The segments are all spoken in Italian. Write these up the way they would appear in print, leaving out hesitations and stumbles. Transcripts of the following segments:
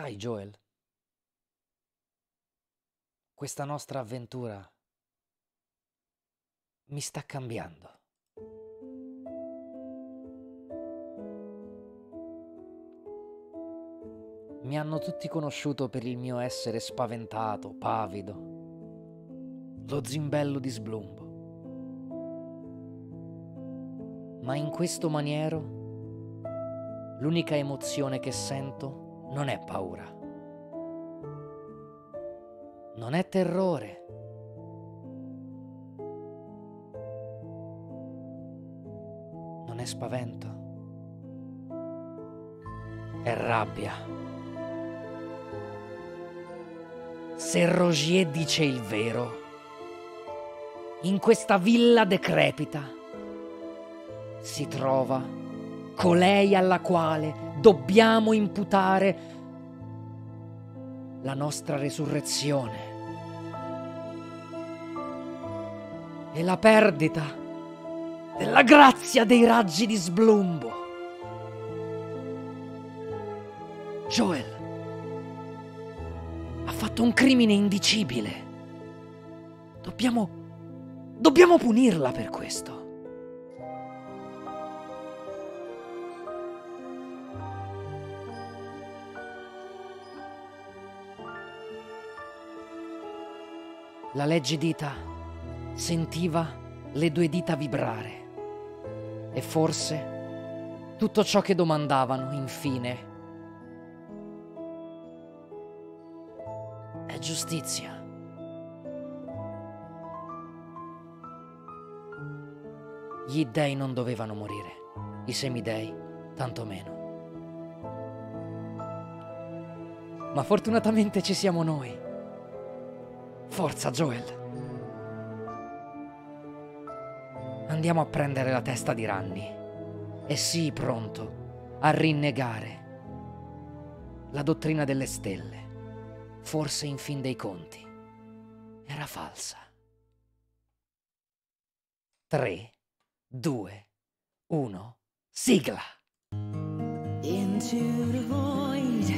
Sai, Joel, questa nostra avventura mi sta cambiando. Mi hanno tutti conosciuto per il mio essere spaventato, pavido, lo zimbello di Sblumbo. Ma in questo maniero, l'unica emozione che sento non è paura. Non è terrore. Non è spavento. È rabbia. Se Rogier dice il vero, in questa villa decrepita si trova colei alla quale dobbiamo imputare la nostra resurrezione e la perdita della grazia dei raggi di Sblumbo. Joel ha fatto un crimine indicibile. Dobbiamo punirla per questo. La leggedita sentiva le due dita vibrare e forse tutto ciò che domandavano, infine, è giustizia. Gli dei non dovevano morire, i semidei tantomeno. Ma fortunatamente ci siamo noi. Forza, Joel! Andiamo a prendere la testa di Ranni e sii pronto a rinnegare la dottrina delle stelle. Forse in fin dei conti era falsa. 3, 2, 1, sigla! Into the void,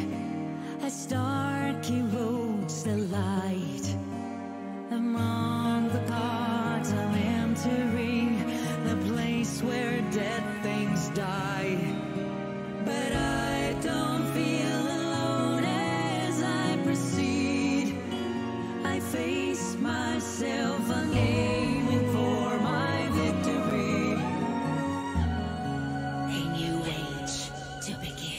a starkey roads the light. Among the gods I'm entering the place where dead things die. But I don't feel alone as I proceed. I face myself and aiming for my victory. A new age to begin.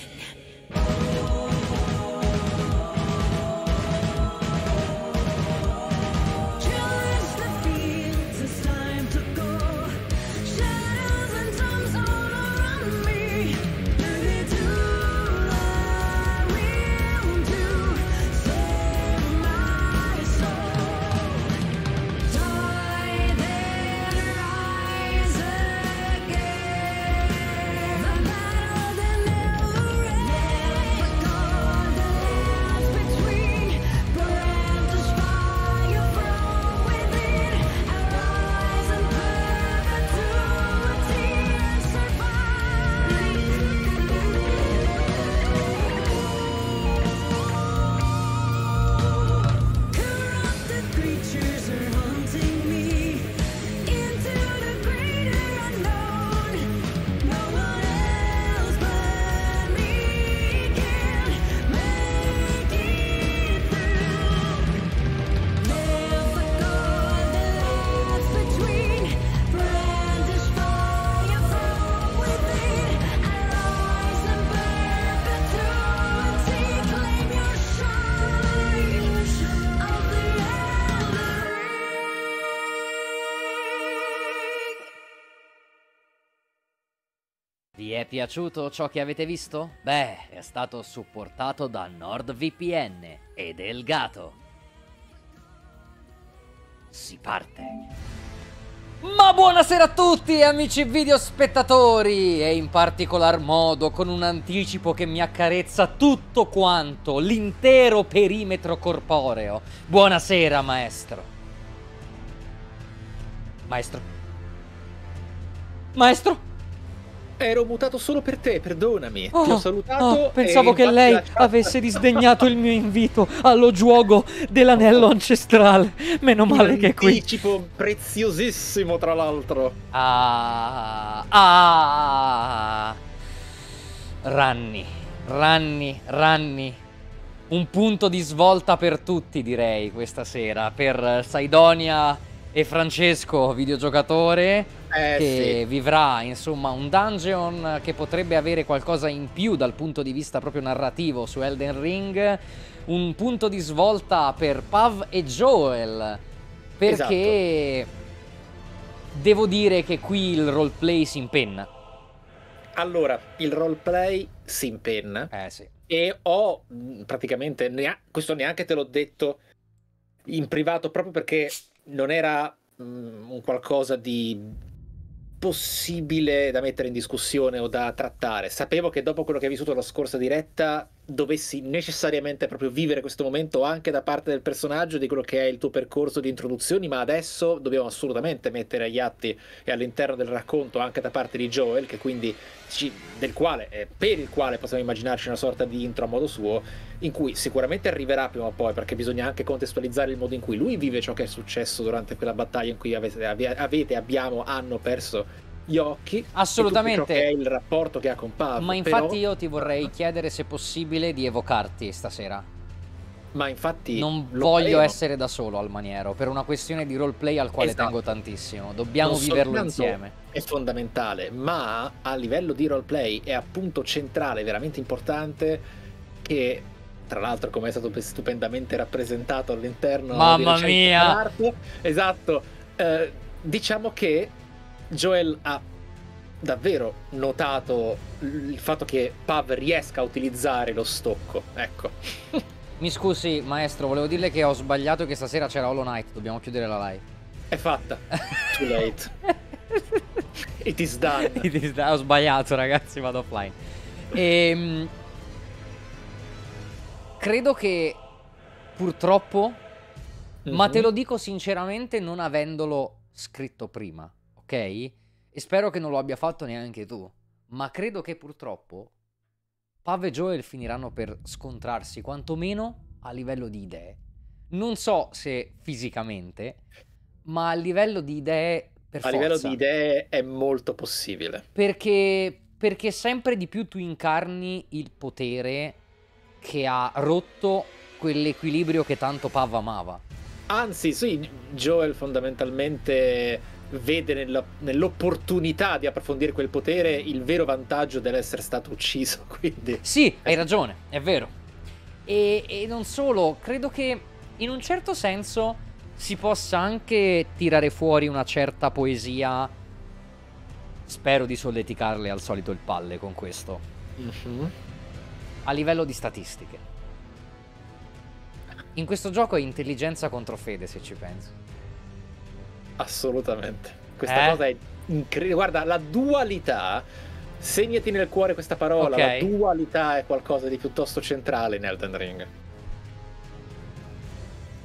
Vi è piaciuto ciò che avete visto? Beh, è stato supportato da NordVPN ed Elgato. Si parte. Ma buonasera a tutti, amici video spettatori, e in particolar modo con un anticipo che mi accarezza tutto quanto, l'intero perimetro corporeo. Buonasera, maestro. Maestro. Ero mutato solo per te, perdonami. Oh, ti ho salutato. Oh, pensavo che lei avesse disdegnato il mio invito allo gioco dell'anello ancestrale. Meno male che è qui. Un anticipo preziosissimo, tra l'altro. Ranni. Un punto di svolta per tutti, direi, questa sera. Per Cydonia e Francesco, videogiocatore, che vivrà, insomma, un dungeon che potrebbe avere qualcosa in più dal punto di vista proprio narrativo su Elden Ring. Un punto di svolta per Pav e Joel, perché devo dire che qui il roleplay si impenna. Allora, il roleplay si impenna. E ho praticamente, questo neanche te l'ho detto in privato, proprio perché non era un qualcosa di possibile da mettere in discussione o da trattare. Sapevo che dopo quello che hai vissuto la scorsa diretta dovessi necessariamente proprio vivere questo momento anche da parte del personaggio, di quello che è il tuo percorso di introduzioni, ma adesso dobbiamo assolutamente mettere agli atti e all'interno del racconto anche da parte di Joel, che quindi per il quale possiamo immaginarci una sorta di intro a modo suo, in cui sicuramente arriverà prima o poi, perché bisogna anche contestualizzare il modo in cui lui vive ciò che è successo durante quella battaglia in cui hanno perso gli occhi. Assolutamente. Che è il rapporto che ha con Pav. Ma infatti io ti vorrei chiedere, se possibile, di evocarti stasera. Ma infatti non voglio essere da solo al maniero, per una questione di roleplay al quale tengo tantissimo. Dobbiamo viverlo insieme. È fondamentale, ma a livello di roleplay è appunto centrale, veramente importante, che tra l'altro, come è stato stupendamente rappresentato all'interno diciamo che Joel ha davvero notato il fatto che Pav riesca a utilizzare lo stocco, ecco. Mi scusi, maestro, volevo dirle che ho sbagliato e che stasera c'era Hollow Knight, dobbiamo chiudere la live. È fatta. Too late. It is done. It is done. Ho sbagliato, ragazzi, vado offline. Credo che, purtroppo, ma te lo dico sinceramente, non avendolo scritto prima, e spero che non lo abbia fatto neanche tu, ma credo che purtroppo Pav e Joel finiranno per scontrarsi, quantomeno a livello di idee. Non so se fisicamente, ma a livello di idee, per forza. A livello di idee è molto possibile. Perché sempre di più tu incarni il potere che ha rotto quell'equilibrio che tanto Pav amava. Anzi, sì, Joel fondamentalmente vede nell'opportunità di approfondire quel potere il vero vantaggio dell'essere stato ucciso, quindi... Sì, hai ragione, è vero. E non solo, credo che in un certo senso si possa anche tirare fuori una certa poesia. Spero di solleticarle al solito il palle con questo. A livello di statistiche, in questo gioco è intelligenza contro fede, se ci penso. Assolutamente. Questa cosa è incredibile. Guarda, la dualità, segnati nel cuore questa parola, la dualità è qualcosa di piuttosto centrale in Elden Ring.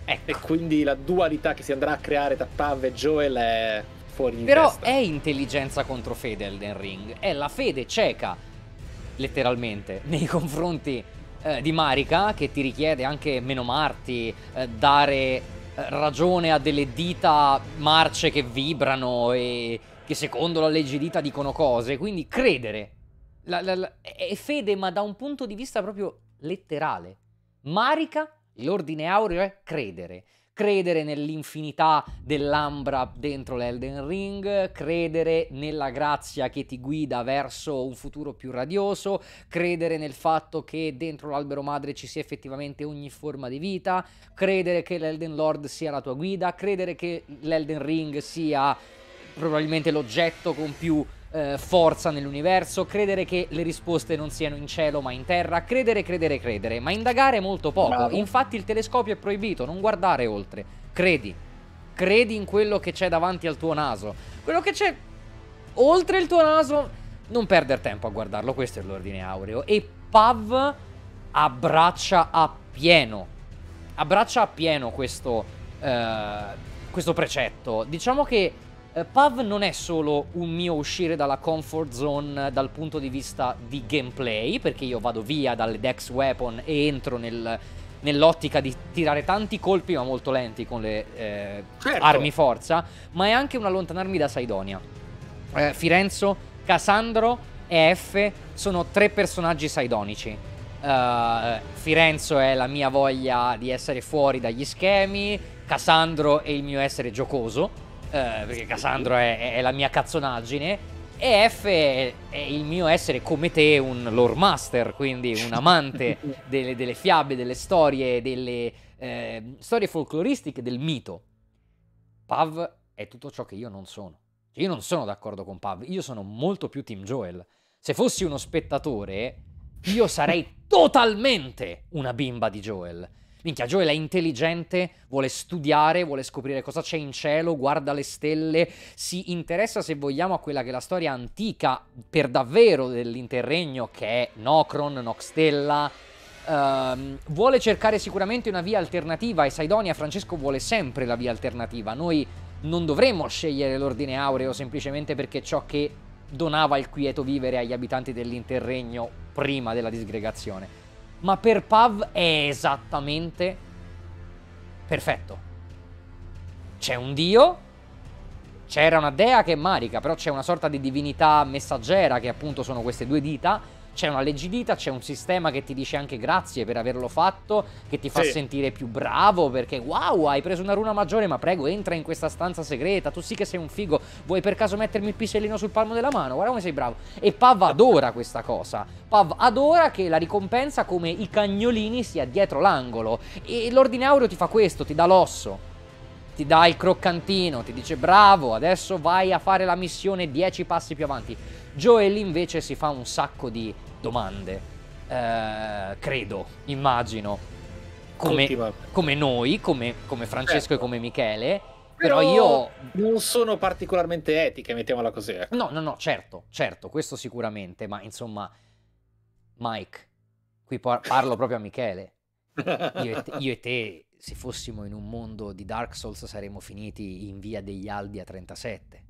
Ecco. E quindi la dualità che si andrà a creare tra Pav e Joel è fuori di testa. Però è intelligenza contro fede Elden Ring. È la fede cieca, letteralmente, nei confronti di Marika, che ti richiede anche meno marti, dare ragione a delle dita marce che vibrano e che secondo la legge dita dicono cose, quindi credere è fede, ma da un punto di vista proprio letterale. Marika, l'ordine aureo è credere nell'infinità dell'ambra dentro l'Elden Ring, credere nella grazia che ti guida verso un futuro più radioso, credere nel fatto che dentro l'albero madre ci sia effettivamente ogni forma di vita, credere che l'Elden Lord sia la tua guida, credere che l'Elden Ring sia probabilmente l'oggetto con più forza nell'universo, credere che le risposte non siano in cielo ma in terra, credere, ma indagare molto poco. Bravo. Infatti il telescopio è proibito, non guardare oltre, credi in quello che c'è davanti al tuo naso, quello che c'è oltre il tuo naso non perdere tempo a guardarlo, questo è l'ordine aureo. E Pav abbraccia appieno questo precetto. Diciamo che Pav non è solo un mio uscire dalla comfort zone dal punto di vista di gameplay, perché io vado via dalle dex weapon e entro nell'ottica di tirare tanti colpi ma molto lenti con le certo, armi forza, ma è anche un allontanarmi da Cydonia. Firenzo, Cassandro e F sono tre personaggi saidonici. Firenzo è la mia voglia di essere fuori dagli schemi, Cassandro è il mio essere giocoso, perché Cassandro è la mia cazzonaggine, e F è il mio essere come te un lore master, quindi un amante delle fiabe, delle storie, storie folcloristiche, del mito. Pav è tutto ciò che io non sono. Io non sono d'accordo con Pav, io sono molto più team Joel. Se fossi uno spettatore io sarei totalmente una bimba di Joel. Minchia, Joel è intelligente, vuole studiare, vuole scoprire cosa c'è in cielo, guarda le stelle, si interessa, se vogliamo, a quella che è la storia antica per davvero dell'Interregno, che è Nokron, Nokstella. Vuole cercare sicuramente una via alternativa, e Cydonia, Francesco, vuole sempre la via alternativa. Noi non dovremmo scegliere l'ordine aureo semplicemente perché ciò che donava il quieto vivere agli abitanti dell'Interregno prima della disgregazione. Ma per Pav è esattamente perfetto. C'è un dio, c'era una dea che è Marika, però c'è una sorta di divinità messaggera che appunto sono queste due dita, c'è una leggidita, c'è un sistema che ti dice anche grazie per averlo fatto, che ti fa sentire più bravo perché wow, hai preso una runa maggiore, ma prego entra in questa stanza segreta, tu sì che sei un figo, vuoi per caso mettermi il pisellino sul palmo della mano, guarda come sei bravo. E Pav adora questa cosa, Pav adora che la ricompensa come i cagnolini sia dietro l'angolo, e l'ordine aureo ti fa questo, ti dà l'osso, ti dà il croccantino, ti dice bravo, adesso vai a fare la missione 10 passi più avanti. Joel invece si fa un sacco di domande, credo, immagino, come noi, come Francesco, certo, e come Michele, però io... non sono particolarmente etiche, mettiamola così. No, certo, questo sicuramente, ma insomma, Mike, qui parlo proprio a Michele, io e te... Se fossimo in un mondo di Dark Souls saremmo finiti in via degli Aldi a 37.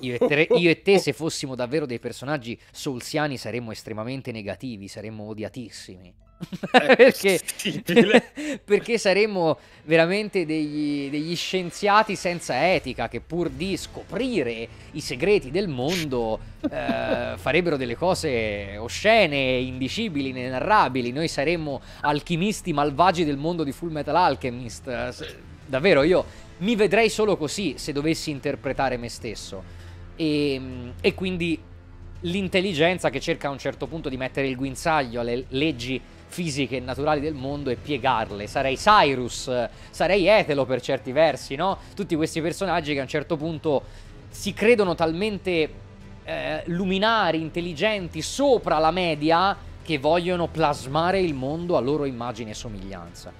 Io e te, se fossimo davvero dei personaggi soulsiani, saremmo estremamente negativi, saremmo odiatissimi. perché saremmo veramente degli scienziati senza etica che pur di scoprire i segreti del mondo farebbero delle cose oscene, indicibili, inenarrabili. Noi saremmo alchimisti malvagi del mondo di Full Metal Alchemist. Davvero, io mi vedrei solo così se dovessi interpretare me stesso. E quindi l'intelligenza che cerca a un certo punto di mettere il guinzaglio alle leggi fisiche e naturali del mondo e piegarle. Sarei Cyrus, sarei Etelo per certi versi, no? Tutti questi personaggi che a un certo punto si credono talmente luminari, intelligenti, sopra la media, che vogliono plasmare il mondo a loro immagine e somiglianza.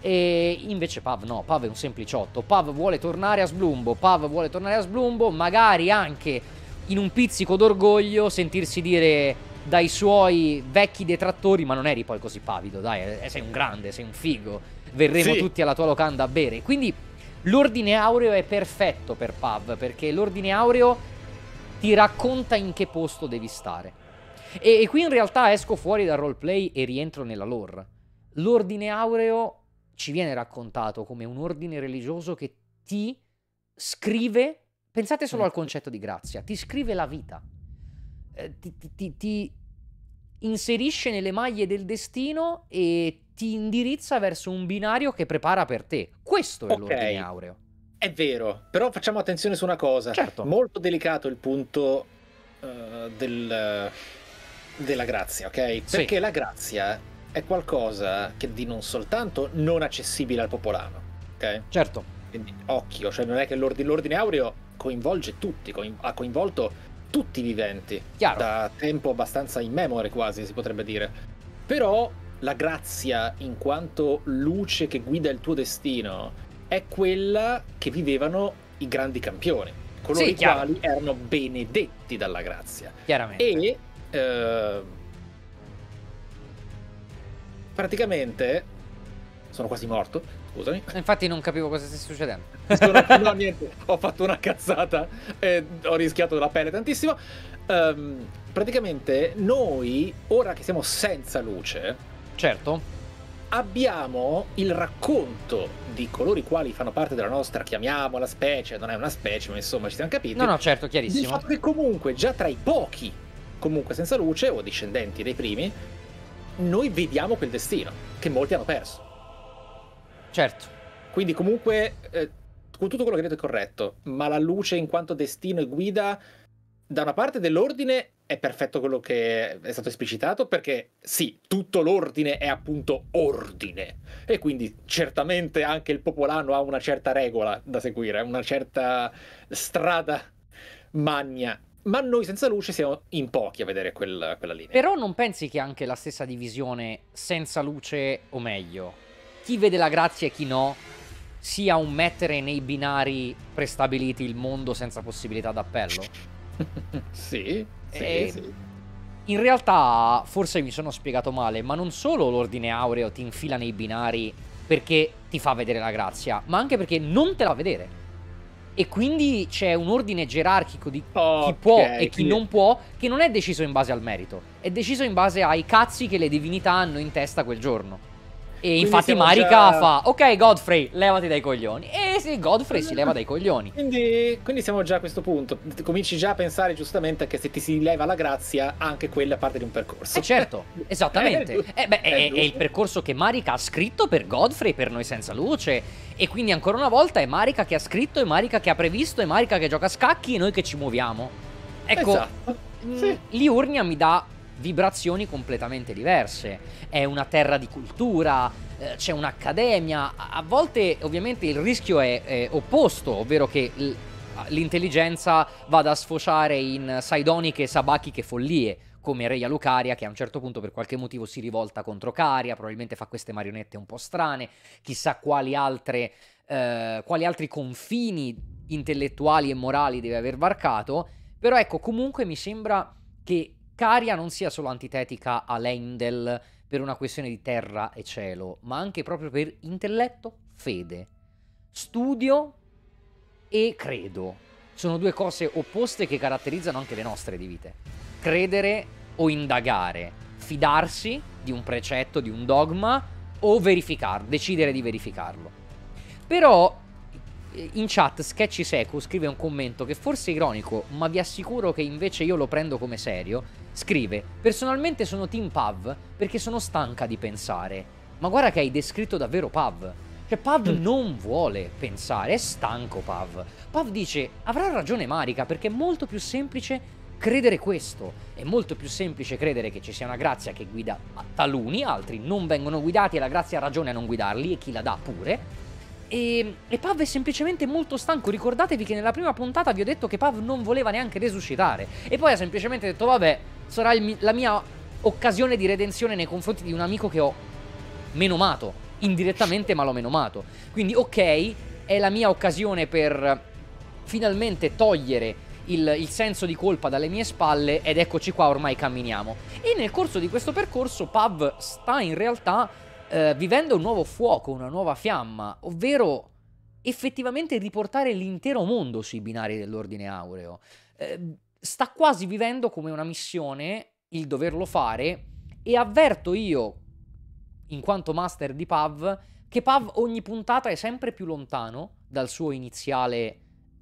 E invece Pav no, Pav è un sempliciotto, Pav vuole tornare a Sblumbo, magari anche in un pizzico d'orgoglio sentirsi dire dai suoi vecchi detrattori, ma non eri poi così pavido, dai, sei un grande, sei un figo, verremo tutti alla tua locanda a bere. Quindi l'ordine aureo è perfetto per Pav, perché l'ordine aureo ti racconta in che posto devi stare. E qui in realtà esco fuori dal roleplay e rientro nella lore. L'ordine aureo ci viene raccontato come un ordine religioso che ti scrive, pensate solo al concetto di grazia, ti scrive la vita, ti inserisce nelle maglie del destino e ti indirizza verso un binario che prepara per te. Questo è l'ordine aureo. È vero, però facciamo attenzione su una cosa. Certo. Molto delicato il punto della grazia, ok? Sì. Perché la grazia è qualcosa che di non soltanto non accessibile al popolano, ok? Certo. Quindi occhio, cioè non è che l'ordine aureo coinvolge tutti, ha coinvolto tutti i viventi. Chiaro. Da tempo abbastanza immemore quasi, si potrebbe dire. Però la grazia, in quanto luce che guida il tuo destino, è quella che vivevano i grandi campioni, coloro i quali erano benedetti dalla grazia. Chiaramente. E... praticamente sono quasi morto, scusami. Infatti non capivo cosa stesse succedendo. No, niente, ho fatto una cazzata e ho rischiato la pelle tantissimo. Praticamente noi, ora che siamo senza luce, certo, abbiamo il racconto di coloro i quali fanno parte della nostra, chiamiamola specie, non è una specie, ma insomma ci siamo capiti. No, no, certo, chiarissimo. Il fatto che comunque già tra i pochi, comunque senza luce, o discendenti dei primi, noi vediamo quel destino che molti hanno perso. Certo. Quindi comunque, con tutto quello che hai detto è corretto, ma la luce in quanto destino e guida, da una parte dell'ordine è perfetto quello che è stato esplicitato, perché sì, tutto l'ordine è appunto ordine, e quindi certamente anche il popolano ha una certa regola da seguire, una certa strada magna, ma noi senza luce siamo in pochi a vedere quella linea. Però non pensi che anche la stessa divisione senza luce, o meglio, chi vede la grazia e chi no, sia un mettere nei binari prestabiliti il mondo senza possibilità d'appello? Sì, sì, sì. In realtà forse mi sono spiegato male, ma non solo l'ordine aureo ti infila nei binari perché ti fa vedere la grazia, ma anche perché non te la vedere. E quindi c'è un ordine gerarchico di chi può e chi non può, che non è deciso in base al merito, è deciso in base ai cazzi che le divinità hanno in testa quel giorno. E quindi infatti Marika fa, ok Godfrey, levati dai coglioni. E sì, Godfrey si leva dai coglioni. Quindi siamo già a questo punto. Cominci già a pensare giustamente che se ti si leva la grazia, anche quella è parte di un percorso. Certo, esattamente. È il percorso che Marika ha scritto per Godfrey, per noi senza luce. E quindi ancora una volta è Marika che ha scritto, è Marika che ha previsto, è Marika che gioca a scacchi e noi che ci muoviamo. Ecco, esatto. Sì. Liurnia mi dà vibrazioni completamente diverse, è una terra di cultura, c'è un'accademia, a volte ovviamente il rischio è opposto, ovvero che l'intelligenza vada a sfociare in saidoniche, sabachiche follie, come Raya Lucaria, che a un certo punto per qualche motivo si rivolta contro Caria, probabilmente fa queste marionette un po' strane, chissà quali altri confini intellettuali e morali deve aver varcato, però ecco, comunque mi sembra che Caria non sia solo antitetica a Leyndell per una questione di terra e cielo, ma anche proprio per intelletto, fede, studio e credo. Sono due cose opposte che caratterizzano anche le nostre vite. Credere o indagare, fidarsi di un precetto, di un dogma, o verificarlo, decidere di verificarlo. Però in chat Sketchy Seco scrive un commento che forse è ironico, ma vi assicuro che invece io lo prendo come serio. Scrive: personalmente sono team Pav perché sono stanca di pensare. Ma guarda che hai descritto davvero Pav. Cioè Pav non vuole pensare, è stanco Pav. Pav dice: avrà ragione Marika, perché è molto più semplice credere questo, è molto più semplice credere che ci sia una grazia che guida taluni, altri non vengono guidati e la grazia ha ragione a non guidarli e chi la dà pure. E Pav è semplicemente molto stanco. Ricordatevi che nella prima puntata vi ho detto che Pav non voleva neanche resuscitare, e poi ha semplicemente detto vabbè, sarà la mia occasione di redenzione nei confronti di un amico che ho menomato indirettamente, ma l'ho menomato. Quindi ok, è la mia occasione per finalmente togliere il senso di colpa dalle mie spalle, ed eccoci qua, ormai camminiamo. E nel corso di questo percorso Pav sta in realtà vivendo un nuovo fuoco, una nuova fiamma, ovvero effettivamente riportare l'intero mondo sui binari dell'ordine aureo. Sta quasi vivendo come una missione il doverlo fare, e avverto io, in quanto master di Pav, che Pav ogni puntata è sempre più lontano dal suo iniziale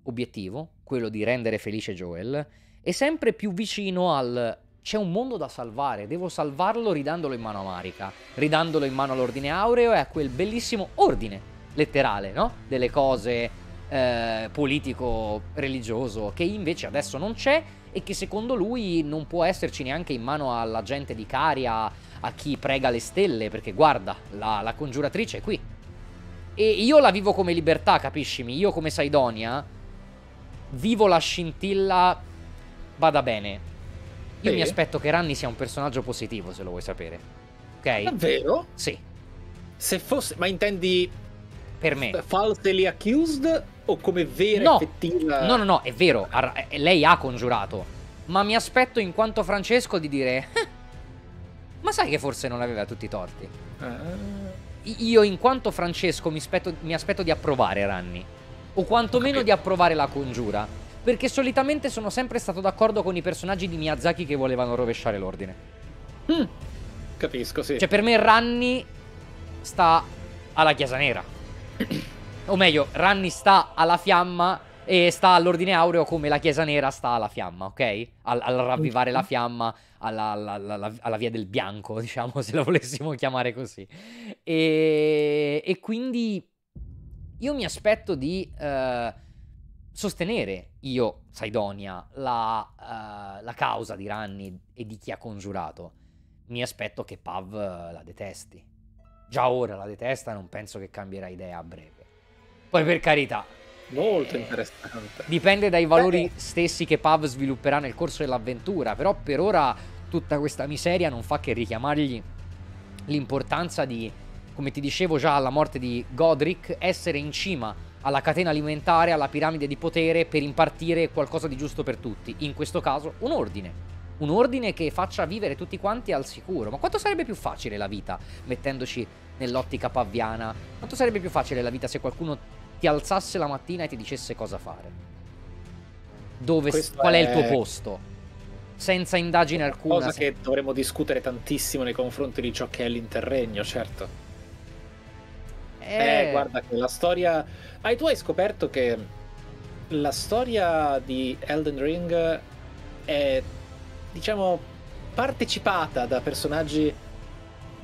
obiettivo, quello di rendere felice Joel, e sempre più vicino al c'è un mondo da salvare, devo salvarlo ridandolo in mano a Marika, ridandolo in mano all'ordine aureo e a quel bellissimo ordine letterale, no? Delle cose politico-religioso, che invece adesso non c'è e che secondo lui non può esserci neanche in mano alla gente di Caria, a chi prega le stelle, perché guarda, la congiuratrice è qui. E io la vivo come libertà, capiscimi, io come Cydonia vivo la scintilla, vada bene. Io mi aspetto che Ranni sia un personaggio positivo, se lo vuoi sapere. Ok? Davvero? Sì. Se fosse... Ma intendi... Per me. Falsely accused o come vera effettiva... No, no, no, è vero. Lei ha congiurato. Ma mi aspetto, in quanto Francesco, di dire... ma sai che forse non aveva tutti i torti? io in quanto Francesco mi aspetto di approvare Ranni, o quantomeno di approvare la congiura, perché solitamente sono sempre stato d'accordo con i personaggi di Miyazaki che volevano rovesciare l'ordine. Capisco, sì. Cioè per me Ranni sta alla Chiesa Nera. O meglio, Ranni sta alla fiamma e sta all'ordine aureo come la Chiesa Nera sta alla fiamma, ok? Al ravvivare la fiamma, alla via del bianco, diciamo, se la volessimo chiamare così. E quindi io mi aspetto di sostenere, io, Cydonia, la causa di Ranni e di chi ha congiurato. Mi aspetto che Pav la detesti. Già ora la detesta, non penso che cambierà idea a breve. Poi per carità, molto interessante. Dipende dai valori stessi che Pav svilupperà nel corso dell'avventura, però per ora tutta questa miseria non fa che richiamargli l'importanza di, come ti dicevo già alla morte di Godrick, essere in cima alla catena alimentare, alla piramide di potere, per impartire qualcosa di giusto per tutti, in questo caso un ordine. Un ordine che faccia vivere tutti quanti al sicuro. Ma quanto sarebbe più facile la vita, mettendoci nell'ottica pavviana, quanto sarebbe più facile la vita se qualcuno ti alzasse la mattina e ti dicesse cosa fare, dove, qual è il tuo posto, senza indagine alcuna. Cosa che dovremmo discutere tantissimo nei confronti di ciò che è l'Interregno, certo. Guarda che la storia... tu hai scoperto che la storia di Elden Ring è, diciamo, partecipata da personaggi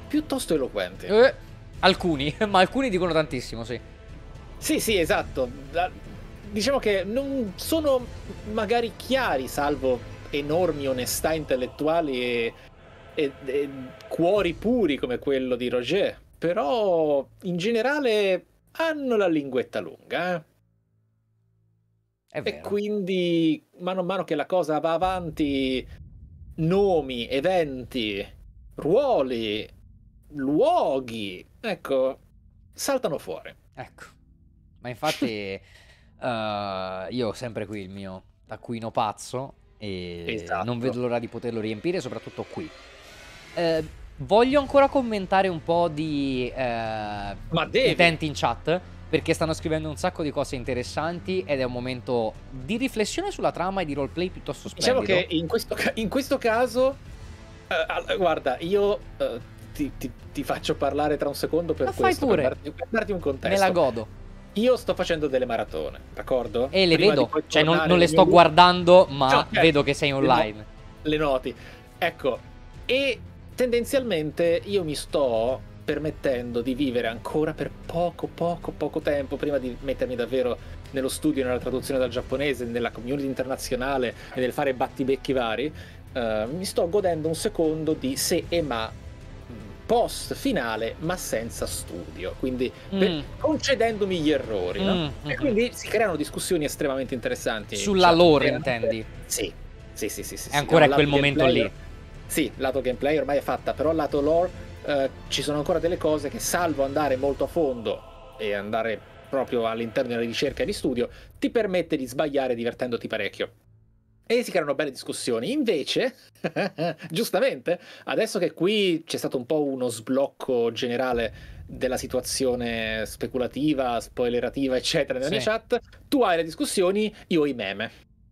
piuttosto eloquenti. Alcuni, ma alcuni dicono tantissimo, sì. Sì, sì, esatto. Diciamo che non sono magari chiari, salvo enormi onestà intellettuali e cuori puri come quello di Rogier, però in generale hanno la linguetta lunga. È vero. E quindi mano a mano che la cosa va avanti, nomi, eventi, ruoli, luoghi, ecco, saltano fuori. Ecco. Ma infatti io ho sempre qui il mio taccuino pazzo e non vedo l'ora di poterlo riempire, soprattutto qui. Voglio ancora commentare un po' di utenti in chat, perché stanno scrivendo un sacco di cose interessanti ed è un momento di riflessione sulla trama e di roleplay piuttosto splendido. Diciamo che in questo caso, guarda, io... ti faccio parlare tra un secondo per questo, per darti un contesto. Me la godo. Io sto facendo delle maratone, d'accordo? E le vedo, cioè non le sto guardando, ma vedo che sei online. Le noti. Ecco, e tendenzialmente io mi sto permettendo di vivere ancora per poco tempo, prima di mettermi davvero nello studio, nella traduzione dal giapponese, nella community internazionale e nel fare battibecchi vari. Mi sto godendo un secondo di se e ma post finale, ma senza studio, quindi concedendomi gli errori, no? E quindi si creano discussioni estremamente interessanti sulla lore, intendi? Sì, è ancora quel momento lì. Sì, lato gameplay ormai è fatta, però lato lore ci sono ancora delle cose che, salvo andare molto a fondo e andare proprio all'interno della ricerca e di studio, ti permette di sbagliare divertendoti parecchio. E si creano belle discussioni. Invece, giustamente, adesso che qui c'è stato un po' uno sblocco generale della situazione speculativa, spoilerativa, eccetera, nella mia chat, tu hai le discussioni, io ho i meme.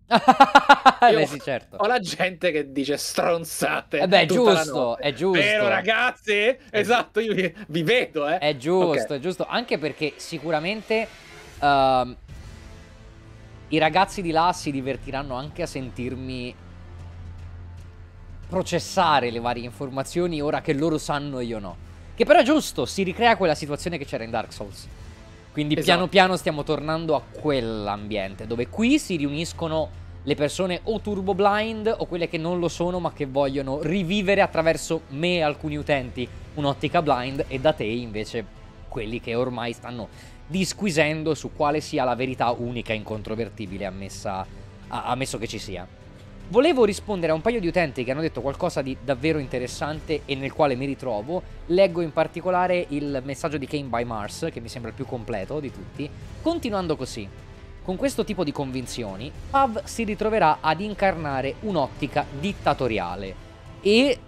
Sì, certo. Ho la gente che dice stronzate. Beh, giusto, è giusto. Vero, ragazzi? Esatto, io vi vedo, eh. È giusto, è giusto. Anche perché sicuramente... i ragazzi di là si divertiranno anche a sentirmi processare le varie informazioni ora che loro sanno e io no. Che però è giusto, si ricrea quella situazione che c'era in Dark Souls. Quindi piano piano stiamo tornando a quell'ambiente dove qui si riuniscono le persone o turbo blind o quelle che non lo sono ma che vogliono rivivere attraverso me e alcuni utenti un'ottica blind, e da te invece quelli che ormai stanno disquisendo su quale sia la verità unica e incontrovertibile, ammesso che ci sia. Volevo rispondere a un paio di utenti che hanno detto qualcosa di davvero interessante e nel quale mi ritrovo. Leggo in particolare il messaggio di Came by Mars, che mi sembra il più completo di tutti. Continuando così, con questo tipo di convinzioni, Pav si ritroverà ad incarnare un'ottica dittatoriale. E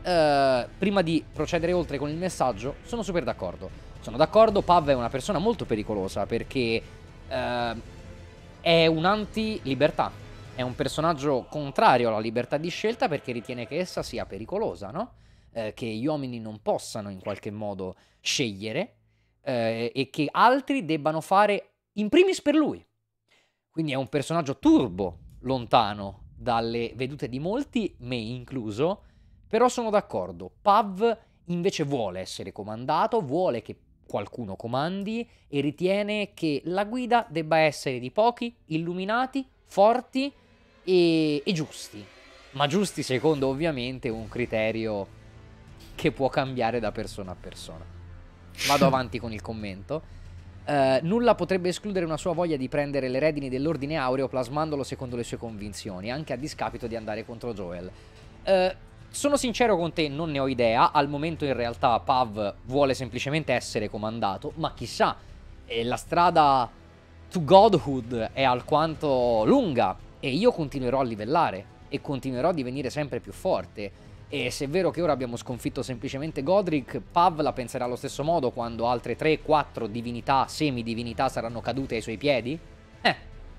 prima di procedere oltre con il messaggio, sono super d'accordo. Sono d'accordo, Pav è una persona molto pericolosa perché è un anti-libertà. È un personaggio contrario alla libertà di scelta perché ritiene che essa sia pericolosa, no? Che gli uomini non possano in qualche modo scegliere e che altri debbano fare in primis per lui. Quindi è un personaggio turbo, lontano dalle vedute di molti, me incluso, però sono d'accordo. Pav invece vuole essere comandato, vuole che qualcuno comandi e ritiene che la guida debba essere di pochi, illuminati, forti e giusti. Ma giusti secondo ovviamente un criterio che può cambiare da persona a persona. Vado avanti con il commento. Nulla potrebbe escludere una sua voglia di prendere le redini dell'ordine aureo plasmandolo secondo le sue convinzioni, anche a discapito di andare contro Joel. Sono sincero con te, non ne ho idea. Al momento in realtà Pav vuole semplicemente essere comandato, ma chissà, la strada to godhood è alquanto lunga e io continuerò a livellare e continuerò a divenire sempre più forte. E se è vero che ora abbiamo sconfitto semplicemente Godrick, Pav la penserà allo stesso modo quando altre 3-4 divinità, semidivinità saranno cadute ai suoi piedi?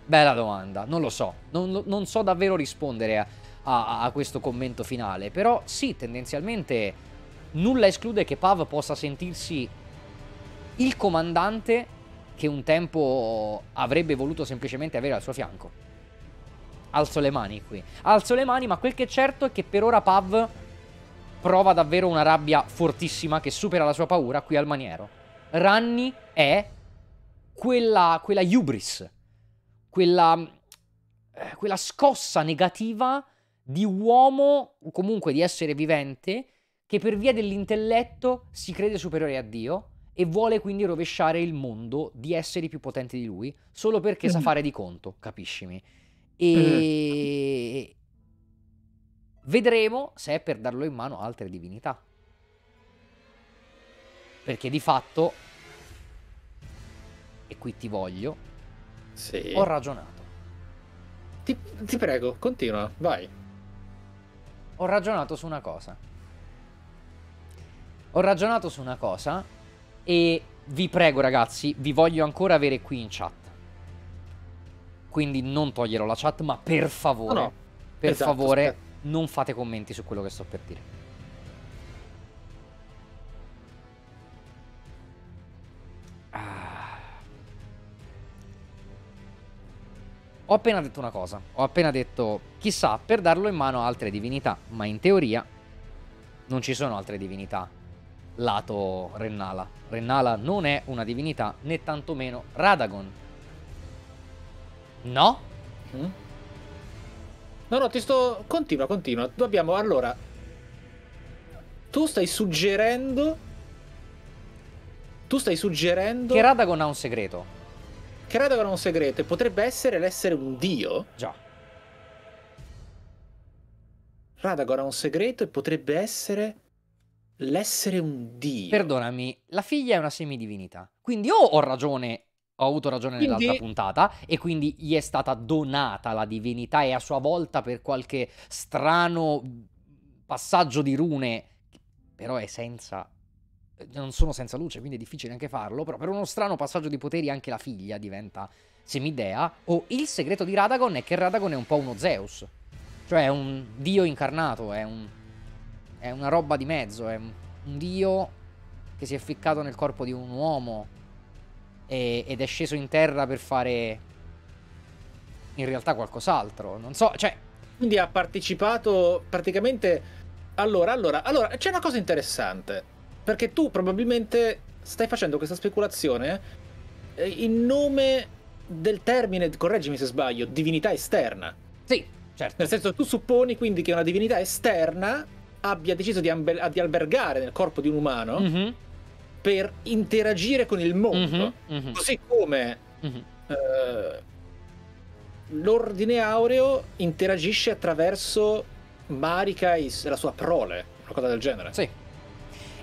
Bella domanda, non lo so, non so davvero rispondere a questo commento finale, però sì, tendenzialmente nulla esclude che Pav possa sentirsi il comandante che un tempo avrebbe voluto semplicemente avere al suo fianco. Alzo le mani qui, alzo le mani, ma quel che è certo è che per ora Pav prova davvero una rabbia fortissima che supera la sua paura qui al maniero. Ranni è quella hubris, quella scossa negativa di uomo, o comunque di essere vivente, che per via dell'intelletto si crede superiore a Dio e vuole quindi rovesciare il mondo di esseri più potenti di lui, solo perché sa fare di conto, capiscimi. E vedremo se è per darlo in mano a altre divinità, perché di fatto, e qui ti voglio, sì, ho ragionato. Ti prego, continua, vai. Ho ragionato su una cosa. Ho ragionato su una cosa e vi prego ragazzi, vi voglio ancora avere qui in chat. Quindi non toglierò la chat, ma per favore, no. Per esatto, favore, aspetta. Non fate commenti su quello che sto per dire. Ho appena detto una cosa, ho appena detto, chissà, per darlo in mano a altre divinità, ma in teoria non ci sono altre divinità lato Rennala. Rennala non è una divinità, né tantomeno Radagon. No? No, ti sto... Continua. Dobbiamo... Allora... Tu stai suggerendo... Che Radagon ha un segreto. Che Radagon ha un segreto e potrebbe essere l'essere un dio? Già. Radagon ha un segreto e potrebbe essere... l'essere un dio. Perdonami, la figlia è una semidivinità. Quindi io ho ragione... Ho avuto ragione nell'altra puntata e quindi gli è stata donata la divinità e a sua volta per qualche strano passaggio di rune, però è senza... non sono senza luce, quindi è difficile anche farlo, però per uno strano passaggio di poteri anche la figlia diventa semidea. O il segreto di Radagon è che Radagon è un po' uno Zeus, cioè è un dio incarnato, è una roba di mezzo, è un dio che si è ficcato nel corpo di un uomo ed è sceso in terra per fare in realtà qualcos'altro, non so, cioè... Quindi ha partecipato praticamente... Allora, c'è una cosa interessante, perché tu probabilmente stai facendo questa speculazione in nome del termine, correggimi se sbaglio, divinità esterna. Sì, certo. Nel senso, tu supponi quindi che una divinità esterna abbia deciso di albergare nel corpo di un umano... Mm-hmm. Per interagire con il mondo, così come l'ordine aureo interagisce attraverso Marika e la sua prole, una cosa del genere. Sì.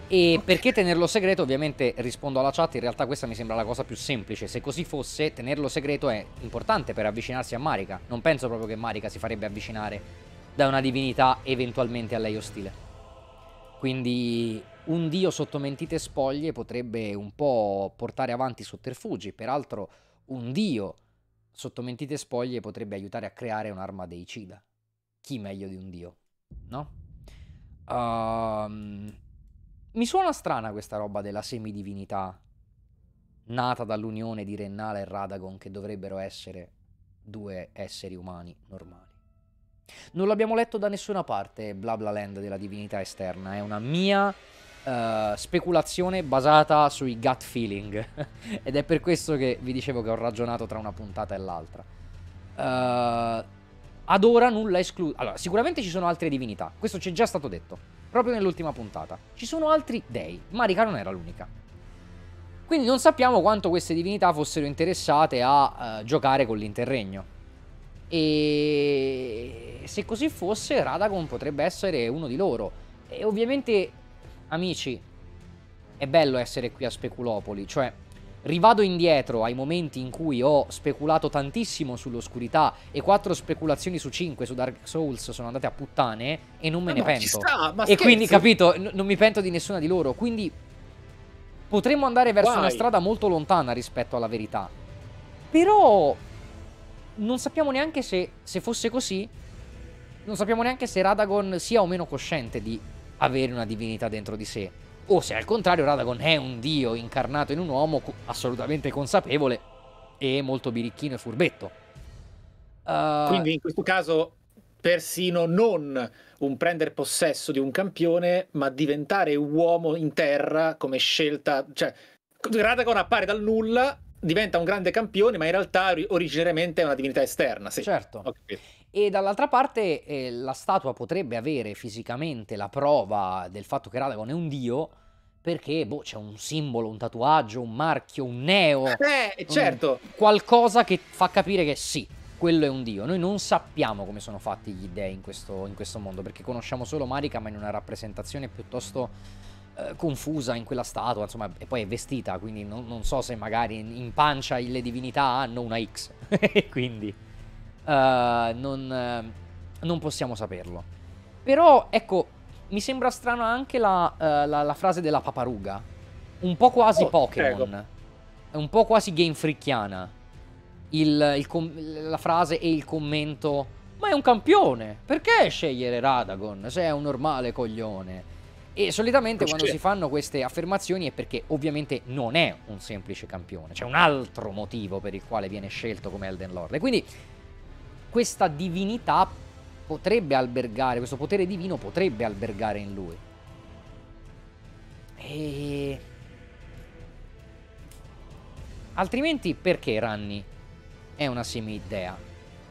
E perché tenerlo segreto? Ovviamente rispondo alla chat, in realtà questa mi sembra la cosa più semplice. Se così fosse, tenerlo segreto è importante per avvicinarsi a Marika. Non penso proprio che Marika si farebbe avvicinare da una divinità eventualmente a lei ostile. Quindi... un dio sotto mentite spoglie potrebbe un po' portare avanti sotterfugi, peraltro un dio sotto mentite spoglie potrebbe aiutare a creare un'arma deicida. Chi meglio di un dio, no? Mi suona strana questa roba della semidivinità nata dall'unione di Rennala e Radagon, che dovrebbero essere due esseri umani normali. Non l'abbiamo letto da nessuna parte, bla bla land della divinità esterna, è una mia speculazione basata sui gut feeling ed è per questo che vi dicevo che ho ragionato tra una puntata e l'altra. Ad ora nulla escluso. Allora, sicuramente ci sono altre divinità, questo c'è già stato detto, proprio nell'ultima puntata. Ci sono altri dei, Marika non era l'unica. Quindi non sappiamo quanto queste divinità fossero interessate a giocare con l'interregno. E se così fosse, Radagon potrebbe essere uno di loro. E ovviamente, amici, è bello essere qui a Speculopoli, cioè rivado indietro ai momenti in cui ho speculato tantissimo sull'oscurità e 4 speculazioni su 5 su Dark Souls sono andate a puttane e non me ne pento. Ci sta, ma scherzo. E quindi, capito, non mi pento di nessuna di loro, quindi potremmo andare verso una strada molto lontana rispetto alla verità. Però non sappiamo neanche se fosse così, non sappiamo neanche se Radagon sia o meno cosciente di avere una divinità dentro di sé, o se al contrario Radagon è un dio incarnato in un uomo assolutamente consapevole e molto birichino e furbetto. Quindi in questo caso persino non un prendere possesso di un campione, ma diventare uomo in terra come scelta, cioè Radagon appare dal nulla, diventa un grande campione, ma in realtà originariamente è una divinità esterna. Sì. Certo. Okay. E dall'altra parte la statua potrebbe avere fisicamente la prova del fatto che Radagon è un dio, perché boh, c'è un simbolo, un tatuaggio, un marchio, un neo. Certo. Qualcosa che fa capire che sì, quello è un dio. Noi non sappiamo come sono fatti gli dei in questo mondo, perché conosciamo solo Marika, ma in una rappresentazione piuttosto confusa in quella statua, insomma, e poi è vestita, quindi non so se magari in pancia le divinità hanno una X quindi non possiamo saperlo. Però ecco, mi sembra strana anche la frase della paparuga, un po' quasi Pokémon, un po' quasi game freakiana la frase e il commento: ma è un campione, perché scegliere Radagon se è un normale coglione? E solitamente quando si fanno queste affermazioni è perché ovviamente non è un semplice campione, c'è un altro motivo per il quale viene scelto come Elden Lord. E quindi questa divinità potrebbe albergare, questo potere divino potrebbe albergare in lui. E altrimenti perché Ranni è una semi-idea?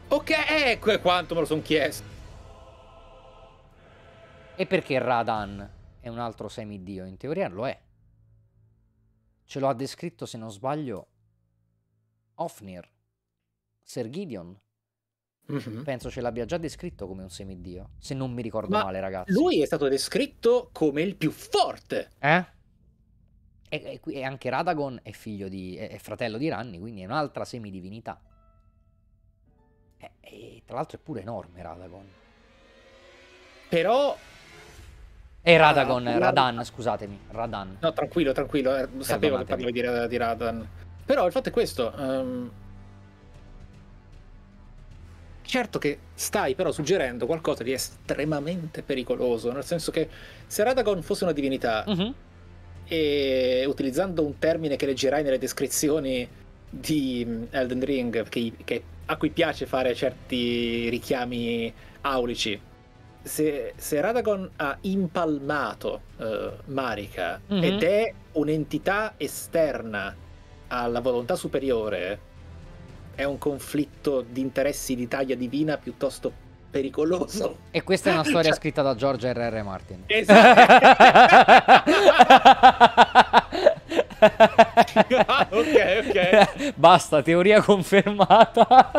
Ok, ecco quanto me lo sono chiesto. E perché Radan è un altro semidio? In teoria lo è. Ce lo ha descritto, se non sbaglio, Ofnir, Ser Gideon. Penso ce l'abbia già descritto come un semidio, se non mi ricordo male, ragazzi. Lui è stato descritto come il più forte. E anche Radagon è figlio di, è fratello di Ranni, quindi è un'altra semidivinità. E tra l'altro è pure enorme Radagon. Però Radan, scusatemi, Radan. No, tranquillo, tranquillo, sapevo che parlavi di Radan. Però il fatto è questo. Certo che stai però suggerendo qualcosa di estremamente pericoloso, nel senso che se Radagon fosse una divinità, e utilizzando un termine che leggerai nelle descrizioni di Elden Ring, a cui piace fare certi richiami aulici, se Radagon ha impalmato Marika ed è un'entità esterna alla volontà superiore, è un conflitto di interessi di taglia divina piuttosto pericoloso. E questa è una storia scritta da George R.R. Martin. Esatto. Ok. Basta, teoria confermata.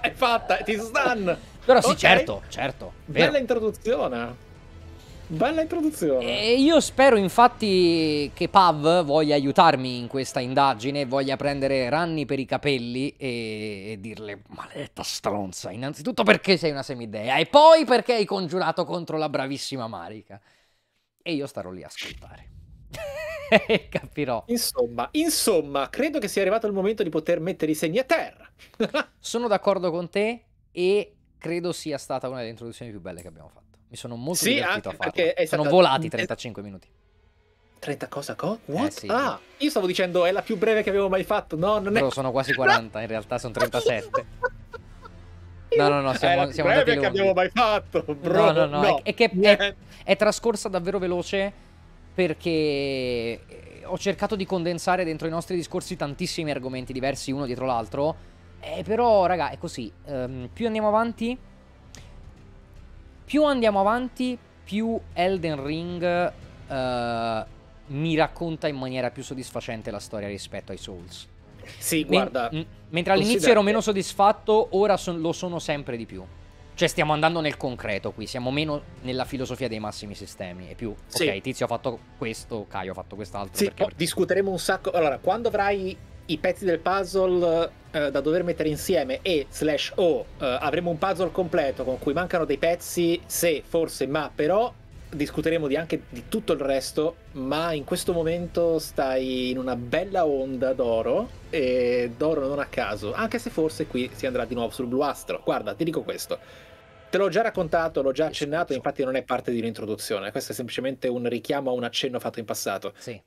È fatta, ti stanno. Però sì, certo. Vero. Bella introduzione. Bella introduzione. E io spero infatti che Pav voglia aiutarmi in questa indagine, voglia prendere Ranni per i capelli e dirle: maledetta stronza, innanzitutto perché sei una semidea e poi perché hai congiurato contro la bravissima Marika. e io starò lì a ascoltare. Capirò. Insomma, credo che sia arrivato il momento di poter mettere i segni a terra. Sono d'accordo con te e credo sia stata una delle introduzioni più belle che abbiamo fatto. Mi sono molto divertito a farla. Sono volati 35 minuti. 30 cosa? What? Sì, ah, io stavo dicendo è la più breve che avevo mai fatto. No, non è... sono quasi 40, in realtà sono 37. No, siamo andati lunghi. Che abbiamo mai fatto, bro. No. È trascorsa davvero veloce perché ho cercato di condensare dentro i nostri discorsi tantissimi argomenti diversi uno dietro l'altro, però raga è così, più andiamo avanti più Elden Ring mi racconta in maniera più soddisfacente la storia rispetto ai Souls. Sì, guarda, mentre all'inizio ero meno soddisfatto, ora lo sono sempre di più. Cioè stiamo andando nel concreto qui, siamo meno nella filosofia dei massimi sistemi e più, ok, Tizio ha fatto questo, Caio ha fatto quest'altro. Sì, perché... discuteremo un sacco. Allora, quando avrai i pezzi del puzzle da dover mettere insieme avremo un puzzle completo con cui mancano dei pezzi, se, forse, ma, però... discuteremo anche di tutto il resto, ma in questo momento stai in una bella onda d'oro, e d'oro non a caso, anche se forse qui si andrà di nuovo sul bluastro. Guarda, ti dico questo, te l'ho già raccontato, l'ho già accennato, infatti non è parte di un'introduzione, questo è semplicemente un richiamo a un accenno fatto in passato. Sì.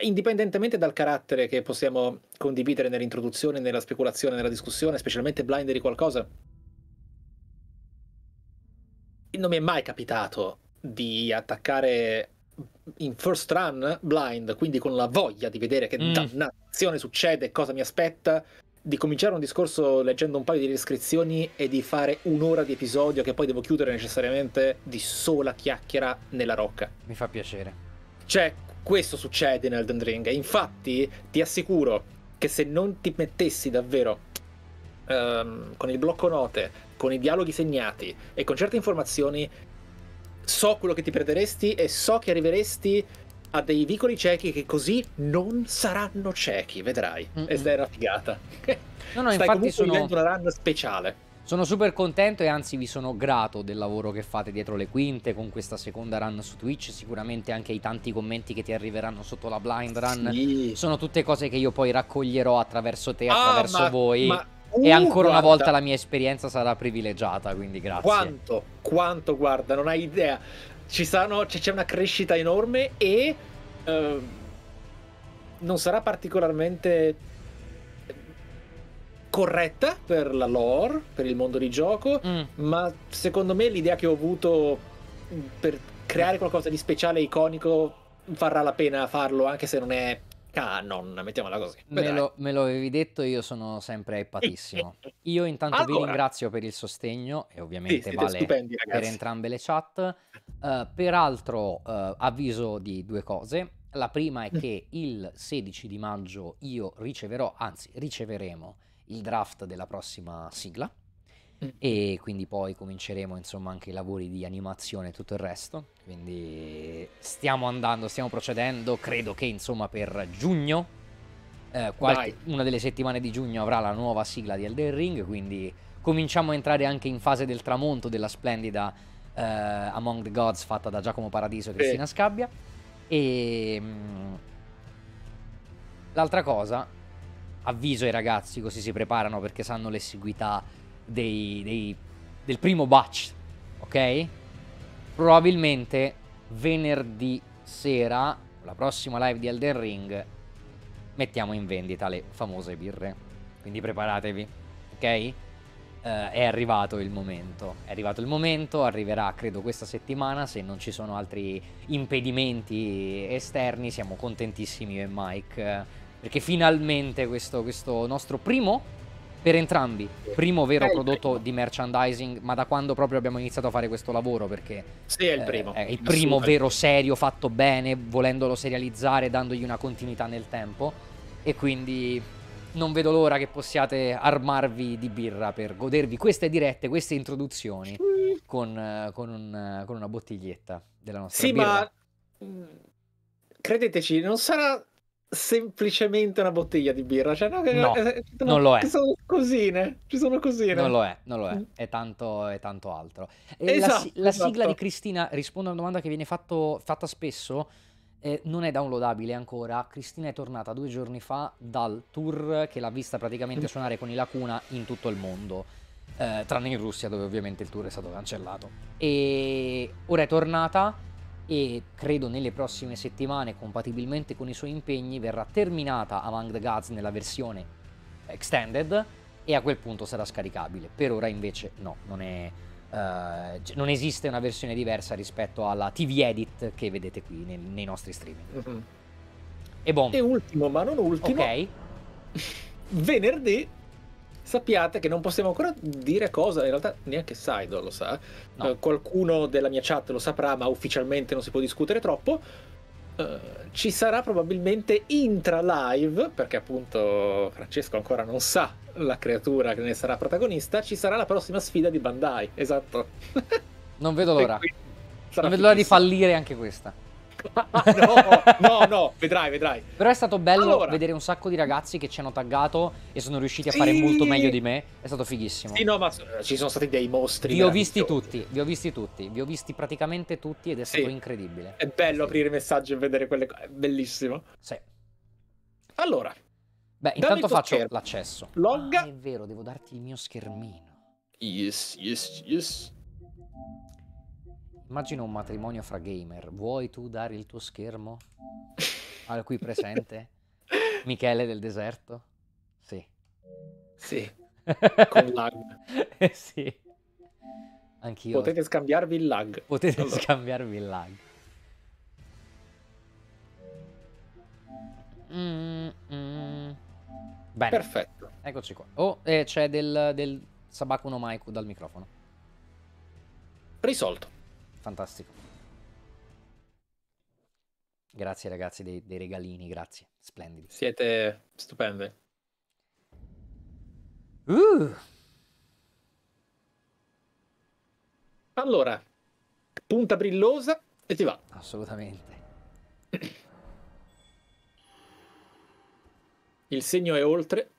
Indipendentemente dal carattere che possiamo condividere nell'introduzione, nella speculazione, nella discussione, specialmente blind di qualcosa, non mi è mai capitato di attaccare in first run blind, quindi con la voglia di vedere che dannazione succede, cosa mi aspetta, di cominciare un discorso leggendo un paio di descrizioni e di fare un'ora di episodio che poi devo chiudere necessariamente di sola chiacchiera nella rocca. Mi fa piacere. Cioè, questo succede in Elden Ring, infatti ti assicuro che se non ti mettessi davvero con il blocco note, con i dialoghi segnati e con certe informazioni, so quello che ti perderesti e so che arriveresti a dei vicoli ciechi che così non saranno ciechi, vedrai. Ed è una figata. No, stai infatti vivendo una run speciale. Sono super contento e anzi vi sono grato del lavoro che fate dietro le quinte con questa seconda run su Twitch. Sicuramente anche i tanti commenti che ti arriveranno sotto la blind run sono tutte cose che io poi raccoglierò attraverso te, attraverso voi. E ancora una volta la mia esperienza sarà privilegiata, quindi grazie. Quanto, guarda, non hai idea. C'è una crescita enorme e non sarà particolarmente corretta per la lore, per il mondo di gioco, ma secondo me l'idea che ho avuto per creare qualcosa di speciale e iconico varrà la pena farlo, anche se non è canon, mettiamola così. Me lo avevi detto, io sono sempre patissimo. Io intanto vi ringrazio per il sostegno e ovviamente vale stupendi, per entrambe le chat. Peraltro avviso di due cose. La prima è che il 16 di maggio io riceveremo il draft della prossima sigla e quindi poi cominceremo insomma anche i lavori di animazione e tutto il resto, quindi stiamo procedendo, credo che insomma per giugno una delle settimane di giugno avrà la nuova sigla di Elden Ring, quindi cominciamo a entrare anche in fase del tramonto della splendida Among the Gods fatta da Giacomo Paradiso e Cristina Scabbia. E l'altra cosa, avviso ai ragazzi così si preparano perché sanno l'esiguità del primo batch, ok? Probabilmente venerdì sera, la prossima live di Elden Ring, mettiamo in vendita le famose birre, quindi preparatevi, ok? È arrivato il momento, arriverà credo questa settimana, se non ci sono altri impedimenti esterni. Siamo contentissimi io e Mike, perché finalmente questo nostro primo, per entrambi, primo vero prodotto di merchandising, ma da quando proprio abbiamo iniziato a fare questo lavoro, perché è il primo vero serio fatto bene, volendolo serializzare, dandogli una continuità nel tempo, e quindi non vedo l'ora che possiate armarvi di birra per godervi queste dirette, queste introduzioni con una bottiglietta della nostra birra. Sì, ma credeteci, non sarà semplicemente una bottiglia di birra, cioè, no, no, non lo è. Ci sono cosine, non lo è, è tanto altro. Esatto, la sigla di Cristina risponde a una domanda che viene fatta spesso, non è downloadabile ancora. Cristina è tornata 2 giorni fa dal tour che l'ha vista praticamente suonare con i Lacuna in tutto il mondo, tranne in Russia, dove ovviamente il tour è stato cancellato, e ora è tornata e credo nelle prossime settimane, compatibilmente con i suoi impegni, verrà terminata Among the Gods nella versione extended e a quel punto sarà scaricabile. Per ora invece no, non esiste una versione diversa rispetto alla TV edit che vedete qui nei nostri streaming. E bon. E ultimo ma non ultimo, okay. Venerdì, sappiate che non possiamo ancora dire cosa, in realtà neanche Saido lo sa, no. Qualcuno della mia chat lo saprà, ma ufficialmente non si può discutere troppo. Ci sarà probabilmente Intra Live, perché appunto Francesco ancora non sa la creatura che ne sarà protagonista. Ci sarà la prossima sfida di Bandai, esatto. Non vedo l'ora. Non vedo l'ora di fallire anche questa. No, vedrai. Però è stato bello vedere un sacco di ragazzi che ci hanno taggato e sono riusciti a fare molto meglio di me. È stato fighissimo. Sì, no, ma ci sono stati dei mostri. Vi ho visti praticamente tutti ed è stato incredibile. È bello aprire i messaggi e vedere quelle cose. È bellissimo. Sì. Allora, beh, intanto faccio l'accesso. Logga. Ah, è vero, devo darti il mio schermino. Yes. Immagino un matrimonio fra gamer. Vuoi tu dare il tuo schermo al qui presente? Michele del deserto? Sì. Con lag. Sì. Anch'io. Potete scambiarvi il lag. Bene. Perfetto. Eccoci qua. Oh, c'è del Sabakuno Maiku dal microfono. Risolto. Fantastico. Grazie ragazzi dei regalini, grazie. Splendidi. Siete stupendi. Allora, punta brillosa e ti va. Assolutamente. Il segno è oltre.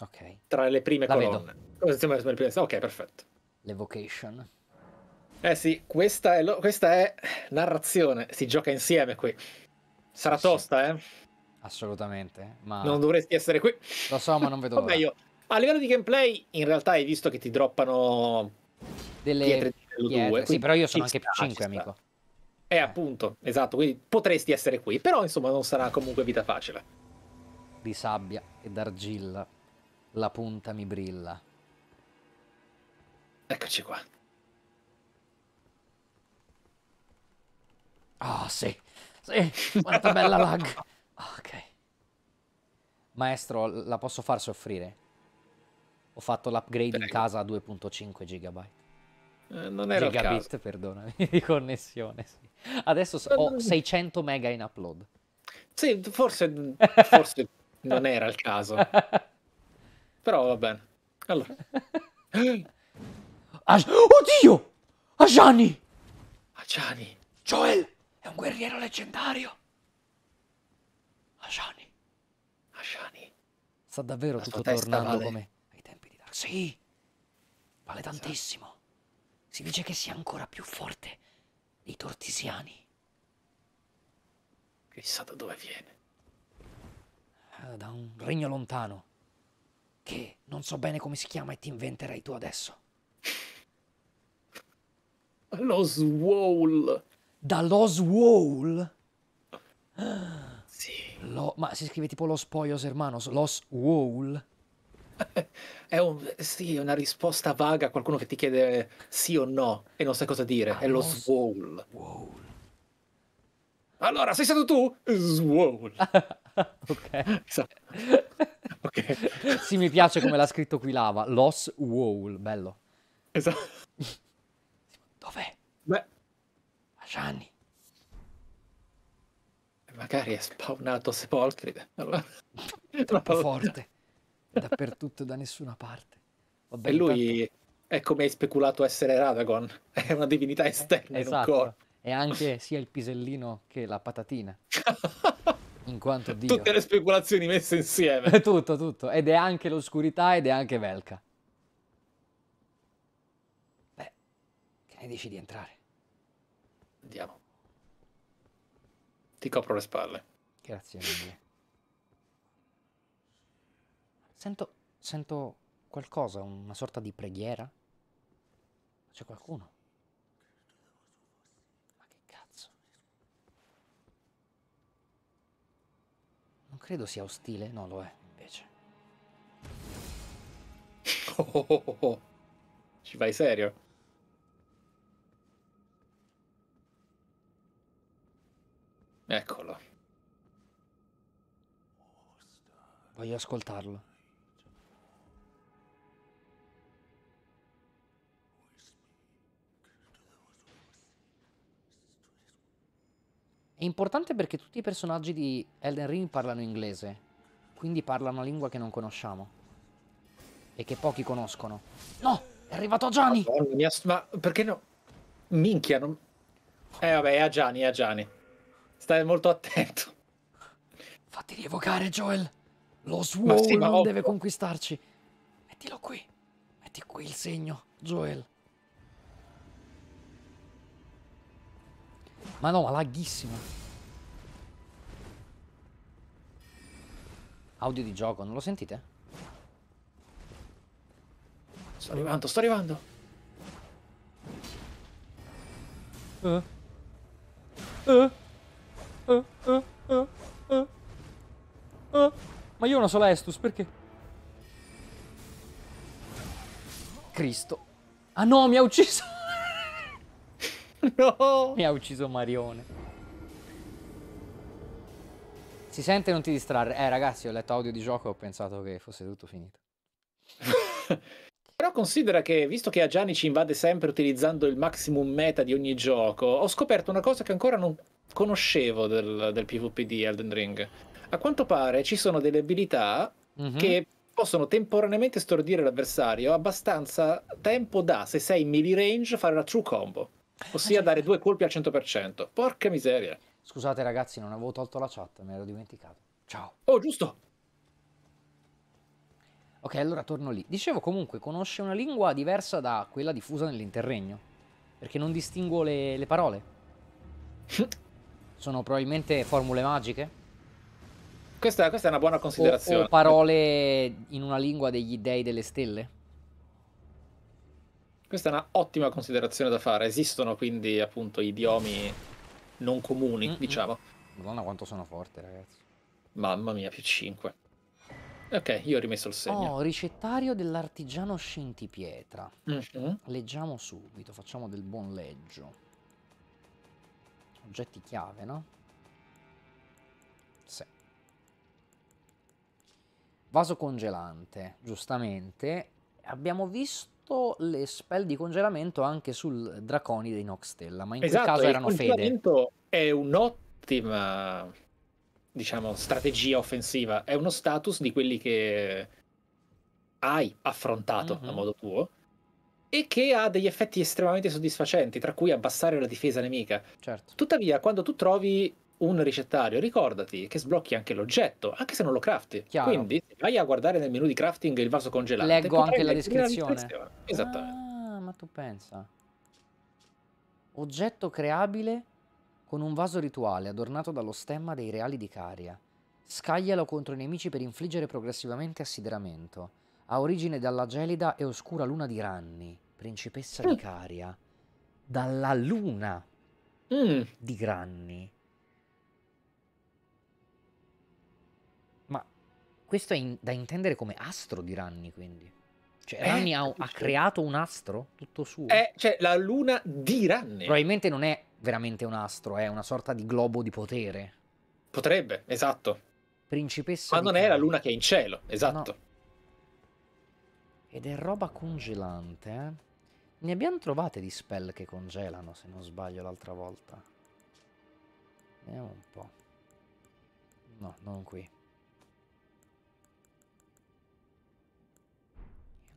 Ok. Tra le prime colonne. Ok, perfetto. L'evocation. Eh sì, questa è narrazione, si gioca insieme qui. Sarà tosta, eh? Assolutamente, ma... Non dovresti essere qui. Lo so, ma non vedo l'ora. Meglio, a livello di gameplay, in realtà hai visto che ti droppano... Delle pietre di livello 2. Sì, però io sono anche più 5, amico. Appunto, esatto, quindi potresti essere qui, però insomma non sarà comunque vita facile. Di sabbia e d'argilla, la punta mi brilla. Eccoci qua. Ah, sì, quanta bella lag. Ok. Maestro, la posso far soffrire? Ho fatto l'upgrade in casa a 2.5 gigabyte. Non era il caso. Gigabit, perdonami, di connessione, sì. Adesso ho 600 mega in upload. Sì, forse non era il caso. Però va bene. Allora. Oddio! Ajani! Joel! È un guerriero leggendario. Ashani. Sta davvero tutto tornando come ai tempi di Dark Souls. Sì. Vale tantissimo. Si dice che sia ancora più forte dei Tortisiani. Chissà da dove viene. Da un regno lontano. Che non so bene come si chiama e ti inventerai tu adesso. Lo Swole. Dallo Swole? Sì. Ma si scrive tipo Los Poyos Hermanos, Los Swole? Sì, è una risposta vaga a qualcuno che ti chiede sì o no e non sai cosa dire. È lo Swole. Allora, sei stato tu? Swole. Ok. Ok. Sì, mi piace come l'ha scritto qui Lava. Lo Swole, bello. Esatto. Dov'è? Beh. Gianni. Magari è spawnato sepolcride. Allora. Troppo forte. Dappertutto, da nessuna parte. Vabbè, e lui è come hai speculato essere Radagon. È una divinità esterna, esatto. In un corpo. E anche sia il pisellino che la patatina. in quanto Dio. Tutte le speculazioni messe insieme. È tutto, tutto. Ed è anche l'oscurità ed è anche Velka. Beh, che ne dici di entrare? Andiamo. Ti copro le spalle. Grazie mille. Sento qualcosa, una sorta di preghiera. C'è qualcuno? Ma che cazzo? Non credo sia ostile. No, lo è, invece. Oh. Ci vai serio? Eccolo. Voglio ascoltarlo. È importante perché tutti i personaggi di Elden Ring parlano inglese, quindi parlano una lingua che non conosciamo e che pochi conoscono. No! È arrivato Gianni! Ma perché no? Minchia, non... vabbè, è a Gianni, è a Gianni. Stai molto attento. Fatti rievocare, Joel! Lo suo sì, non deve conquistarci. Mettilo qui. Metti qui il segno, Joel. Ma no, ma laghissimo. Audio di gioco, non lo sentite? Sto arrivando, sto arrivando. Ma io ho una sola Estus, perché? Cristo. Ah no, mi ha ucciso. No! Mi ha ucciso Marione. Si sente, non ti distrarre. Ragazzi, ho letto audio di gioco e ho pensato che fosse tutto finito. Però considera che, visto che Ajani ci invade sempre utilizzando il maximum meta di ogni gioco, ho scoperto una cosa che ancora non conoscevo del PvP di Elden Ring. A quanto pare ci sono delle abilità che possono temporaneamente stordire l'avversario abbastanza tempo da, se sei in melee range, fare la true combo. Ossia dare due colpi al 100%. Porca miseria. Scusate ragazzi, non avevo tolto la chat, me l'ero dimenticato. Ciao. Oh, giusto. Ok, allora torno lì. Dicevo, comunque, conosce una lingua diversa da quella diffusa nell'interregno, perché non distingo le parole. Sono probabilmente formule magiche. Questa è una buona considerazione. O parole in una lingua degli dei delle stelle. Questa è una ottima considerazione da fare. Esistono quindi appunto idiomi non comuni, diciamo. Madonna quanto sono forte, ragazzi. Mamma mia, più 5. Ok, io ho rimesso il segno. Oh, ricettario dell'artigiano scintipietra. Leggiamo subito, facciamo del buon leggio. Oggetti chiave, no? Sì. Vaso congelante, giustamente. Abbiamo visto le spell di congelamento anche sul Draconi dei Nokstella, ma in quel caso erano fede. Il congelamento è un'ottima, diciamo, strategia offensiva, è uno status di quelli che hai affrontato a modo tuo e che ha degli effetti estremamente soddisfacenti, tra cui abbassare la difesa nemica. Certo. Tuttavia, quando tu trovi un ricettario, ricordati che sblocchi anche l'oggetto, anche se non lo crafti. Chiaro. Quindi vai a guardare nel menu di crafting il vaso congelante. Leggo anche la descrizione. Esattamente. Ah, ma tu pensa. Oggetto creabile con un vaso rituale adornato dallo stemma dei reali di Caria. Scaglialo contro i nemici per infliggere progressivamente assideramento. Ha origine dalla gelida e oscura luna di Ranni, principessa di Caria. Dalla luna di Ranni. Questo è da intendere come astro di Ranni, quindi. Cioè, Ranni ha creato un astro tutto suo. Cioè, la luna di Ranni. Probabilmente non è veramente un astro, è una sorta di globo di potere. Potrebbe, esatto. Principessa. Ma non è la luna che è in cielo, esatto. No. Ed è roba congelante, eh? Ne abbiamo trovate di spell che congelano, se non sbaglio, l'altra volta. Vediamo un po'. No, non qui.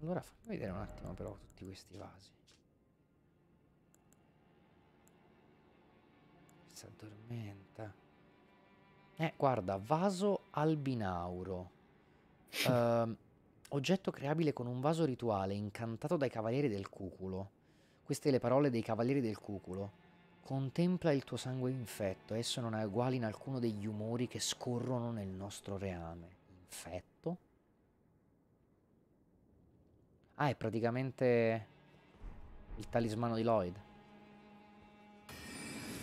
Allora fammi vedere un attimo però tutti questi vasi. Si addormenta. Guarda, vaso albinauro. Oggetto creabile con un vaso rituale incantato dai cavalieri del cuculo. Queste le parole dei cavalieri del cuculo. Contempla il tuo sangue infetto, esso non è uguale in alcuno degli umori che scorrono nel nostro reame. Infetto? Ah, è praticamente il talismano di Lloyd.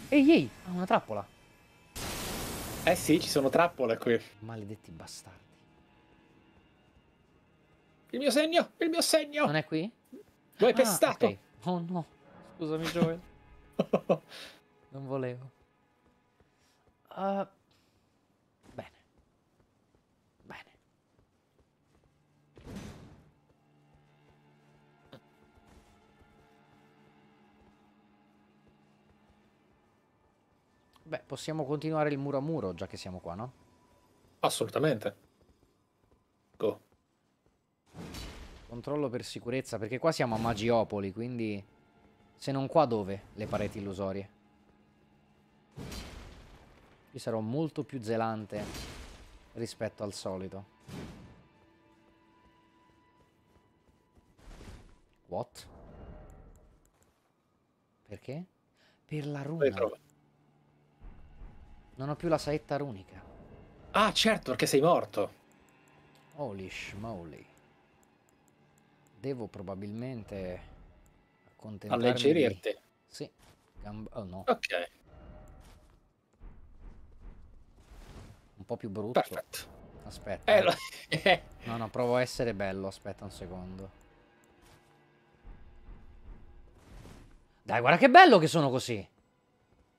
Ehi, ha una trappola. Eh sì, ci sono trappole qui. Maledetti bastardi. Il mio segno, il mio segno. Non è qui? Lo hai pestato. Okay. Oh no, scusami Joel. Non volevo. Bene. Bene. Beh, possiamo continuare il muro a muro, già che siamo qua, no? Assolutamente. Go. Controllo per sicurezza, perché qua siamo a Magiopoli, quindi... Se non qua, dove? Le pareti illusorie. Io sarò molto più zelante rispetto al solito. What? Perché? Per la runa. Non ho più la saetta runica. Ah, certo, perché sei morto. Holy schmoly. Devo probabilmente... alleggerirti. Sì. Oh no. Ok. Un po' più brutto. Perfetto. Aspetta. No, no, provo a essere bello. Aspetta un secondo. Dai, guarda che bello che sono così.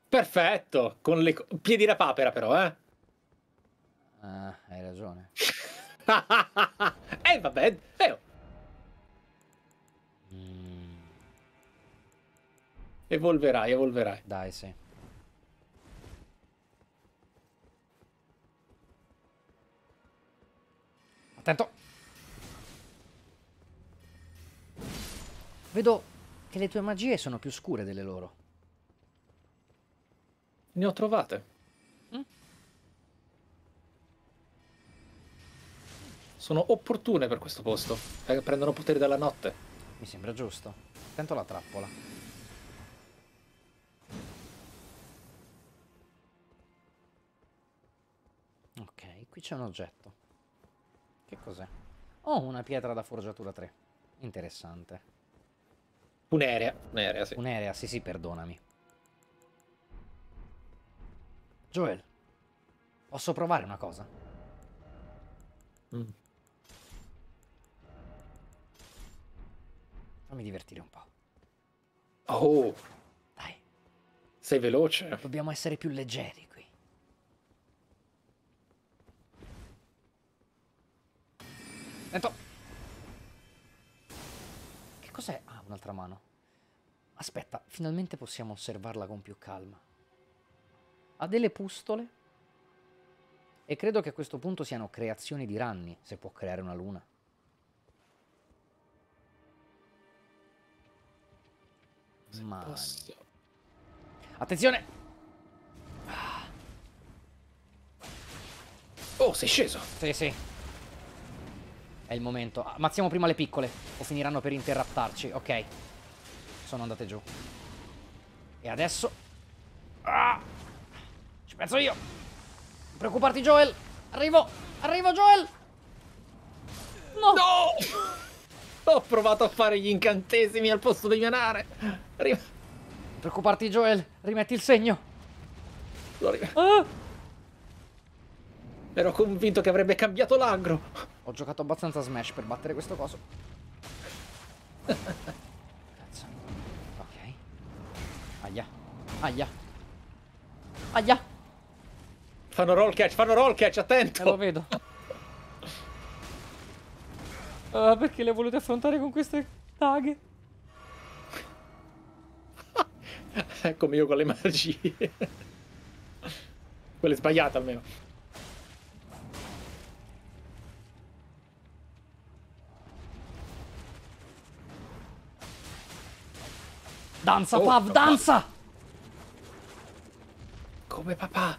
Perfetto. Con le piedi da papera però, eh. Ah, hai ragione. Vabbè. Evolverai, evolverai. Dai, sì. Attento. Vedo che le tue magie sono più scure delle loro. Ne ho trovate. Sono opportune per questo posto. Prendono potere dalla notte. Mi sembra giusto. Attento alla trappola. Qui c'è un oggetto. Che cos'è? Oh, una pietra da forgiatura 3. Interessante. Un'area. Un'area, sì. Un'area, sì, sì, perdonami. Joel, posso provare una cosa? Fammi divertire un po'. Oh! Dai. Sei veloce. Dobbiamo essere più leggeri. Che cos'è? Ah, un'altra mano. Aspetta, finalmente possiamo osservarla con più calma. Ha delle pustole. E credo che a questo punto siano creazioni di Ranni, se può creare una luna. Ma... attenzione! Oh, sei sceso! Sì, sì. È il momento. Ammazziamo prima le piccole o finiranno per interrattarci. Ok. Sono andate giù. E adesso ci penso io. Non preoccuparti Joel. Arrivo. Arrivo Joel. No. No. Ho provato a fare gli incantesimi al posto di menare. Non preoccuparti Joel. Rimetti il segno. Ero convinto che avrebbe cambiato l'angolo. Ho giocato abbastanza smash per battere questo coso. Cazzo. Ok. Aia. Aia. Aia. Fanno roll catch, attento. Lo vedo. Perché le volete affrontare con queste taghe? Come io con le magie. Quelle sbagliate almeno. Danza, Pav, danza! Come papà?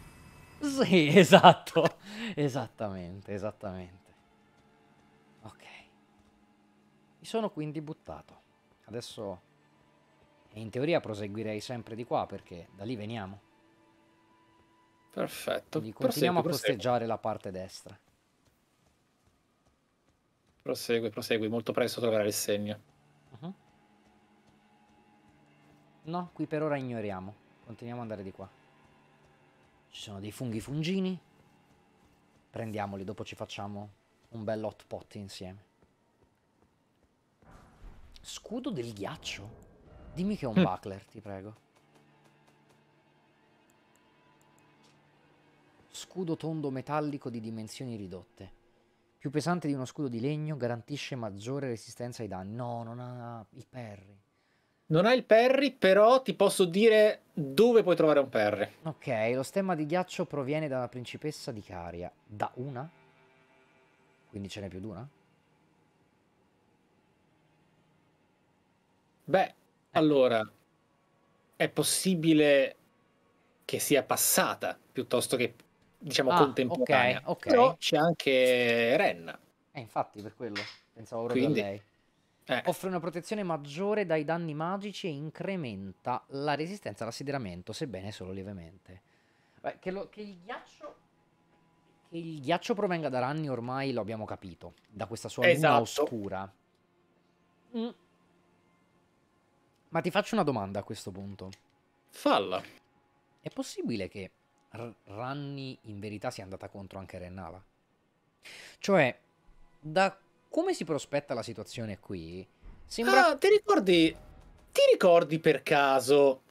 Sì, esatto. Esattamente, esattamente. Ok. Mi sono quindi buttato. Adesso in teoria proseguirei sempre di qua perché da lì veniamo. Perfetto. Quindi continuiamo a posteggiare la parte destra. Prosegue, prosegue. Molto presto troverai il segno. No, qui per ora ignoriamo. Continuiamo ad andare di qua. Ci sono dei funghi fungini. Prendiamoli, dopo ci facciamo un bel hot pot insieme. Scudo del ghiaccio? Dimmi che è un buckler, ti prego. Scudo tondo metallico di dimensioni ridotte. Più pesante di uno scudo di legno, garantisce maggiore resistenza ai danni. No, non ha il parry. Non ha il parry, però ti posso dire dove puoi trovare un parry. Ok, lo stemma di ghiaccio proviene dalla principessa di Caria. Da una? Quindi ce n'è più di una? Beh, allora, è possibile che sia passata, piuttosto che, diciamo, contemporanea. Okay, okay. Però c'è anche Renna. Infatti, per quello, pensavo proprio a lei. Offre una protezione maggiore dai danni magici e incrementa la resistenza all'assideramento, sebbene solo lievemente. Beh, che il ghiaccio provenga da Ranni ormai lo abbiamo capito, da questa sua luna oscura. Ma ti faccio una domanda a questo punto. Falla. È possibile che Ranni in verità sia andata contro anche Rennala? Cioè, da come si prospetta la situazione qui? Sembra... Ah, ti ricordi per caso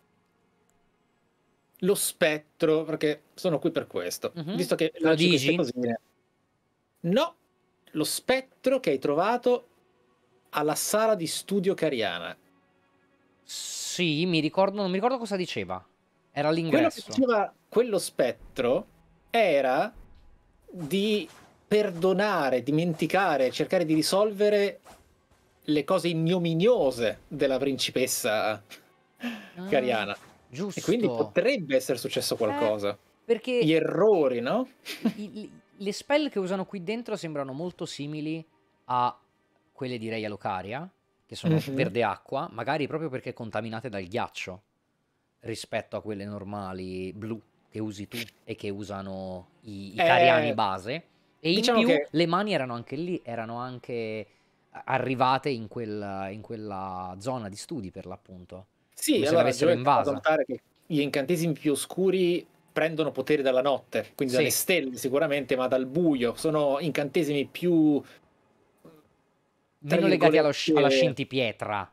lo spettro? Perché sono qui per questo. Visto che lo dici? No, lo spettro che hai trovato alla sala di studio cariana. Sì, mi ricordo, non mi ricordo cosa diceva. Era l'ingresso. Quello che diceva quello spettro era di perdonare, dimenticare, cercare di risolvere le cose ignominiose della principessa Cariana. Giusto. E quindi potrebbe essere successo qualcosa. Perché gli errori, no? Le spell che usano qui dentro sembrano molto simili a quelle di Raya Lucaria, che sono verde acqua, magari proprio perché contaminate dal ghiaccio, rispetto a quelle normali blu che usi tu e che usano i Cariani base. E diciamo in più che... le mani erano anche lì, erano anche arrivate in quella zona di studi per l'appunto. Sì, allora bisogna notare che gli incantesimi più oscuri prendono potere dalla notte, quindi dalle stelle sicuramente, ma dal buio. Sono incantesimi più... meno legati alla scintipietra.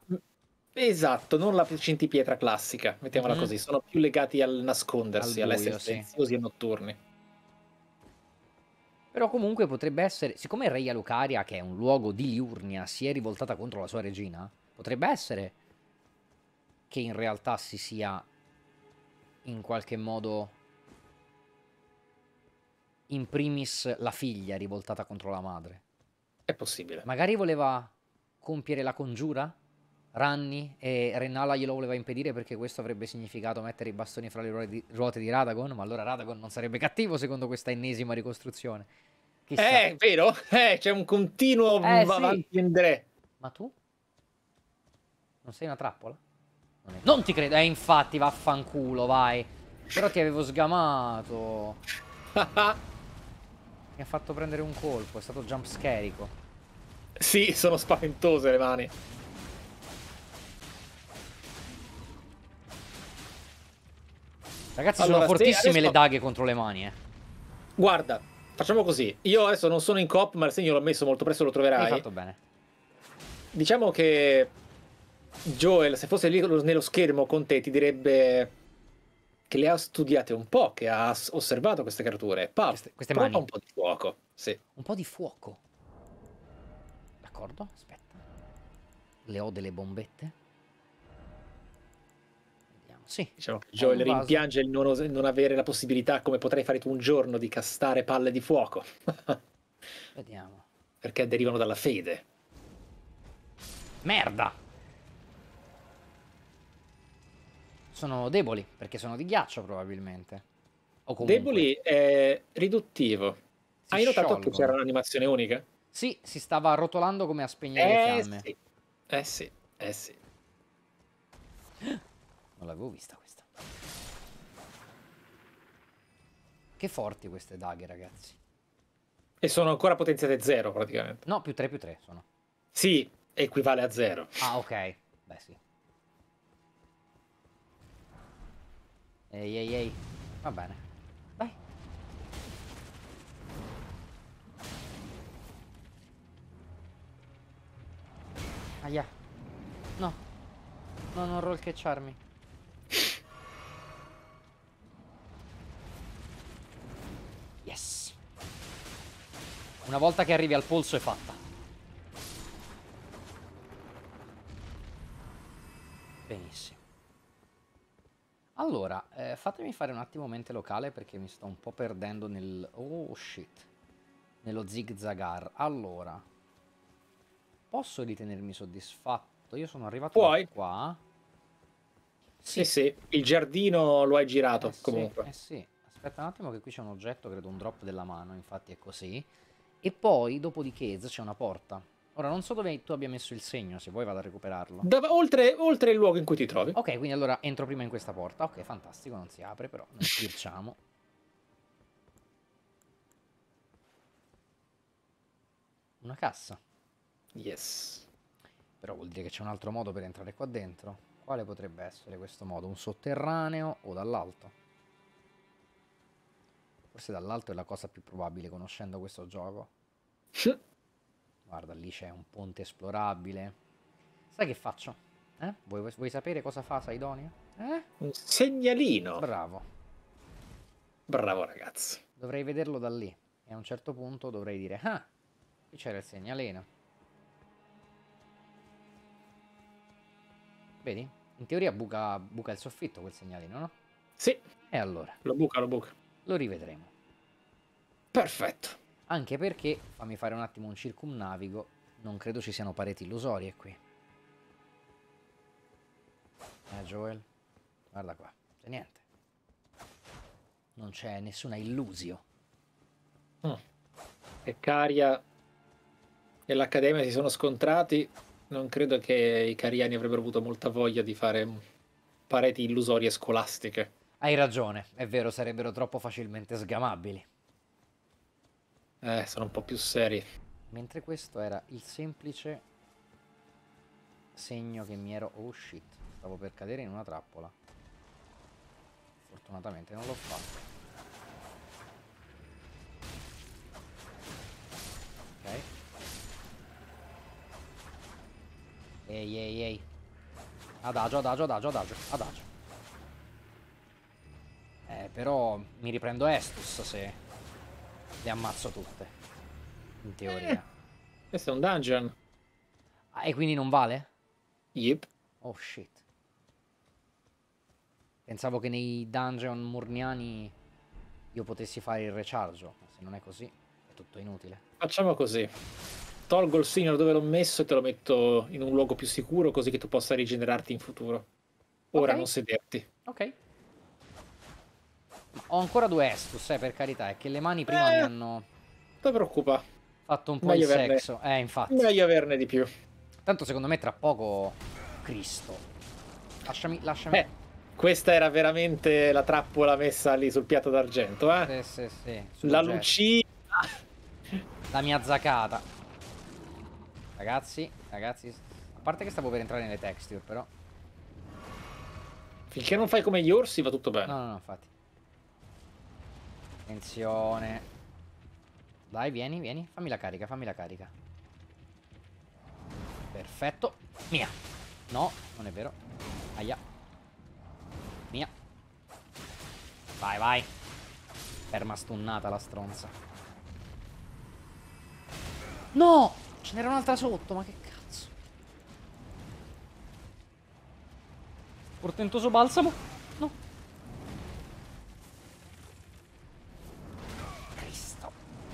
Esatto, non la scintipietra classica, mettiamola così. Sono più legati al nascondersi, all'essere silenziosi e notturni. Però comunque potrebbe essere, siccome Raya Lucaria, che è un luogo di Liurnia, si è rivoltata contro la sua regina, potrebbe essere che in realtà si sia in qualche modo in primis la figlia rivoltata contro la madre. È possibile. Magari voleva compiere la congiura Ranni e Rennala glielo voleva impedire perché questo avrebbe significato mettere i bastoni fra le ruote di Radagon, ma allora Radagon non sarebbe cattivo secondo questa ennesima ricostruzione. Chissà. Vero? C'è un continuo avanti e indietro. Ma tu? Non sei una trappola? Non, non ti credo, infatti vaffanculo, vai. Però ti avevo sgamato. Mi ha fatto prendere un colpo, è stato jumpscarico. Sì, sono spaventose le mani. Ragazzi, allora, sono fortissime adesso... le daghe contro le mani, Guarda, facciamo così. Io adesso non sono in coop, ma il segno l'ho messo, molto presto lo troverai. Hai fatto bene. Diciamo che Joel, se fosse lì nello schermo con te, ti direbbe che le ha studiate un po', che ha osservato queste creature. Pav, queste mani. Un po' di fuoco. Sì. Un po' di fuoco. D'accordo, aspetta. Le ho delle bombette. Sì, diciamo che Joel rimpiange il non avere la possibilità, come potrei fare tu un giorno, di castare palle di fuoco. Vediamo. Perché derivano dalla fede. Merda! Sono deboli, perché sono di ghiaccio probabilmente. comunque... Deboli è riduttivo. Hai notato che c'era un'animazione unica? Sì, si stava rotolando come a spegnere le fiamme. Sì. Eh sì. Non l'avevo vista questa. Che forti queste daghe, ragazzi. E sono ancora potenziate 0 praticamente. No, +3/+3 sono. Sì, equivale a 0. Ah, ok. Beh, sì. Ehi. Va bene. Vai. Aia. No. No, non roll catcharmi. Yes. Una volta che arrivi al polso è fatta. Benissimo. Allora, fatemi fare un attimo mente locale perché mi sto un po' perdendo nel... Oh, shit. Nello zigzagar. Allora. Posso ritenermi soddisfatto? Io sono arrivato da qua. Sì. Sì, il giardino lo hai girato, comunque. Sì. Aspetta un attimo che qui c'è un oggetto, credo un drop della mano, infatti è così. E poi, dopodiché, c'è una porta. Ora, non so dove tu abbia messo il segno, se vuoi vado a recuperarlo. Oltre il luogo in cui ti trovi. Ok, quindi allora entro prima in questa porta. Ok, fantastico, non si apre però, non sbirciamo. Una cassa. Yes. Però vuol dire che c'è un altro modo per entrare qua dentro. Quale potrebbe essere questo modo? Un sotterraneo o dall'alto? Forse dall'alto è la cosa più probabile, conoscendo questo gioco. Sì. Guarda, lì c'è un ponte esplorabile. Sai che faccio? Eh? Vuoi sapere cosa fa Cydonia? Eh? Un segnalino. Bravo. Bravo, ragazzi. Dovrei vederlo da lì. E a un certo punto dovrei dire, ah, qui c'era il segnalino. Vedi? In teoria buca il soffitto quel segnalino, no? Sì. E allora? Lo buca. Lo rivedremo. Perfetto. Anche perché, fammi fare un attimo un circumnavigo, non credo ci siano pareti illusorie qui. Joel, guarda qua, c'è niente. Non c'è nessuna illusio. E Caria e l'Accademia si sono scontrati, non credo che i cariani avrebbero avuto molta voglia di fare pareti illusorie scolastiche. Hai ragione, è vero, sarebbero troppo facilmente sgamabili. Sono un po' più seri. Mentre questo era il semplice segno che mi ero... Oh shit, stavo per cadere in una trappola. Fortunatamente non l'ho fatto. Ok. Ehi. Adagio. Però mi riprendo Estus se... Le ammazzo tutte. In teoria. Questo è un dungeon. Ah, e quindi non vale? Yep. Oh shit. Pensavo che nei dungeon murniani io potessi fare il recharge. Ma se non è così, è tutto inutile. Facciamo così. Tolgo il signor dove l'ho messo e te lo metto in un luogo più sicuro, così che tu possa rigenerarti in futuro. Ora non sederti. Ok. Ho ancora 2 Estus, per carità, è che le mani prima mi hanno... Ti preoccupa. Fatto un po' di sesso. Infatti. Meglio averne di più. Tanto secondo me tra poco... Cristo. Lasciami. Questa era veramente la trappola messa lì sul piatto d'argento, eh? Sì. La lucina. La mia zaccata. Ragazzi. A parte che stavo per entrare nelle texture, però. Finché non fai come gli orsi va tutto bene. No, infatti. Attenzione. Dai, vieni. Fammi la carica. Perfetto. Mia. No, non è vero. Aia. Mia. Vai. Ferma stunnata la stronza. No! Ce n'era un'altra sotto, ma che cazzo. Portentoso balsamo. No.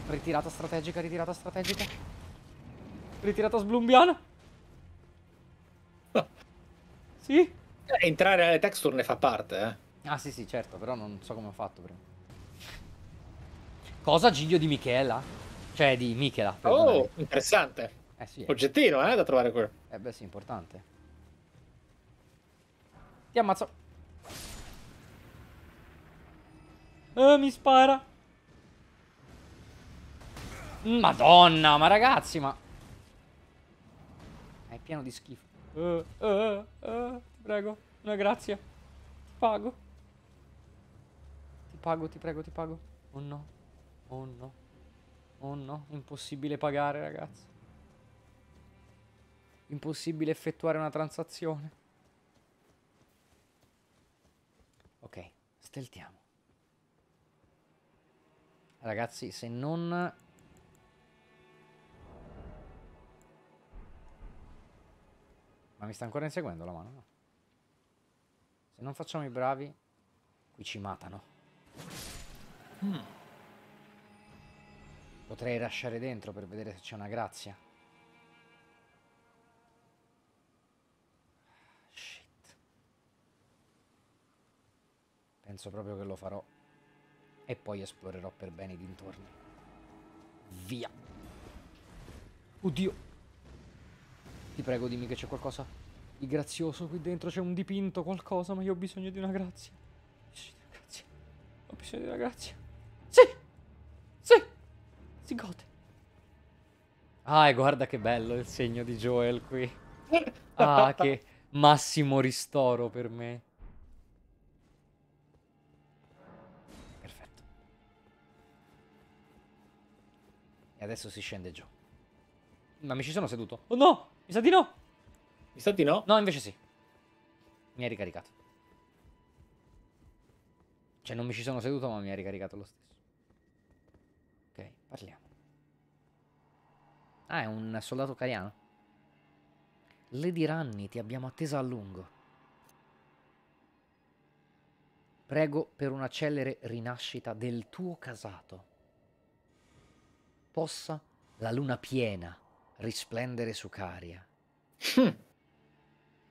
Ritirata strategica. Ritirata sblumbiana. Sì. Entrare alle texture ne fa parte, eh. Ah sì, certo, però non so come ho fatto prima. Cosa Giglio di Miquella? Cioè di Miquella. Oh, interessante. Sì, oggettino, da trovare quello. Beh, sì, importante. Ti ammazzo. Mi spara. Madonna, ma ragazzi, ma... È pieno di schifo. Ti prego, no, grazie. Ti pago. Ti pago, ti prego, ti pago. Oh no. Oh no. Oh no. Impossibile pagare, ragazzi. Impossibile effettuare una transazione. Ok, steltiamo. Ragazzi, se non... Ma mi sta ancora inseguendo la mano, no? Se non facciamo i bravi, qui ci matano. Potrei lasciare dentro per vedere se c'è una grazia. Shit. Penso proprio che lo farò. E poi esplorerò per bene i dintorni. Via. Oddio. Ti prego, dimmi che c'è qualcosa di grazioso qui dentro. C'è un dipinto, qualcosa, ma io ho bisogno di una grazia. Ho bisogno di una grazia. Ho bisogno di una grazia. Sì. Sì. Si gode. Ah, e guarda che bello il segno di Joel qui. Ah, che massimo ristoro per me. Adesso si scende giù. Ma mi ci sono seduto. Oh no! Mi sa di no! Mi sa di no? No, invece sì. Mi hai ricaricato. Cioè non mi ci sono seduto, ma mi hai ricaricato lo stesso. Ok, parliamo. Ah, è un soldato cariano. Lady Ranni, ti abbiamo attesa a lungo. Prego per una celere rinascita del tuo casato. Possa la luna piena risplendere su Caria.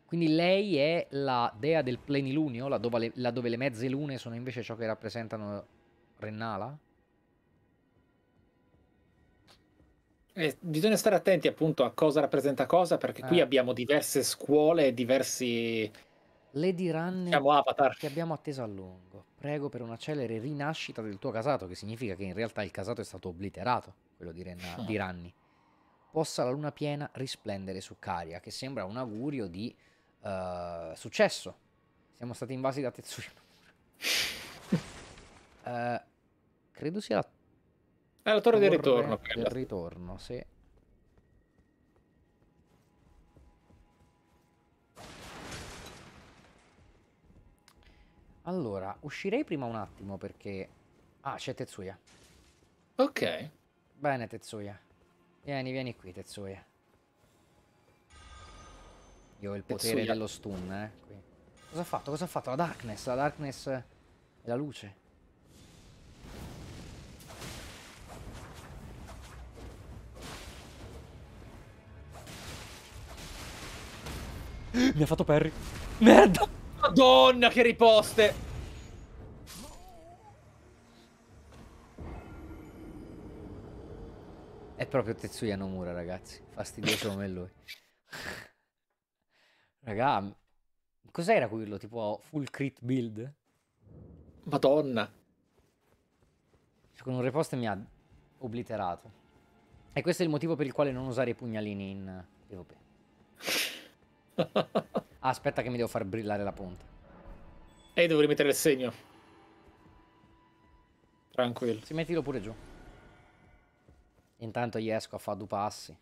Quindi lei è la dea del plenilunio, laddove le mezze lune sono invece ciò che rappresentano Rennala? Bisogna stare attenti appunto a cosa rappresenta cosa, perché qui abbiamo diverse scuole, diversi... Lady Ranni, che abbiamo atteso a lungo. Prego per una celere rinascita del tuo casato, che significa che in realtà il casato è stato obliterato, quello di Ranni. Possa la luna piena risplendere su Caria, che sembra un augurio di successo. Siamo stati invasi da Tetsuya. Credo sia la torre del ritorno. Del ritorno, sì. Allora, uscirei prima un attimo perché... Ah, c'è Tetsuya. Ok. Bene, Tetsuya. Vieni, vieni qui, Tetsuya. Io ho il potere dello stun, qui. Cosa ha fatto? Cosa ha fatto? La darkness. La darkness è la luce. Mi ha fatto parry. Merda! Madonna, che riposte! È proprio Tetsuya Nomura, ragazzi. Fastidioso come lui. Raga, cos'era quello? Tipo full crit build? Madonna. Con un riposte mi ha obliterato. E questo è il motivo per il quale non usare i pugnalini in PvP. Ah, aspetta che mi devo far brillare la punta. E devo rimettere il segno. Tranquillo. Sì, mettilo pure giù. Intanto gli esco a fare due passi.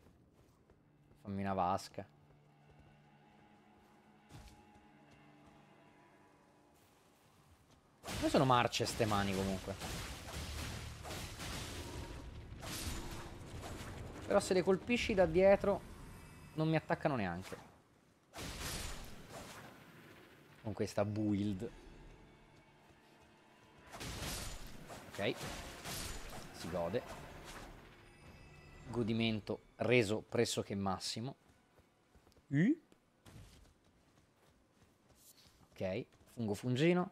Fammi una vasca. Poi sono marce ste mani comunque. Però se le colpisci da dietro non mi attaccano neanche. Con questa build. Ok. Si gode. Godimento reso pressoché massimo. Ok. Fungo fungino.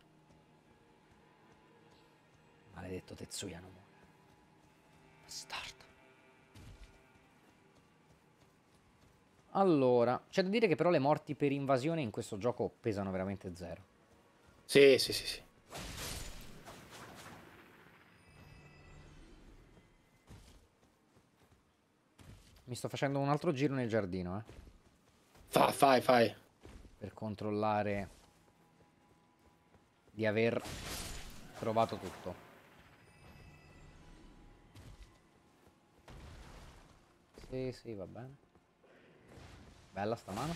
Maledetto Tetsuya Nomura. Bastardo. Allora, c'è da dire che però le morti per invasione in questo gioco pesano veramente zero. Sì, sì, sì, sì. Mi sto facendo un altro giro nel giardino, eh. Fai. Per controllare di aver trovato tutto. Sì, sì, va bene. Bella sta mano.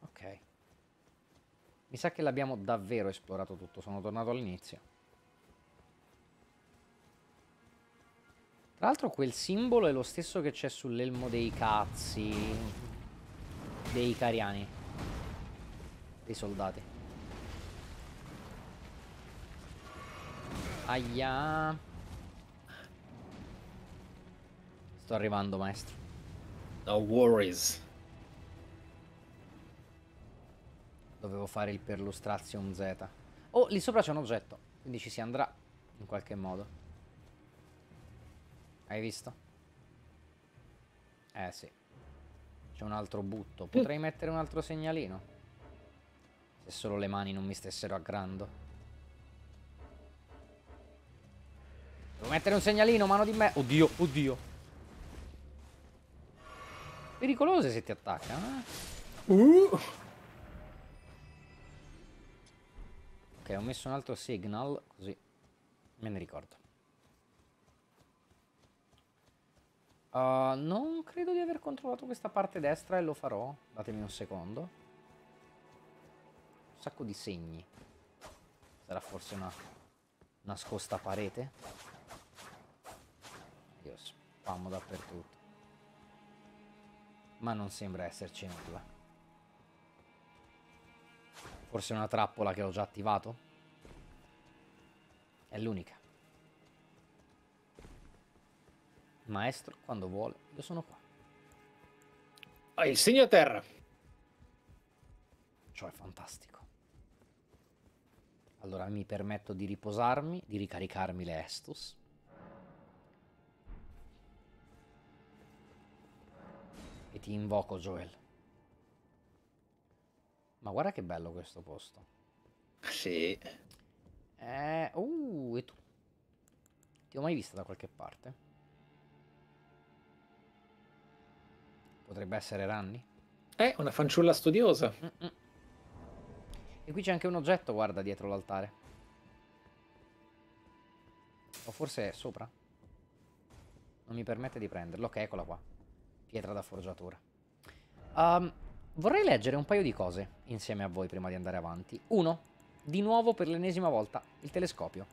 Ok. Mi sa che l'abbiamo davvero esplorato tutto, sono tornato all'inizio. Tra l'altro quel simbolo è lo stesso che c'è sull'elmo dei cazzi dei cariani, dei soldati. Aia. Sto arrivando, maestro. No worries. Dovevo fare il perlustrazione Z. Oh, lì sopra c'è un oggetto, quindi ci si andrà in qualche modo. Hai visto? Eh sì. C'è un altro butto. Potrei mettere un altro segnalino. Se solo le mani non mi stessero aggrando. Devo mettere un segnalino, mano di me. Oddio, oddio. Pericolose se ti attaccano, eh? Ok, ho messo un altro signal, così me ne ricordo. Non credo di aver controllato questa parte destra e lo farò. Datemi un secondo. Un sacco di segni. Sarà forse una nascosta parete? Io spammo dappertutto. Ma non sembra esserci nulla. Forse è una trappola che ho già attivato? È l'unica. Maestro, quando vuole, io sono qua. Ah, il segno a terra. Ciò è fantastico. Allora mi permetto di riposarmi, di ricaricarmi le Estus. E ti invoco, Joel. Ma guarda che bello questo posto. Sì. E tu? Ti ho mai vista da qualche parte? Potrebbe essere Ranni? Una fanciulla studiosa. E qui c'è anche un oggetto, guarda, dietro l'altare. O forse è sopra? Non mi permette di prenderlo. Ok, eccola qua. Pietra da forgiatura. Vorrei leggere un paio di cose insieme a voi prima di andare avanti. 1. Di nuovo per l'ennesima volta il telescopio.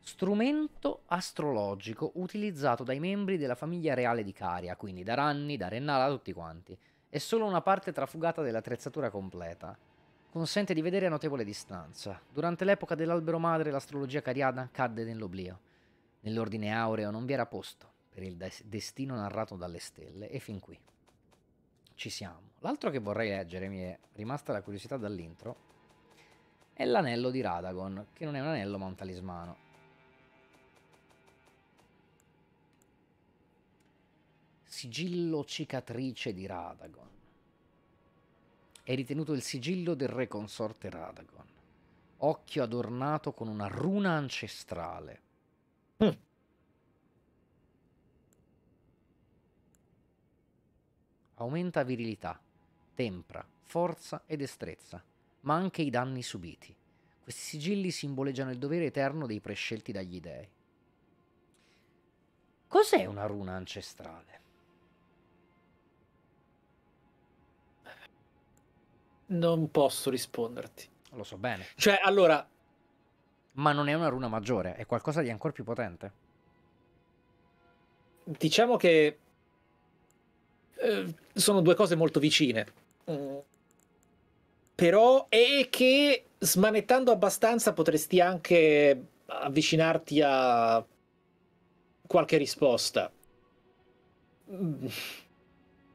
Strumento astrologico utilizzato dai membri della famiglia reale di Caria, quindi da Ranni, da Rennala, da tutti quanti. È solo una parte trafugata dell'attrezzatura completa. Consente di vedere a notevole distanza. Durante l'epoca dell'albero madre l'astrologia cariana cadde nell'oblio. Nell'ordine aureo non vi era posto per il destino narrato dalle stelle, e fin qui ci siamo. L'altro che vorrei leggere, mi è rimasta la curiosità dall'intro, è l'anello di Radagon, che non è un anello ma un talismano. Sigillo cicatrice di Radagon. È ritenuto il sigillo del re consorte Radagon. Occhio adornato con una runa ancestrale. Aumenta virilità, tempra, forza e destrezza, ma anche i danni subiti. Questi sigilli simboleggiano il dovere eterno dei prescelti dagli dei. Cos'è una runa ancestrale? Non posso risponderti. Lo so bene. Cioè, allora... Ma non è una runa maggiore, è qualcosa di ancora più potente. Diciamo che... sono due cose molto vicine, però è che smanettando abbastanza potresti anche avvicinarti a qualche risposta.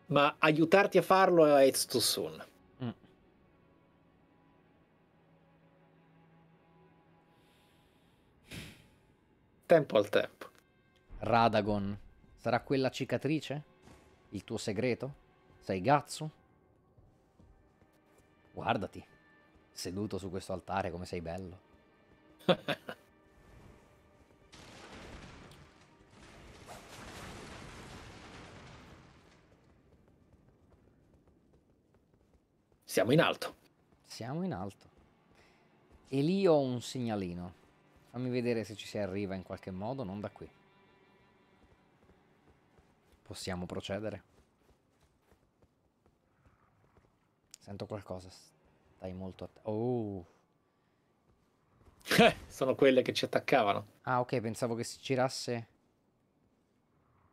ma aiutarti a farlo è too soon. Tempo al tempo. Radagon, sarà quella cicatrice? Il tuo segreto? Sei Gatsu? Guardati, seduto su questo altare, come sei bello. Siamo in alto. Siamo in alto. E lì ho un segnalino. Fammi vedere se ci si arriva in qualche modo, non da qui. Possiamo procedere. Sento qualcosa. Stai molto attento. Oh. Sono quelle che ci attaccavano. Ah, ok, pensavo che si girasse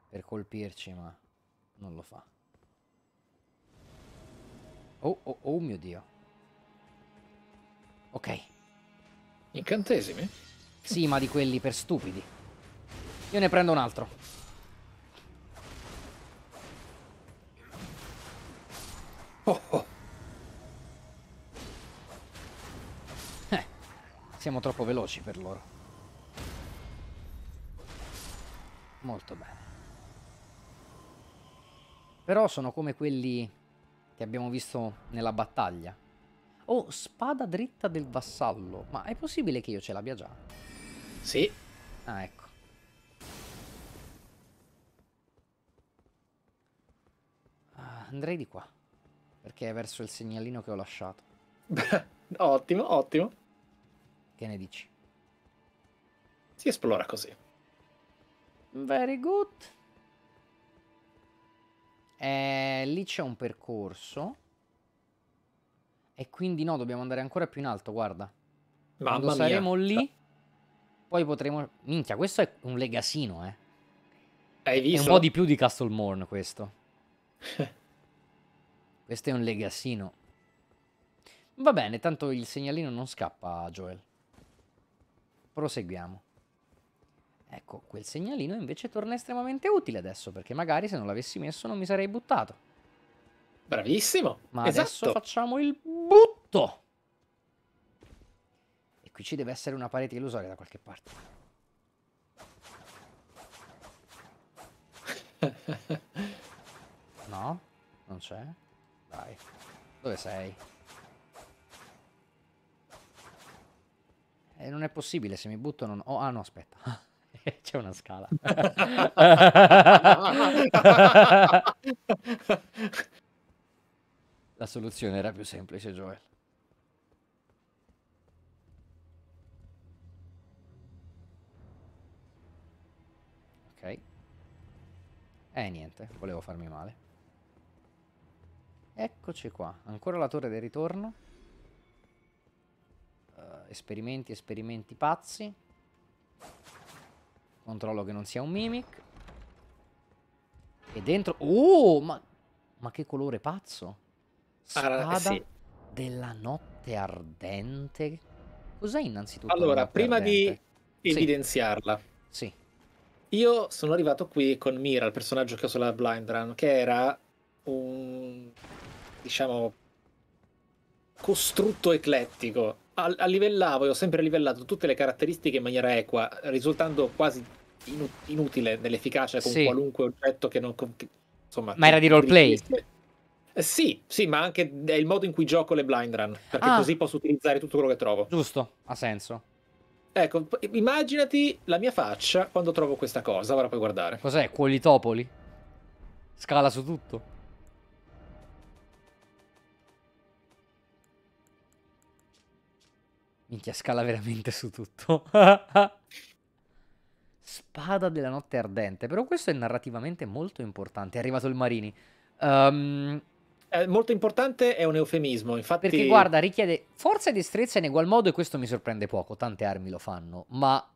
per colpirci, ma non lo fa. Oh, oh, oh mio Dio. Ok. Incantesimi? Sì, ma di quelli per stupidi. Io ne prendo un altro. Oh, oh. Siamo troppo veloci per loro. Molto bene. Però sono come quelli che abbiamo visto nella battaglia. Oh, spada dritta del vassallo. Ma è possibile che io ce l'abbia già? Sì. Ah, ecco. Andrei di qua, perché è verso il segnalino che ho lasciato. Ottimo, ottimo. Che ne dici? Si esplora così. Very good. Lì c'è un percorso. E quindi no, dobbiamo andare ancora più in alto, guarda. Mamma Quando saremo mia. Lì... Poi potremo... Minchia, questo è un legasino, eh. Hai visto? È un po' di più di Castlemorn, questo. Questo è un legasino. Va bene, tanto il segnalino non scappa, Joel. Proseguiamo. Ecco, quel segnalino invece torna estremamente utile adesso, perché magari se non l'avessi messo non mi sarei buttato. Bravissimo! Ma esatto. Adesso facciamo il butto! Qui ci deve essere una parete illusoria da qualche parte. No? Non c'è? Dai. Dove sei? Non è possibile, se mi butto non... Oh, ah no, aspetta. C'è una scala. La soluzione era più semplice, Joel. Niente, volevo farmi male. Eccoci qua, ancora la torre del ritorno. Esperimenti, esperimenti pazzi. Controllo che non sia un mimic. E dentro... Oh, ma che colore pazzo. Spada della notte ardente. Cos'è innanzitutto? Allora, prima ardente? Di evidenziarla. Sì. Io sono arrivato qui con Mira, il personaggio che ho sulla Blind Run, che era un, diciamo, costrutto eclettico. Allivellavo, e ho sempre livellato tutte le caratteristiche in maniera equa, risultando quasi inutile nell'efficacia con qualunque oggetto che non... Che, insomma, ma era di roleplay? Sì, ma anche è il modo in cui gioco le Blind Run, perché così posso utilizzare tutto quello che trovo. Giusto, ha senso. Ecco, immaginati la mia faccia quando trovo questa cosa, ora puoi guardare. Cos'è? Cuolitopoli? Scala su tutto. Minchia, scala veramente su tutto. Spada della notte ardente. Però questo è narrativamente molto importante. È arrivato il Marini. Molto importante è un eufemismo, infatti... Perché guarda, richiede forza e destrezza in egual modo, e questo mi sorprende poco, tante armi lo fanno, ma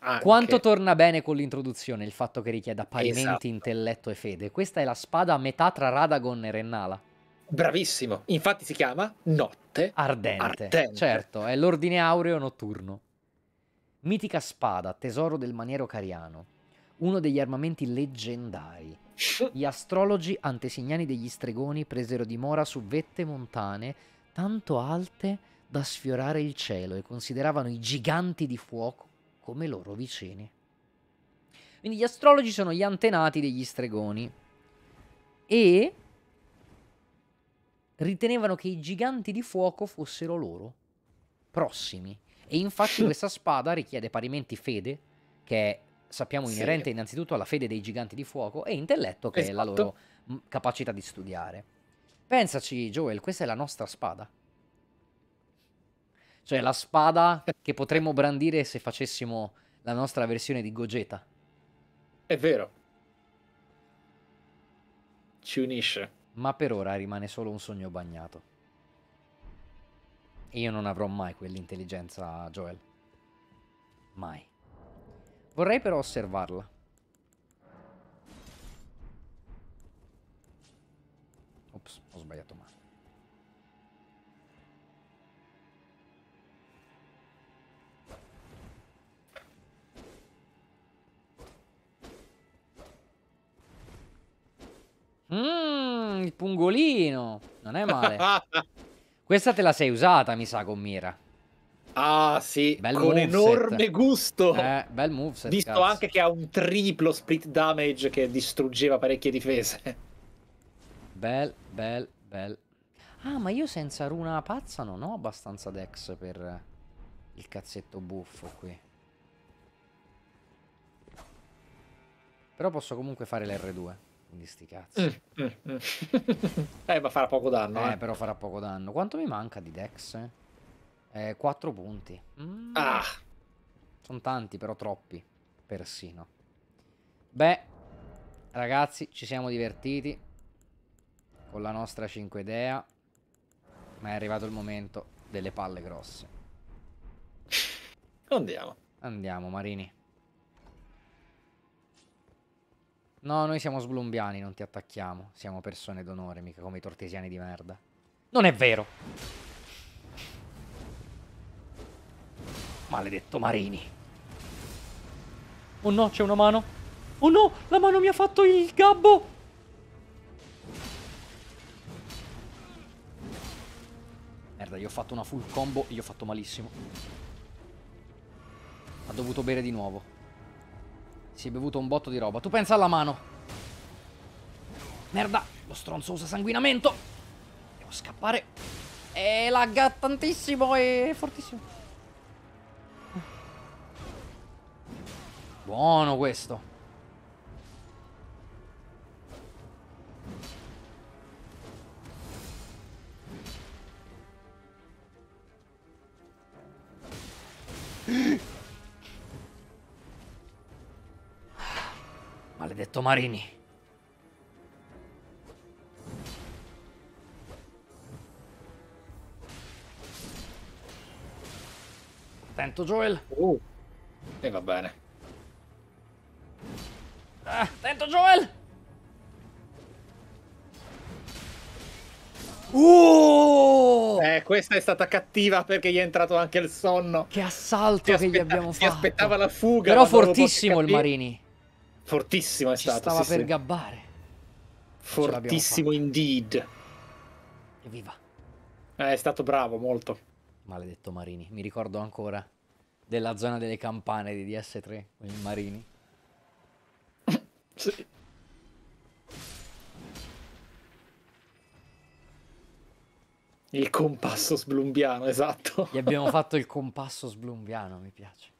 anche. Quanto torna bene con l'introduzione il fatto che richieda parimenti intelletto e fede. Questa è la spada a metà tra Radagon e Rennala. Bravissimo, infatti si chiama Notte Ardente. Certo, è l'ordine aureo notturno. Mitica spada, tesoro del maniero cariano, uno degli armamenti leggendari. Gli astrologi antesignani degli stregoni presero dimora su vette montane tanto alte da sfiorare il cielo e consideravano i giganti di fuoco come loro vicini. Quindi gli astrologi sono gli antenati degli stregoni e ritenevano che i giganti di fuoco fossero loro prossimi. E infatti questa spada richiede parimenti fede, che è, sappiamo, inerente innanzitutto alla fede dei giganti di fuoco, e intelletto, che è la loro capacità di studiare. Pensaci, Joel, questa è la nostra spada. Cioè la spada che potremmo brandire se facessimo la nostra versione di Gogeta. È vero. Ci unisce. Ma per ora rimane solo un sogno bagnato. E io non avrò mai quell'intelligenza, Joel. Mai. Vorrei però osservarla. Ops, ho sbagliato male. Il pungolino. Non è male. Questa te la sei usata, mi sa, con Mira. Ah, sì, bel con moveset. Enorme gusto. Bel moveset. Visto cazzo. Anche che ha un triplo split damage che distruggeva parecchie difese. Bel. Ah, ma io senza runa pazza non ho abbastanza dex per il cazzetto buffo qui. Però posso comunque fare l'R2. Quindi sti cazzi. Ma farà poco danno. Però farà poco danno. Quanto mi manca di dex? 4 punti. Sono tanti, però troppi. Persino. Beh, ragazzi, ci siamo divertiti con la nostra 5 idea. Ma è arrivato il momento delle palle grosse. Andiamo. Andiamo, Marini. No, noi siamo sblumbiani, non ti attacchiamo. Siamo persone d'onore, mica come i tortesiani di merda. Non è vero. Maledetto Marini. Oh no, c'è una mano. Oh no, la mano mi ha fatto il gabbo. Merda, gli ho fatto una full combo e gli ho fatto malissimo. Ha dovuto bere di nuovo. Si è bevuto un botto di roba. Tu pensa alla mano. Merda. Lo stronzo usa sanguinamento. Devo scappare. Lagga tantissimo. E fortissimo. Buono questo. Maledetto Marini. Attento Joel. E va bene. Attento Joel. Questa è stata cattiva perché gli è entrato anche il sonno. Che assalto che gli abbiamo fatto. Si aspettava la fuga. Però fortissimo il Marini. Fortissimo è stato. Stava per gabbare. Fortissimo indeed. Evviva. È stato bravo, molto. Maledetto Marini. Mi ricordo ancora della zona delle campane di DS3. Con il Marini. Sì. Il compasso sblumbiano, esatto. Gli abbiamo fatto il compasso sblumbiano, mi piace.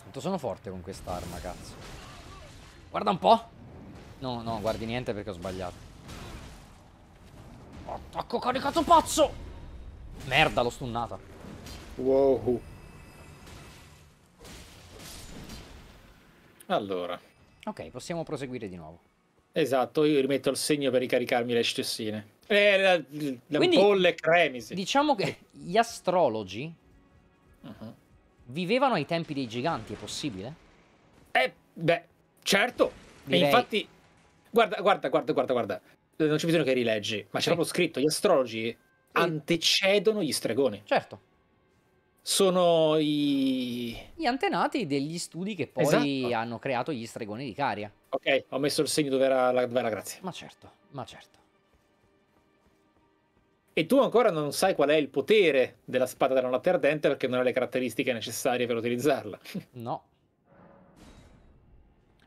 Quanto sono forte con quest'arma, cazzo. Guarda un po'. No, no, guardi niente perché ho sbagliato. Attacco caricato pazzo. Merda, l'ho stunnata. Wow. Allora. Ok, possiamo proseguire di nuovo. Esatto, io rimetto il segno per ricaricarmi le scessine. Le bolle cremisi. Diciamo che gli astrologi... vivevano ai tempi dei giganti, è possibile? Beh, certo. Direi... E infatti, guarda. Non c'è bisogno che rileggi, ma c'è proprio scritto, gli astrologi antecedono gli stregoni. Certo. sono gli antenati degli studi che poi hanno creato gli stregoni di Caria. Ok, ho messo il segno dove era la grazia. Ma certo, ma certo. E tu ancora non sai qual è il potere della spada della notte ardente perché non ha le caratteristiche necessarie per utilizzarla. No.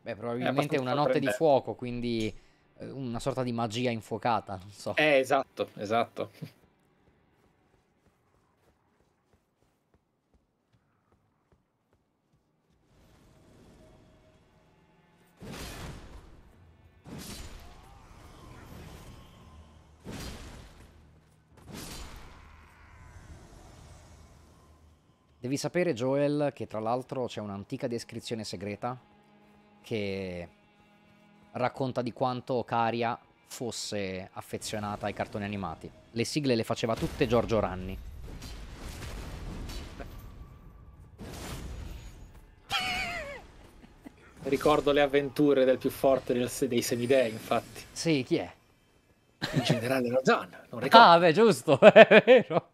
Beh, probabilmente è una notte di fuoco, quindi una sorta di magia infuocata, non so. Esatto, esatto. Devi sapere, Joel, che tra l'altro c'è un'antica descrizione segreta che racconta di quanto Caria fosse affezionata ai cartoni animati. Le sigle le faceva tutte Giorgio Ranni. Ricordo le avventure del più forte dei semidei, infatti. Sì, chi è? Il generale Radan, non ricordo. Ah, beh, giusto, è vero.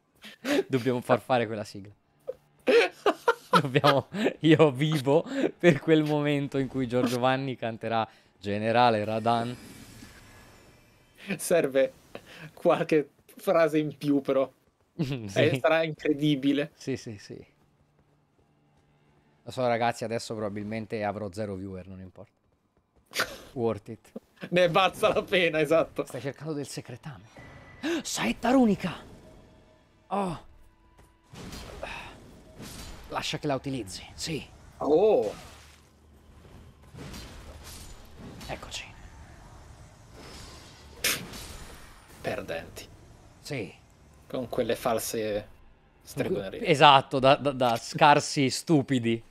Dobbiamo far fare quella sigla. Io vivo per quel momento in cui Giorgio Vanni canterà Generale Radan. Serve qualche frase in più, però. Sì. Sarà incredibile. Sì, sì, sì. Lo so, ragazzi, adesso probabilmente avrò 0 viewer, non importa. Worth it. Ne valsa la pena, esatto. Stai cercando del secretame. Saetta runica. Oh. Lascia che la utilizzi, sì. Oh! Eccoci. Perdenti. Sì. Con quelle false stregonerie. Esatto, da scarsi stupidi.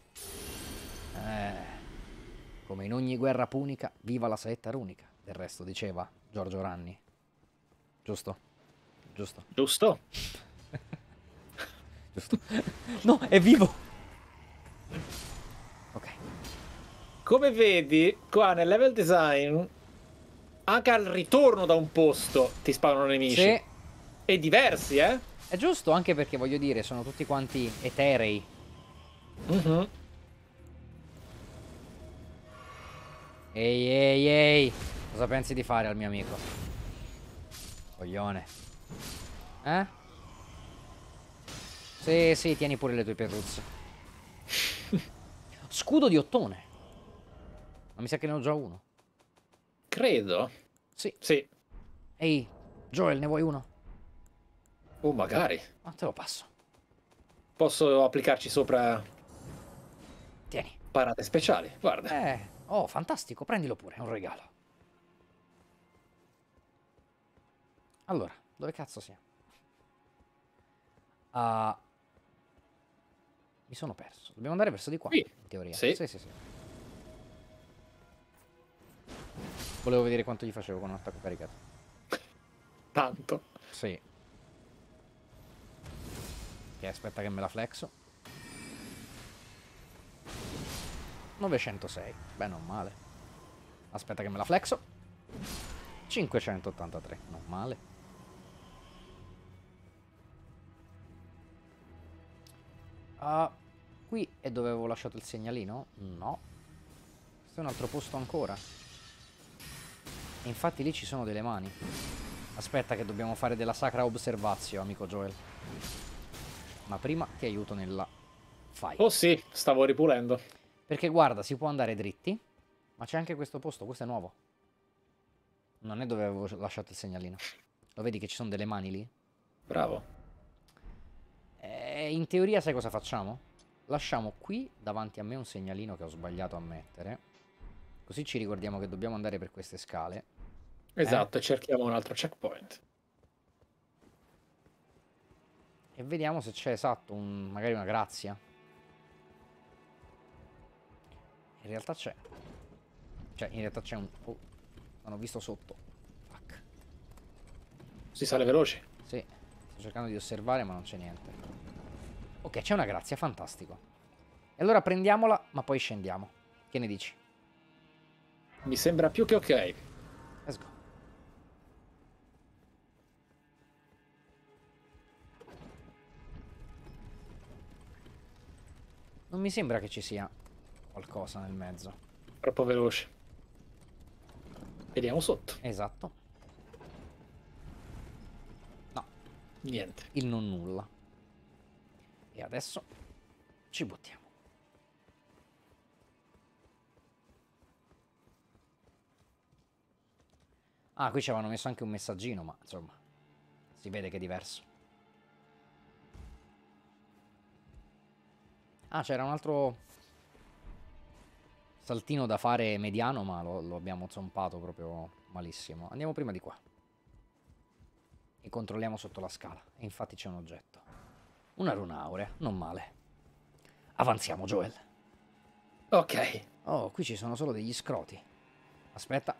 Come in ogni guerra punica, viva la saetta runica. Del resto diceva Giorgio Ranni. Giusto? Giusto. Giusto. No, è vivo. Ok. Come vedi, qua nel level design, anche al ritorno da un posto ti spawnano nemici. Sì. E diversi, eh? È giusto, anche perché, voglio dire, sono tutti quanti eterei. Uh-huh. Ehi, ehi, ehi. Cosa pensi di fare al mio amico? Coglione. Eh? Sì, sì, tieni pure le tue perruzze. Scudo di ottone. Ma mi sa che ne ho già uno. Credo. Sì. Sì. Ehi, Joel, ne vuoi uno? Oh, magari. Ma te lo passo. Posso applicarci sopra... Tieni. Parate speciali, guarda. Oh, fantastico, prendilo pure, è un regalo. Allora, dove cazzo siamo? Ah... Mi sono perso. Dobbiamo andare verso di qua, sì. In teoria. Sì. Sì, sì, sì. Volevo vedere quanto gli facevo con un attacco caricato. Tanto. Sì. Ok, aspetta che me la flexo. 906. Beh, non male. Aspetta che me la flexo. 583. Non male. Qui è dove avevo lasciato il segnalino? No. Questo è un altro posto ancora. E infatti lì ci sono delle mani. Aspetta che dobbiamo fare della sacra osservazio, amico Joel. Ma prima ti aiuto nella fight. Oh sì, stavo ripulendo. Perché guarda, si può andare dritti. Ma c'è anche questo posto, questo è nuovo. Non è dove avevo lasciato il segnalino. Lo vedi che ci sono delle mani lì? Bravo. In teoria sai cosa facciamo? Lasciamo qui davanti a me un segnalino che ho sbagliato a mettere. Così ci ricordiamo che dobbiamo andare per queste scale. Esatto, e cerchiamo un altro checkpoint. E vediamo se c'è, esatto, magari una grazia. In realtà c'è. Cioè, in realtà c'è un... Oh, non ho visto sotto. Fuck. Si sale veloce. Sì, sto cercando di osservare ma non c'è niente. Ok, c'è una grazia, fantastico. E allora prendiamola, ma poi scendiamo. Che ne dici? Mi sembra più che ok. Let's go. Non mi sembra che ci sia qualcosa nel mezzo. Troppo veloce. Vediamo sotto. Esatto. No. Niente. Il non nulla. E adesso ci buttiamo. Ah, qui ci avevano messo anche un messaggino, ma insomma, si vede che è diverso. Ah, c'era un altro saltino da fare mediano, ma lo abbiamo zompato proprio malissimo. Andiamo prima di qua. E controlliamo sotto la scala. E infatti c'è un oggetto. Una runa aurea, non male. Avanziamo, Joel. Ok. Oh, qui ci sono solo degli scroti. Aspetta.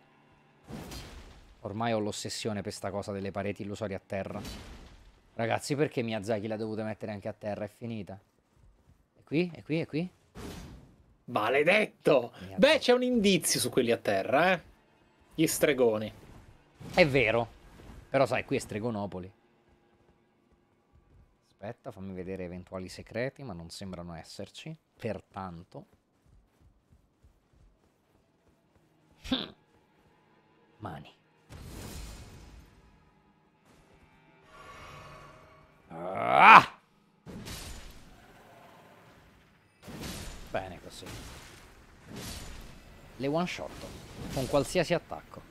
Ormai ho l'ossessione per sta cosa delle pareti illusorie a terra. Ragazzi, perché Miyazaki l'ha dovuta mettere anche a terra? È finita. E qui? E qui? E qui? Maledetto! Miyazaki. Beh, c'è un indizio su quelli a terra, eh? Gli stregoni. È vero. Però sai, qui è Stregonopoli. Aspetta, fammi vedere eventuali secreti, ma non sembrano esserci. Pertanto... Mani. Ah! Bene così. Le one shot con qualsiasi attacco.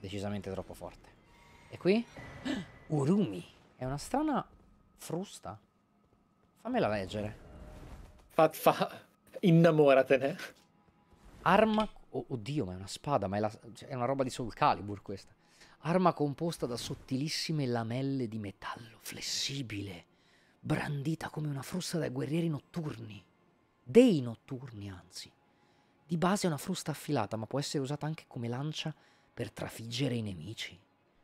Decisamente troppo forte. E qui? Urumi. È una strana frusta. Fammela leggere. Innamoratene. Arma. Oh, oddio, ma è una spada. Ma è una roba di Soul Calibur questa. Arma composta da sottilissime lamelle di metallo, flessibile, brandita come una frusta dai guerrieri notturni, dei notturni anzi. Di base è una frusta affilata, ma può essere usata anche come lancia per trafiggere i nemici.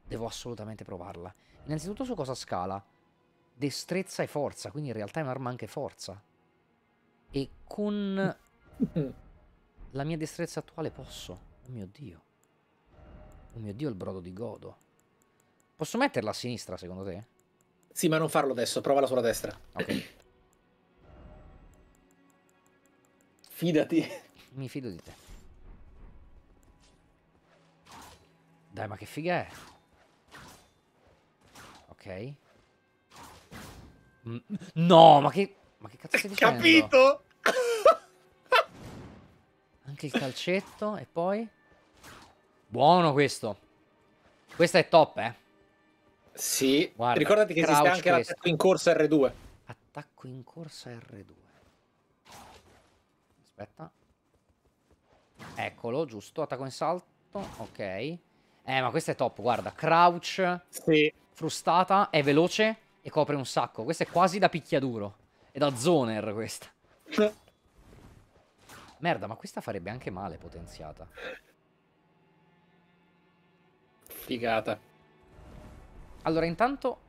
Devo assolutamente provarla. Innanzitutto su cosa scala? Destrezza e forza, quindi in realtà è un'arma anche forza. E con la mia destrezza attuale posso. Oh mio Dio. Oh mio Dio, il brodo di Godo. Posso metterla a sinistra, secondo te? Sì, ma non farlo adesso. Provala sulla destra. Ok. Fidati. Mi fido di te. Dai, ma che figa è? Ok. No, ma che cazzo stai dicendo? Capito? Anche il calcetto e poi... Buono questo. Questa è top, eh? Sì. Guarda, ricordati che esiste anche l'attacco in corsa R2. Attacco in corsa R2. Aspetta. Eccolo, giusto. Attacco in salto. Ok. Ma questa è top, guarda. Crouch. Sì. Frustata. È veloce e copre un sacco. Questa è quasi da picchiaduro. È da zoner questa. Merda, ma questa farebbe anche male potenziata. Figata. Allora intanto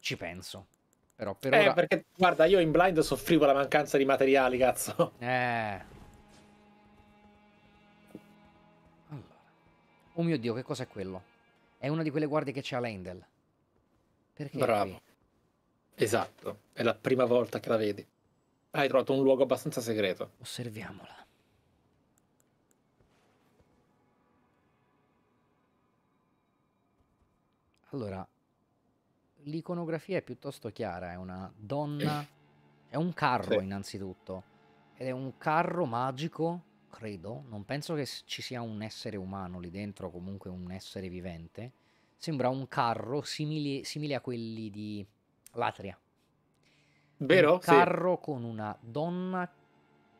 ci penso. Però per ora... perché guarda, io in blind soffrivo la mancanza di materiali, cazzo. Allora. Oh mio Dio, che cos'è quello? È una di quelle guardie che c'è a Leyndell. Perché? Bravo. Esatto. È la prima volta che la vedi. Hai trovato un luogo abbastanza segreto. Osserviamola. Allora, l'iconografia è piuttosto chiara, è una donna, è un carro innanzitutto, ed è un carro magico, credo, non penso che ci sia un essere umano lì dentro, comunque un essere vivente, sembra un carro simile a quelli di Latria. Vero? Un carro con una donna,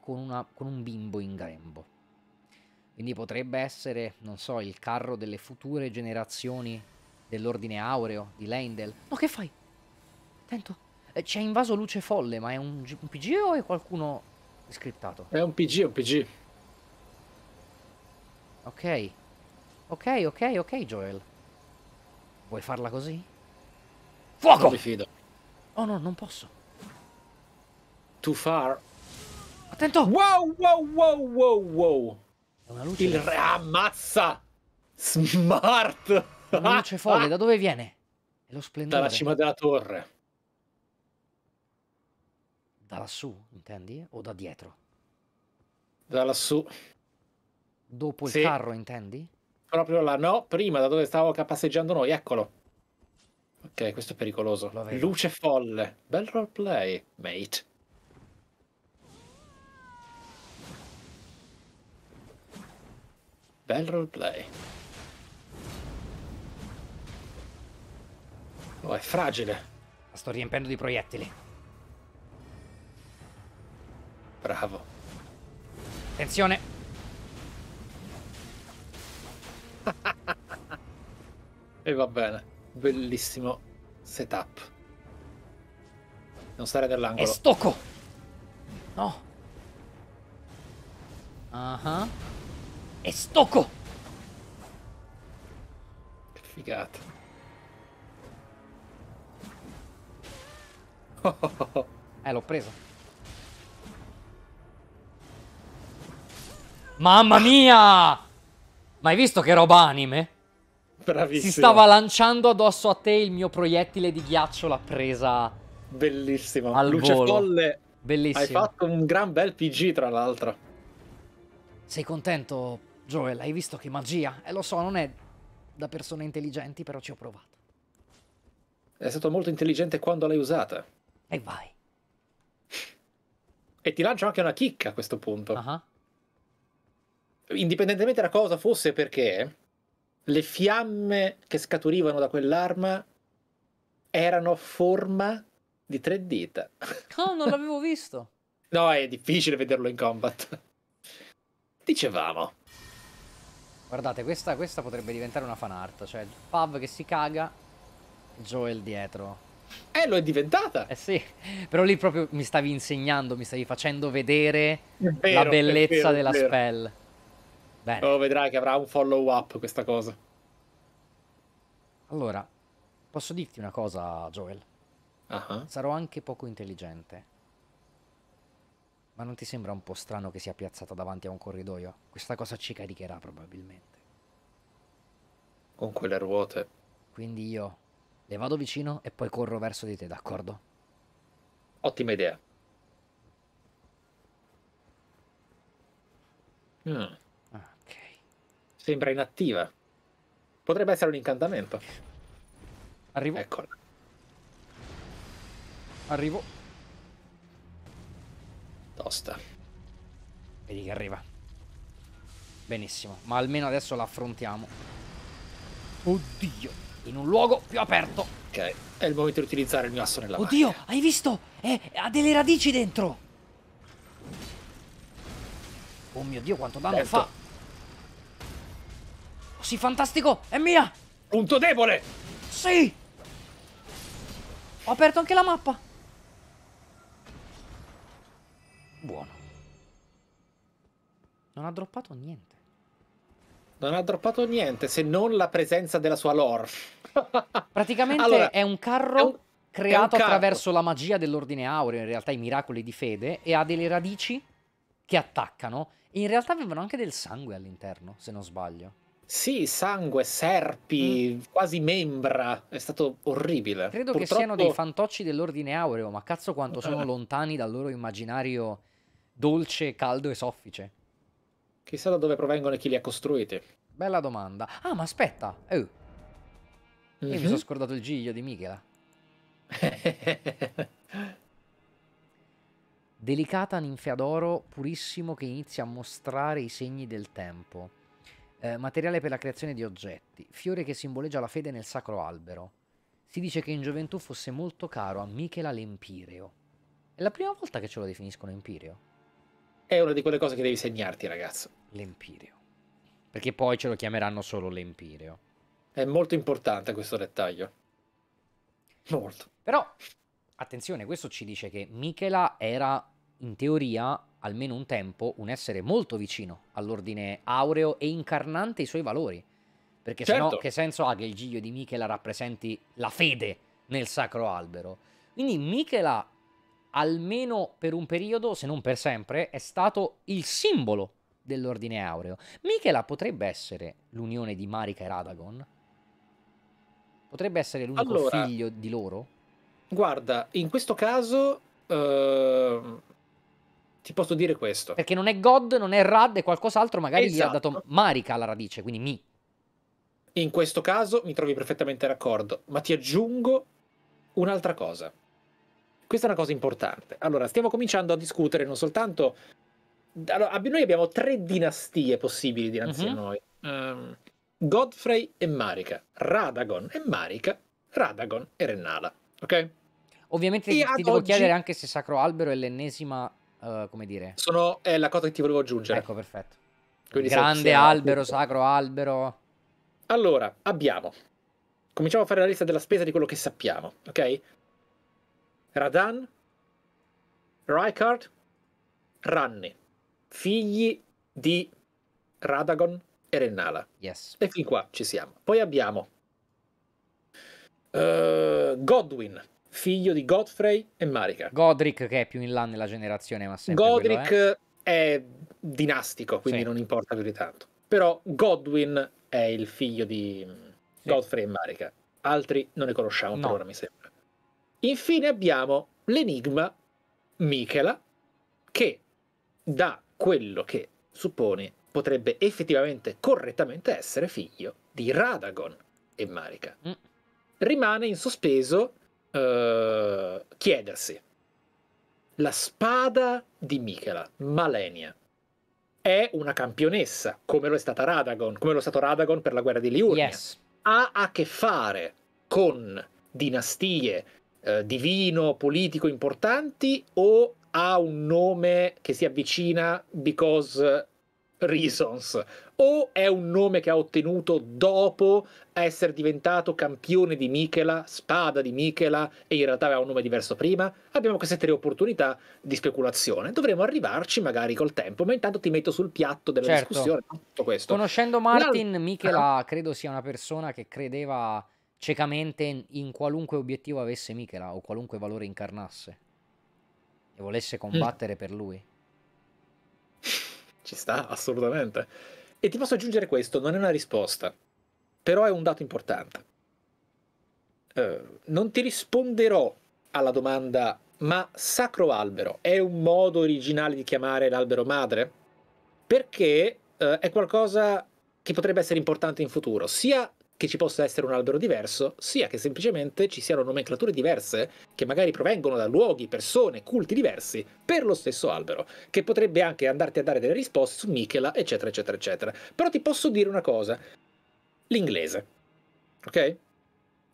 con un bimbo in grembo. Quindi potrebbe essere, non so, il carro delle future generazioni dell'ordine aureo di Leyndell. No, che fai? Attento. C'è invaso luce folle, ma è un PG o è qualcuno scriptato? È un PG, Ok. Ok, Joel. Vuoi farla così? Fuoco! Non mi fido. Oh no, non posso. Too far. Attento! Wow! È una luce... Ammazza! Smart! Una luce folle, da dove viene? È lo splendore. Dalla cima della torre. Da lassù, intendi? O da dietro? Da lassù. Dopo il carro, intendi? Proprio là, no, prima, da dove stavo passeggiando noi, eccolo. Ok, questo è pericoloso. Luce folle. Bel roleplay, mate. Bel roleplay. Oh, è fragile. La sto riempendo di proiettili. Bravo. Attenzione. E va bene. Bellissimo setup. Non stare nell'angolo. E stocco. No. E stocco. Che figata. L'ho preso. Mamma mia! Ma hai visto che roba anime? Bravissimo. Si stava lanciando addosso a te il mio proiettile di ghiaccio, l'ha presa. Bellissimo. Al luce folle. Bellissimo. Hai fatto un gran bel PG, tra l'altro. Sei contento, Joel? Hai visto che magia? Lo so, non è da persone intelligenti, però ci ho provato. È stato molto intelligente quando l'hai usata. E vai. E ti lancio anche una chicca a questo punto. Indipendentemente da cosa fosse, perché le fiamme che scaturivano da quell'arma erano a forma di 3 dita. Oh, non l'avevo visto. No, è difficile vederlo in combat. Dicevamo. Guardate, questa potrebbe diventare una fan art. Cioè, Pav che si caga, Joel dietro. Lo è diventata. Eh sì, però lì proprio mi stavi insegnando, mi stavi facendo vedere la bellezza della spell. Bene. Oh, vedrai che avrà un follow up questa cosa. Allora, posso dirti una cosa, Joel? Sarò anche poco intelligente, ma non ti sembra un po' strano che sia piazzata davanti a un corridoio? Questa cosa ci caricherà probabilmente. Con quelle ruote. Quindi io le vado vicino e poi corro verso di te, d'accordo? Ottima idea. Sembra inattiva. Potrebbe essere un incantamento. Arrivo. Eccola. Arrivo. Tosta. Vedi che arriva. Benissimo. Ma almeno adesso la affrontiamo. Oddio. In un luogo più aperto. Ok. È il momento di utilizzare il mio asso nella mano. Oddio, hai visto? Ha delle radici dentro. Oh mio Dio, quanto danno fa. Sì, fantastico, è mia! Punto debole! Sì! Ho aperto anche la mappa. Buono. Non ha droppato niente. Non ha droppato niente, se non la presenza della sua lore. Praticamente allora, è un carro creato attraverso la magia dell'ordine aureo, in realtà i miracoli di fede, e ha delle radici che attaccano. In realtà avevano anche del sangue all'interno, se non sbaglio. Sì, sangue, serpi, quasi membra. È stato orribile. Credo che siano dei fantocci dell'ordine aureo, ma cazzo quanto sono lontani dal loro immaginario dolce, caldo e soffice. Chissà da dove provengono e chi li ha costruiti. Bella domanda. Ah, ma aspetta. Io mi sono scordato il giglio di Miquella. Delicata ninfea d'oro purissimo che inizia a mostrare i segni del tempo. Materiale per la creazione di oggetti, fiore che simboleggia la fede nel sacro albero. Si dice che in gioventù fosse molto caro a Miquella l'empireo. È la prima volta che ce lo definiscono empireo. È una di quelle cose che devi segnarti, ragazzo. L'empireo. Perché poi ce lo chiameranno solo l'empireo. È molto importante questo dettaglio. Molto. Però, attenzione, questo ci dice che Miquella era, in teoria, almeno un tempo, un essere molto vicino all'ordine aureo e incarnante i suoi valori. Perché sennò che senso ha che il giglio di Miquella rappresenti la fede nel sacro albero? Quindi Miquella, almeno per un periodo, se non per sempre, è stato il simbolo dell'ordine aureo. Miquella potrebbe essere l'unione di Marika e Radagon? Potrebbe essere l'unico figlio di loro? Guarda, in questo caso ti posso dire questo. Perché non è God, non è Rad, è qualcos'altro, magari esatto. Gli ha dato Marika alla radice, quindi Mi. In questo caso mi trovi perfettamente d'accordo, ma ti aggiungo un'altra cosa. Questa è una cosa importante. Allora, stiamo cominciando a discutere non soltanto... Allora, noi abbiamo 3 dinastie possibili dinanzi a noi. Godfrey e Marika, Radagon e Marika, Radagon e Rennala. Ok? Ovviamente ti devo chiedere anche se Sacro Albero è l'ennesima, come dire... È la cosa che ti volevo aggiungere. Ecco, perfetto. Quindi grande albero, Sacro Albero... Allora, abbiamo... Cominciamo a fare la lista della spesa di quello che sappiamo, ok? Radan, Rykard, Ranni, figli di Radagon e Rennala. Yes. E fin qua ci siamo. Poi abbiamo Godwin, figlio di Godfrey e Marika. Godrick, che è più in là nella generazione, ma sempre Godrick quello, è dinastico, quindi sì, non importa più di tanto. Però Godwin è il figlio di Godfrey e Marika. Altri non ne conosciamo per ora, mi sembra. Infine abbiamo l'enigma Miquella, che da quello che suppone potrebbe effettivamente correttamente essere figlio di Radagon e Marika. Rimane in sospeso chiedersi. La spada di Miquella, Malenia, è una campionessa, come lo è stata Radagon, come lo è stato Radagon per la guerra di Liurnia. Yes. Ha a che fare con dinastie divino, politico importanti, o ha un nome che si avvicina because reasons, o è un nome che ha ottenuto dopo essere diventato campione di Miquella, spada di Miquella, e in realtà aveva un nome diverso prima. Abbiamo queste 3 opportunità di speculazione, dovremo arrivarci magari col tempo, ma intanto ti metto sul piatto della discussione tutto questo. Conoscendo Martin, Miquella credo sia una persona che credeva ciecamente in qualunque obiettivo avesse Miquella o qualunque valore incarnasse e volesse combattere per lui. Ci sta, assolutamente. E ti posso aggiungere questo, non è una risposta, però è un dato importante. Non ti risponderò alla domanda, ma Sacro Albero è un modo originale di chiamare l'albero madre? Perché è qualcosa che potrebbe essere importante in futuro, sia che ci possa essere un albero diverso, sia che semplicemente ci siano nomenclature diverse, che magari provengono da luoghi, persone, culti diversi, per lo stesso albero, che potrebbe anche andarti a dare delle risposte su Miquella, eccetera, eccetera, eccetera. Però ti posso dire una cosa, l'inglese, ok?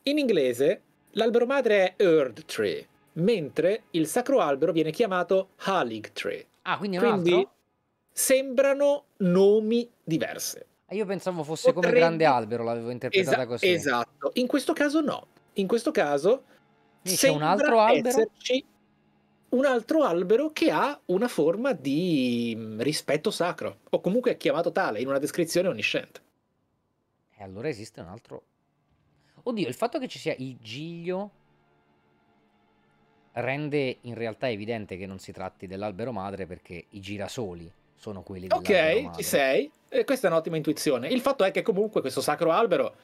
In inglese l'albero madre è Earth Tree, mentre il Sacro Albero viene chiamato Halig Tree. Ah, quindi è un altro? Sembrano nomi diversi. Io pensavo fosse come Grande Albero, l'avevo interpretata così. Esatto, in questo caso no. In questo caso c'è un altro albero, un altro albero che ha una forma di rispetto sacro, o comunque è chiamato tale in una descrizione onnisciente. E allora esiste un altro. Oddio, il fatto che ci sia il giglio rende in realtà evidente che non si tratti dell'albero madre, perché i girasoli sono quelli dell'albero madre. Ok, ci sei. Questa è un'ottima intuizione. Il fatto è che comunque questo Sacro Albero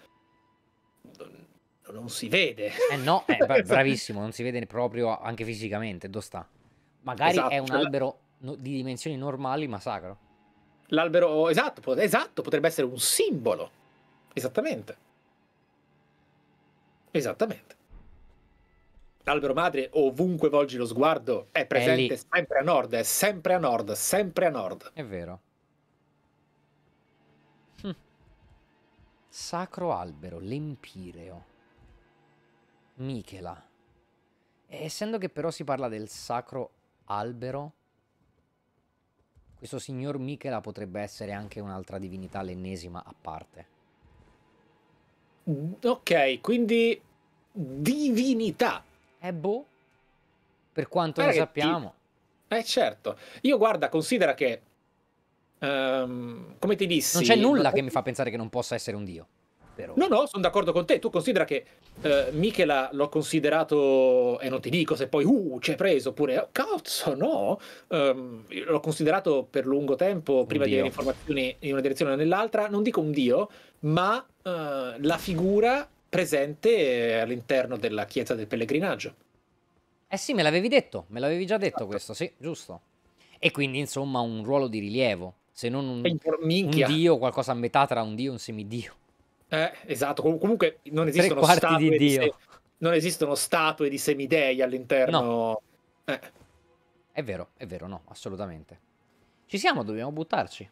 non si vede. No, bravissimo, non si vede proprio anche fisicamente, dove sta. Magari esatto, è un albero di dimensioni normali ma sacro. L'albero, esatto, potrebbe essere un simbolo. Esattamente. Esattamente. L'albero madre, ovunque volgi lo sguardo, è presente, sempre a nord, è sempre a nord, sempre a nord. È vero. Sacro Albero, l'Empireo, Miquella. E essendo che però si parla del Sacro Albero, questo signor Miquella potrebbe essere anche un'altra divinità, l'ennesima a parte. Ok, quindi divinità. Boh, per quanto ne sappiamo. Certo. Io guarda, considera che come ti dissi, non c'è nulla che mi fa pensare che non possa essere un dio. Però. No, sono d'accordo con te. Tu considera che Miquella l'ho considerato, e non ti dico se poi ci hai preso pure, cazzo no, l'ho considerato per lungo tempo, prima di avere informazioni in una direzione o nell'altra, non dico un dio, ma la figura presente all'interno della chiesa del pellegrinaggio. Eh sì, me l'avevi già detto questo, sì, giusto. E quindi, insomma, un ruolo di rilievo, se non un dio, qualcosa a metà tra un dio e un semidio. Esatto, comunque non esistono statue di dio. Non esistono statue di semidei all'interno. No. È vero, no, assolutamente. Ci siamo, dobbiamo buttarci.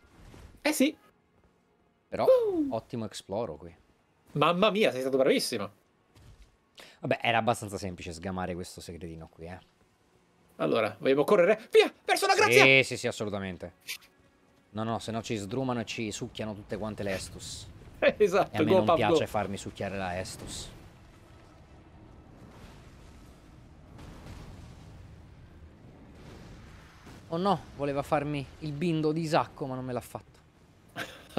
Eh sì. Però, ottimo esploro qui. Mamma mia, sei stato bravissimo. Vabbè, era abbastanza semplice sgamare questo segretino qui, eh. Allora, vogliamo correre? Via, verso la grazia! Sì, sì, sì, assolutamente. No, no, se no ci sdrumano e ci succhiano tutte quante le Estus. Esatto, e a me non piace farmi succhiare la Estus. Oh no, voleva farmi il bindo di Isacco, ma non me l'ha fatto.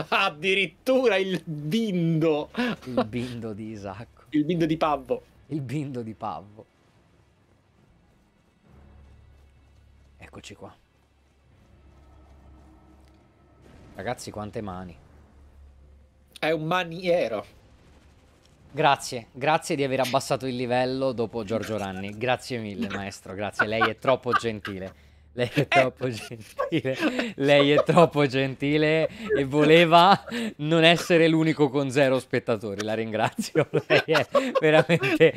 Addirittura il bindo! Il bindo di Isacco. Il bindo di Pavvo. Il bindo di Pavvo. Eccoci qua. Ragazzi, quante mani. È un maniero. Grazie, grazie di aver abbassato il livello dopo Giorgio Ranni. Grazie mille, maestro, grazie. Lei è troppo gentile. Lei è troppo gentile. Lei è troppo gentile e voleva non essere l'unico con 0 spettatori. La ringrazio. Lei è veramente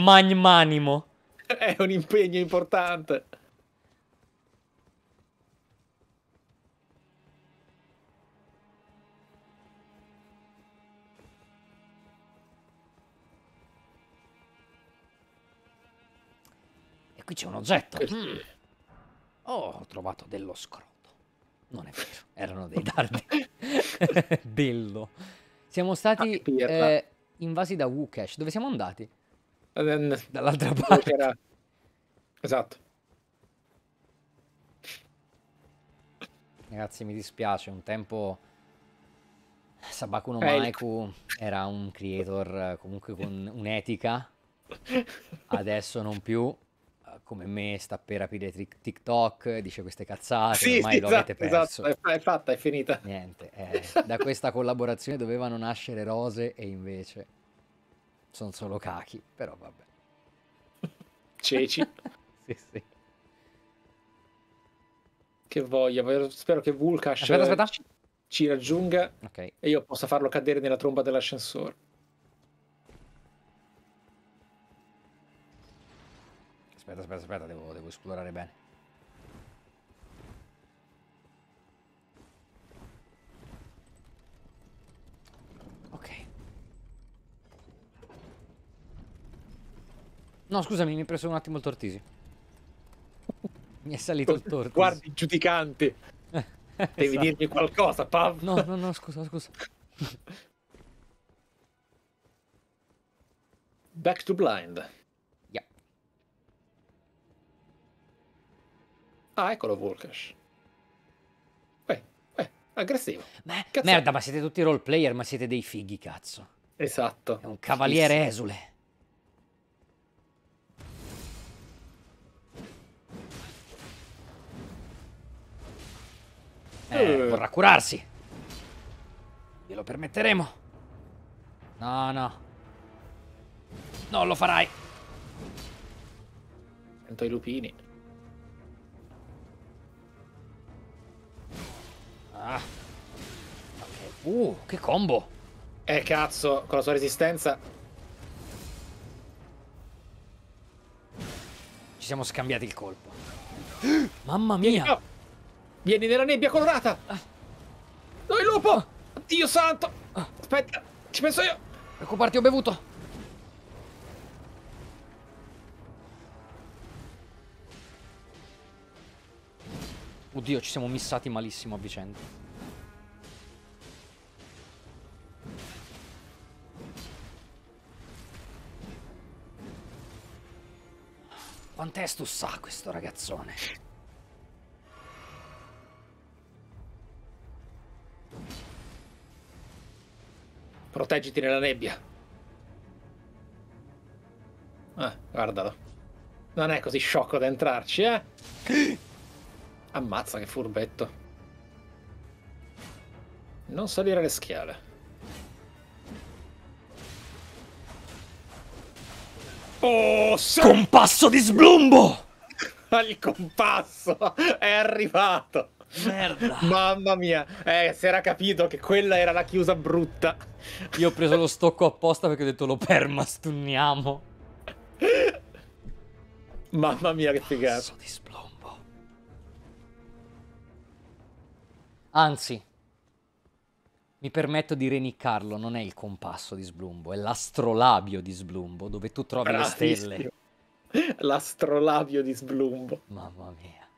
magnanimo. È un impegno importante. Qui c'è un oggetto. Oh, ho trovato dello scroto. Non è vero, erano dei dardi. Dello. Siamo stati invasi da Wukesh. Dove siamo andati? Dall'altra parte. Esatto. Ragazzi, mi dispiace. Un tempo Sabaku no Maiku era un creator comunque con un'etica. Adesso non più. Come me, sta per aprire TikTok, dice queste cazzate, sì, ormai sì, lo avete perso. Esatto, è fatta, è finita. Niente, da questa collaborazione dovevano nascere rose e invece sono solo cachi, però vabbè. Ceci. Sì, sì. Che voglia, spero che Vulcash ci raggiunga, okay, e io possa farlo cadere nella tromba dell'ascensore. Aspetta, devo esplorare bene. Ok. No, scusami, mi è preso un attimo il tortisi. Mi è salito il tortisi. Guardi, giudicante. Devi esatto, dirmi qualcosa, Pav. No, scusa. Back to blind. Ah, eccolo Volkash. Aggressivo. Beh, merda, ma siete tutti role player, ma siete dei fighi, cazzo. Esatto. È un cavaliere esule. Vorrà curarsi. Glielo permetteremo. No. Non lo farai. Sento i lupini. Ah. Okay. Che combo! Cazzo, con la sua resistenza. Ci siamo scambiati il colpo. Mamma mia! Vieni nella nebbia colorata! No, il lupo! Dio santo! Aspetta, ci penso io! Preoccuparti, ho bevuto! Oddio, ci siamo missati malissimo a vicenda. Quant'è stu sa questo ragazzone? Proteggiti nella nebbia. Guardalo. Non è così sciocco da entrarci, eh? Ammazza, che furbetto. Non salire le schiale. Oh, compasso di Sblumbo! Il compasso è arrivato! Merda! Mamma mia, si era capito che quella era la chiusa brutta. Io ho preso lo stocco apposta perché ho detto lo permastunniamo. Mamma mia, che figata! Di Sblumbo. Anzi, mi permetto di reniccarlo, non è il compasso di Sblumbo, è l'astrolabio di Sblumbo, dove tu trovi le stelle. L'astrolabio di Sblumbo. Mamma mia.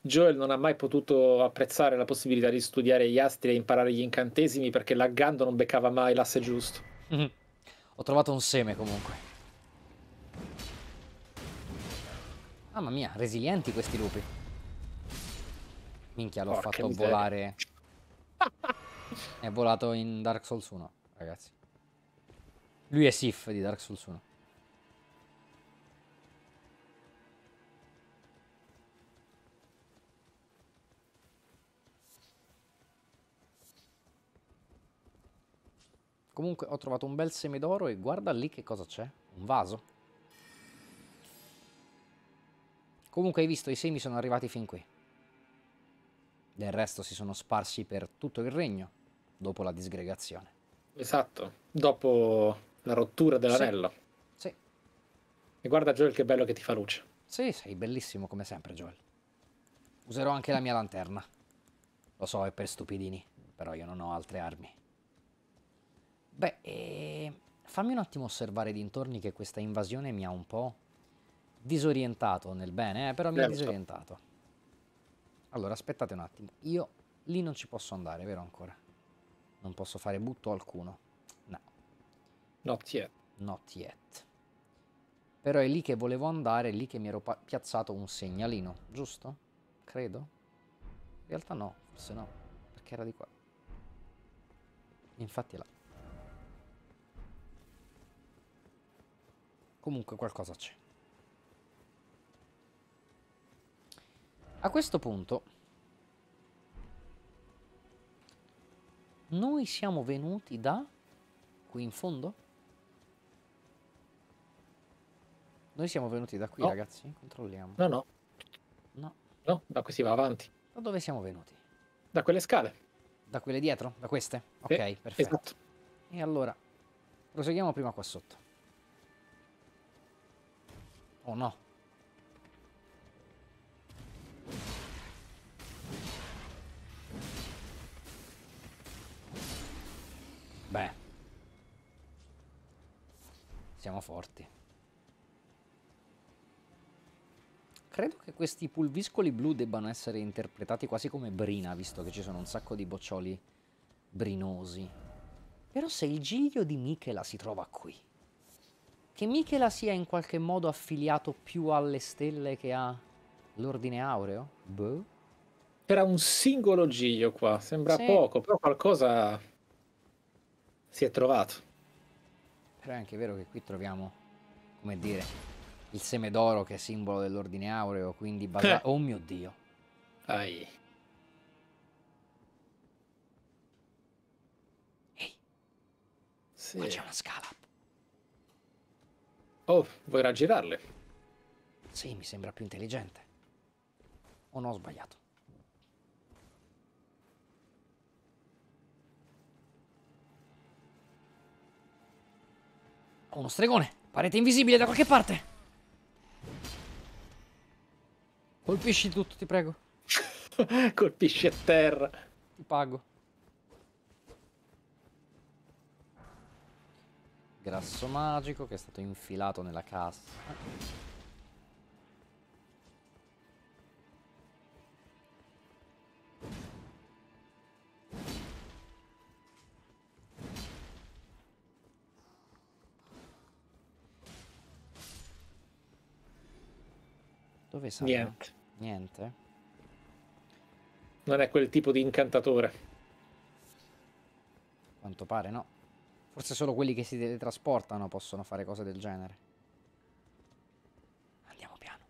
Joel non ha mai potuto apprezzare la possibilità di studiare gli astri e imparare gli incantesimi perché laggando non beccava mai l'asse giusto. Ho trovato un seme comunque. Mamma mia, resilienti questi lupi. Minchia, l'ho fatto volare. È volato in Dark Souls 1, ragazzi. Lui è Sif di Dark Souls 1. Comunque ho trovato un bel seme d'oro e guarda lì che cosa c'è. Un vaso. Comunque hai visto, i semi sono arrivati fin qui. Del resto si sono sparsi per tutto il regno dopo la disgregazione. Esatto, dopo la rottura dell'anello. Sì. E guarda Joel che bello che ti fa luce. Sì, sei bellissimo come sempre Joel. Userò anche la mia lanterna. Lo so, è per stupidini, però io non ho altre armi. Beh, fammi un attimo osservare dintorni che questa invasione mi ha un po' disorientato nel bene, però mi ha disorientato. Allora, aspettate un attimo. Io lì non ci posso andare, vero ancora? Non posso fare butto alcuno. No. Not yet. Not yet. Però è lì che volevo andare, è lì che mi ero piazzato un segnalino, giusto? Credo. In realtà no, forse no, perché era di qua. Infatti è là. Comunque qualcosa c'è. A questo punto noi siamo venuti da qui in fondo? Noi siamo venuti da qui, no. Ragazzi? Controlliamo. No, no. No. No, da qui si va avanti. Da dove siamo venuti? Da quelle scale. Da quelle dietro? Da queste? Ok, perfetto. Esatto. E allora, proseguiamo prima qua sotto. Oh no. Beh. Siamo forti. Credo che questi pulviscoli blu debbano essere interpretati quasi come brina, visto che ci sono un sacco di boccioli brinosi. Però se il giglio di Miquella si trova qui, che Miquella sia in qualche modo affiliato più alle stelle che a l'ordine aureo? Boh. C'era un singolo giglio qua, sembra poco, però qualcosa si è trovato. Però è anche vero che qui troviamo, come dire, il seme d'oro che è simbolo dell'ordine aureo, quindi oh mio Dio. Ai. Ehi, sì. Qua c'è una scala. Oh, vuoi raggirarle? Sì, mi sembra più intelligente. O no, ho sbagliato. Ho uno stregone! Parete invisibile da qualche parte! Colpisci tutto, ti prego. Colpisci a terra. Ti pago. Grasso magico che è stato infilato nella cassa. Dove sarà? Niente. Niente? Non è quel tipo di incantatore. A quanto pare no. Forse solo quelli che si teletrasportano possono fare cose del genere. Andiamo piano.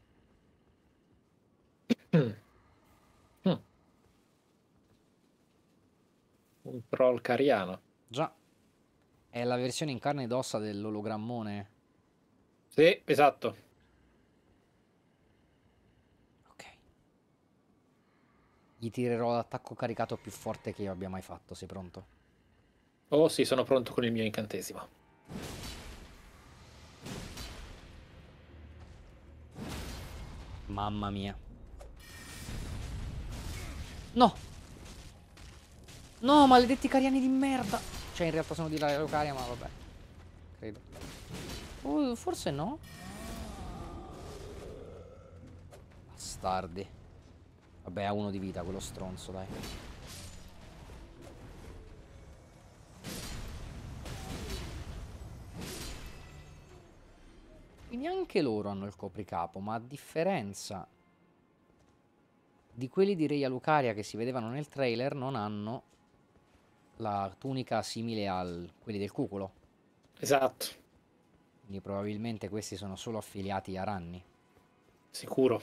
Un troll cariano. Già. È la versione in carne ed ossa dell'ologrammone. Sì, esatto. Ok. Gli tirerò l'attacco caricato più forte che io abbia mai fatto. Sei pronto? Oh sì, sono pronto con il mio incantesimo. Mamma mia. No! No, maledetti cariani di merda! Cioè, in realtà sono di Raya Lucaria, ma vabbè. Credo. Forse no? Bastardi. Vabbè, ha 1 di vita quello stronzo, dai. Quindi anche loro hanno il copricapo, ma a differenza di quelli di Raya Lucaria che si vedevano nel trailer, non hanno la tunica simile a quelli del cuculo. Esatto. Quindi probabilmente questi sono solo affiliati a Ranni. Sicuro.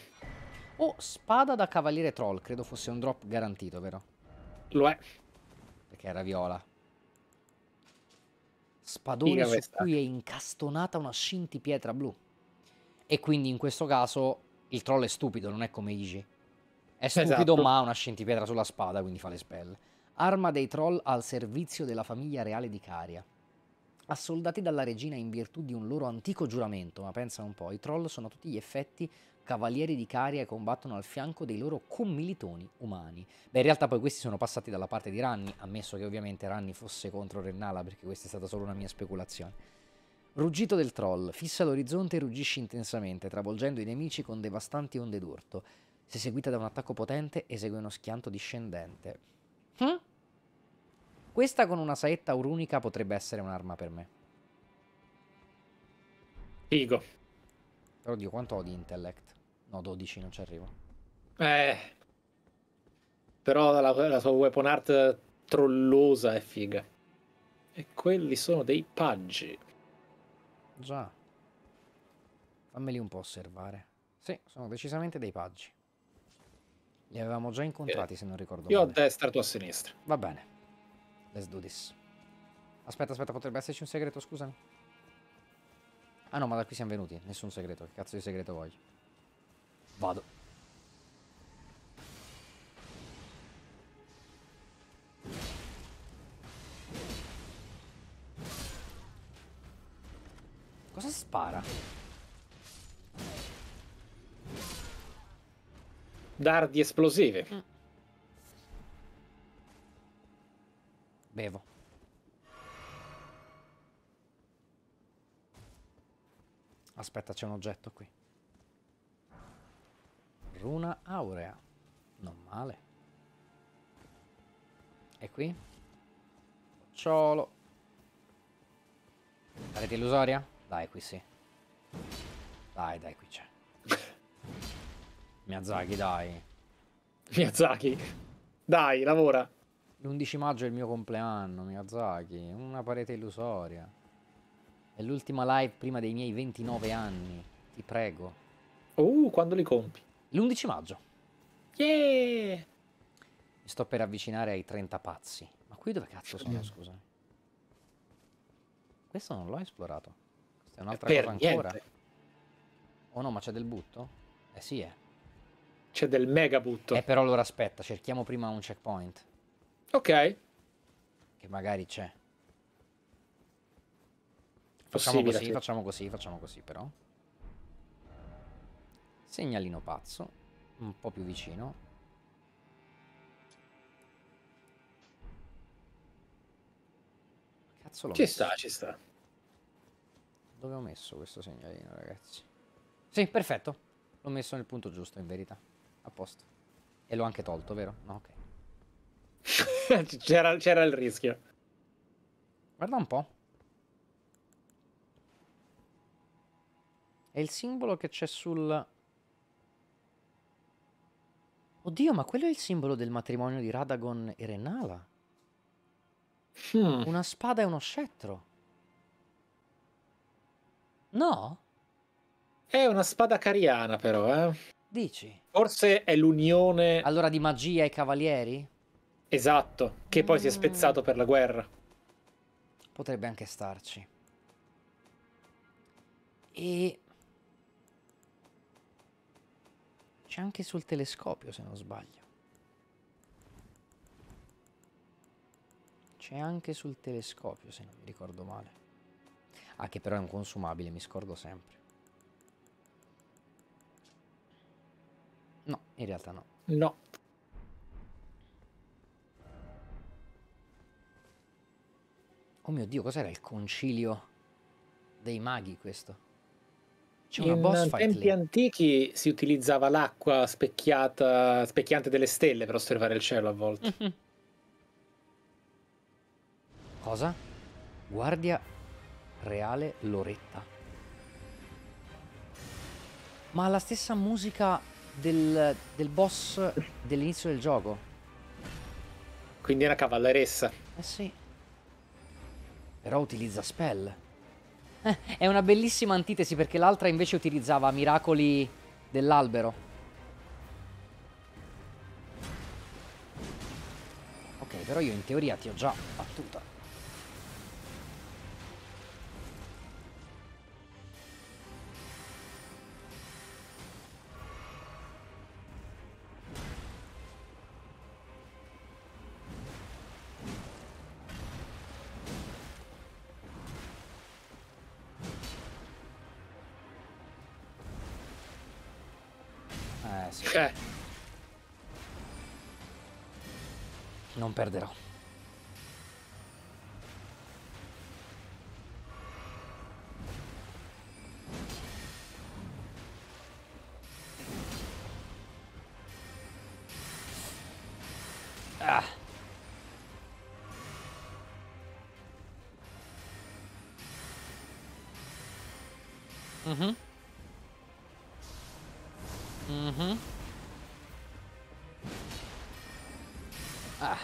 Oh, spada da cavaliere troll. Credo fosse un drop garantito, vero? Lo è. Perché era viola. Spadone su cui è incastonata una scintipietra blu. E quindi in questo caso il troll è stupido, non è come Iji. È stupido, esatto, ma ha una scintipietra sulla spada, quindi fa le spelle. Arma dei troll al servizio della famiglia reale di Caria. Assoldati dalla regina in virtù di un loro antico giuramento, ma pensa un po', i troll sono a tutti gli effetti cavalieri di Caria e combattono al fianco dei loro commilitoni umani. Beh, in realtà poi questi sono passati dalla parte di Ranni, ammesso che ovviamente Ranni fosse contro Rennala, perché questa è stata solo una mia speculazione. Ruggito del troll, fissa l'orizzonte e ruggisce intensamente, travolgendo i nemici con devastanti onde d'urto. Se seguita da un attacco potente, esegue uno schianto discendente. Hm? Questa con una saetta aurunica potrebbe essere un'arma per me. Figo. Però oddio, quanto ho di intellect? No, 12, non ci arrivo. Però la sua weapon art trollosa è figa. E quelli sono dei paggi. Già. Fammeli un po' osservare. Sì, sono decisamente dei paggi. Li avevamo già incontrati, se non ricordo male. Io a destra, tu a sinistra. Va bene. Let's do this. Aspetta, aspetta, potrebbe esserci un segreto, scusami. Ah no, ma da qui siamo venuti. Nessun segreto, che cazzo di segreto voglio? Vado. Cosa spara? Dardi esplosivi. Bevo. Aspetta, c'è un oggetto qui. Runa aurea. Non male. E qui? Ciolo. Parete illusoria? Dai, qui sì. Dai, dai, qui c'è. Miyazaki, dai. Miyazaki, dai, lavora. L'11 maggio è il mio compleanno, Miyazaki. Una parete illusoria. È l'ultima live prima dei miei 29 anni. Ti prego. Quando li compi? L'11 maggio. Yeah! Mi sto per avvicinare ai 30 pazzi. Ma qui dove cazzo sono, scusa? Questo non l'ho esplorato. Questa è un'altra cosa ancora. Niente. Oh no, ma c'è del butto? Eh sì, è. C'è del mega butto. Però allora aspetta, cerchiamo prima un checkpoint. Ok. Che magari c'è. Facciamo così, facciamo così, facciamo così però. Segnalino pazzo. Un po' più vicino. Cazzo l'ho messo. Ci sta, ci sta. Dove ho messo questo segnalino, ragazzi? Sì, perfetto. L'ho messo nel punto giusto, in verità. A posto. E l'ho anche tolto, vero? No, ok. C'era il rischio. Guarda un po'. È il simbolo che c'è sul... Oddio, ma quello è il simbolo del matrimonio di Radagon e Rennala. Una spada e uno scettro. No? È una spada cariana, però, eh. Dici? Forse è l'unione... Allora di magia e cavalieri? Esatto, che poi si è spezzato per la guerra. Potrebbe anche starci. E c'è anche sul telescopio, se non sbaglio. C'è anche sul telescopio, se non mi ricordo male. Ah, che però è un consumabile, mi scordo sempre. No, in realtà no. No. Oh mio Dio, cos'era il concilio dei maghi questo? In tempi antichi si utilizzava l'acqua specchiante delle stelle per osservare il cielo a volte. Mm-hmm. Cosa? Guardia Reale Loretta. Ma ha la stessa musica del boss dell'inizio del gioco. Quindi è una cavalleressa. Eh sì. Però utilizza spell. È una bellissima antitesi, perché l'altra invece utilizzava miracoli dell'albero. Ok, però io in teoria ti ho già battuta. Non perderò. Ah. Mhm. Mhm. Ah.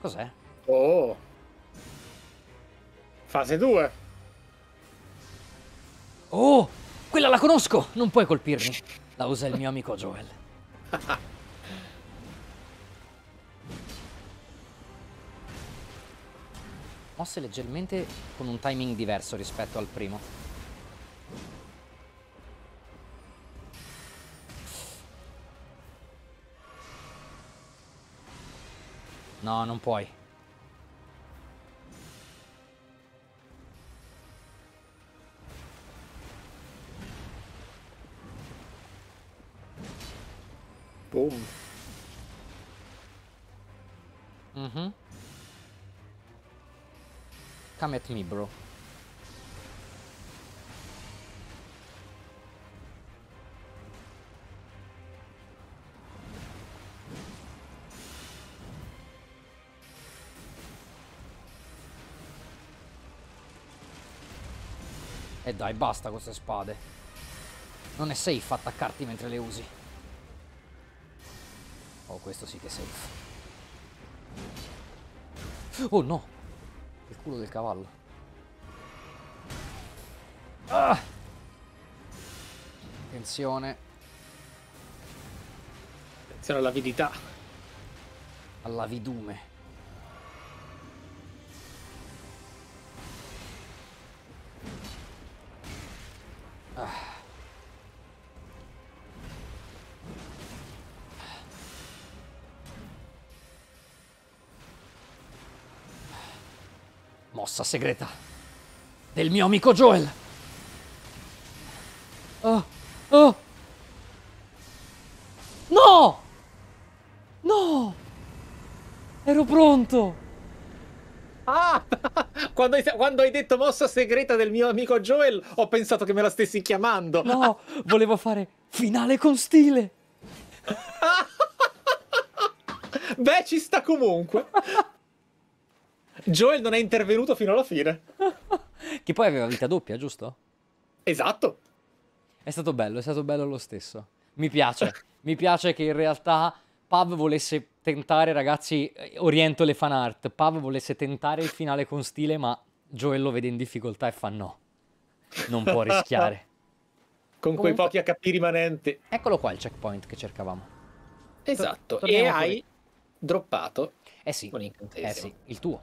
Cos'è? Oh! Fase 2! Oh! Quella la conosco! Non puoi colpirmi! La usa il mio amico Joel. Mosse leggermente con un timing diverso rispetto al primo. No, non puoi. Boom. Mm-hmm. Come at me, bro. E dai, basta con queste spade. Non è safe attaccarti mentre le usi. Oh, questo sì che è safe. Oh no! Il culo del cavallo. Ah! Attenzione. Attenzione all'avidità. All'avidume. Mossa segreta del mio amico Joel. Oh, oh. No! No! Ero pronto! Ah! Quando hai detto mossa segreta del mio amico Joel, ho pensato che me la stessi chiamando. No, volevo fare finale con stile. Beh, ci sta comunque. Joel non è intervenuto fino alla fine. Che poi aveva vita doppia, giusto? Esatto. È stato bello lo stesso. Mi piace. Mi piace che in realtà Pav volesse tentare, ragazzi, oriento le fan art. Pav volesse tentare il finale con stile, ma Joel lo vede in difficoltà e fa no. Non può rischiare. Con comunque... quei pochi HP rimanenti. Eccolo qua il checkpoint che cercavamo. Esatto. E hai droppato. Eh sì. Con l'incantesimo. Eh sì, il tuo.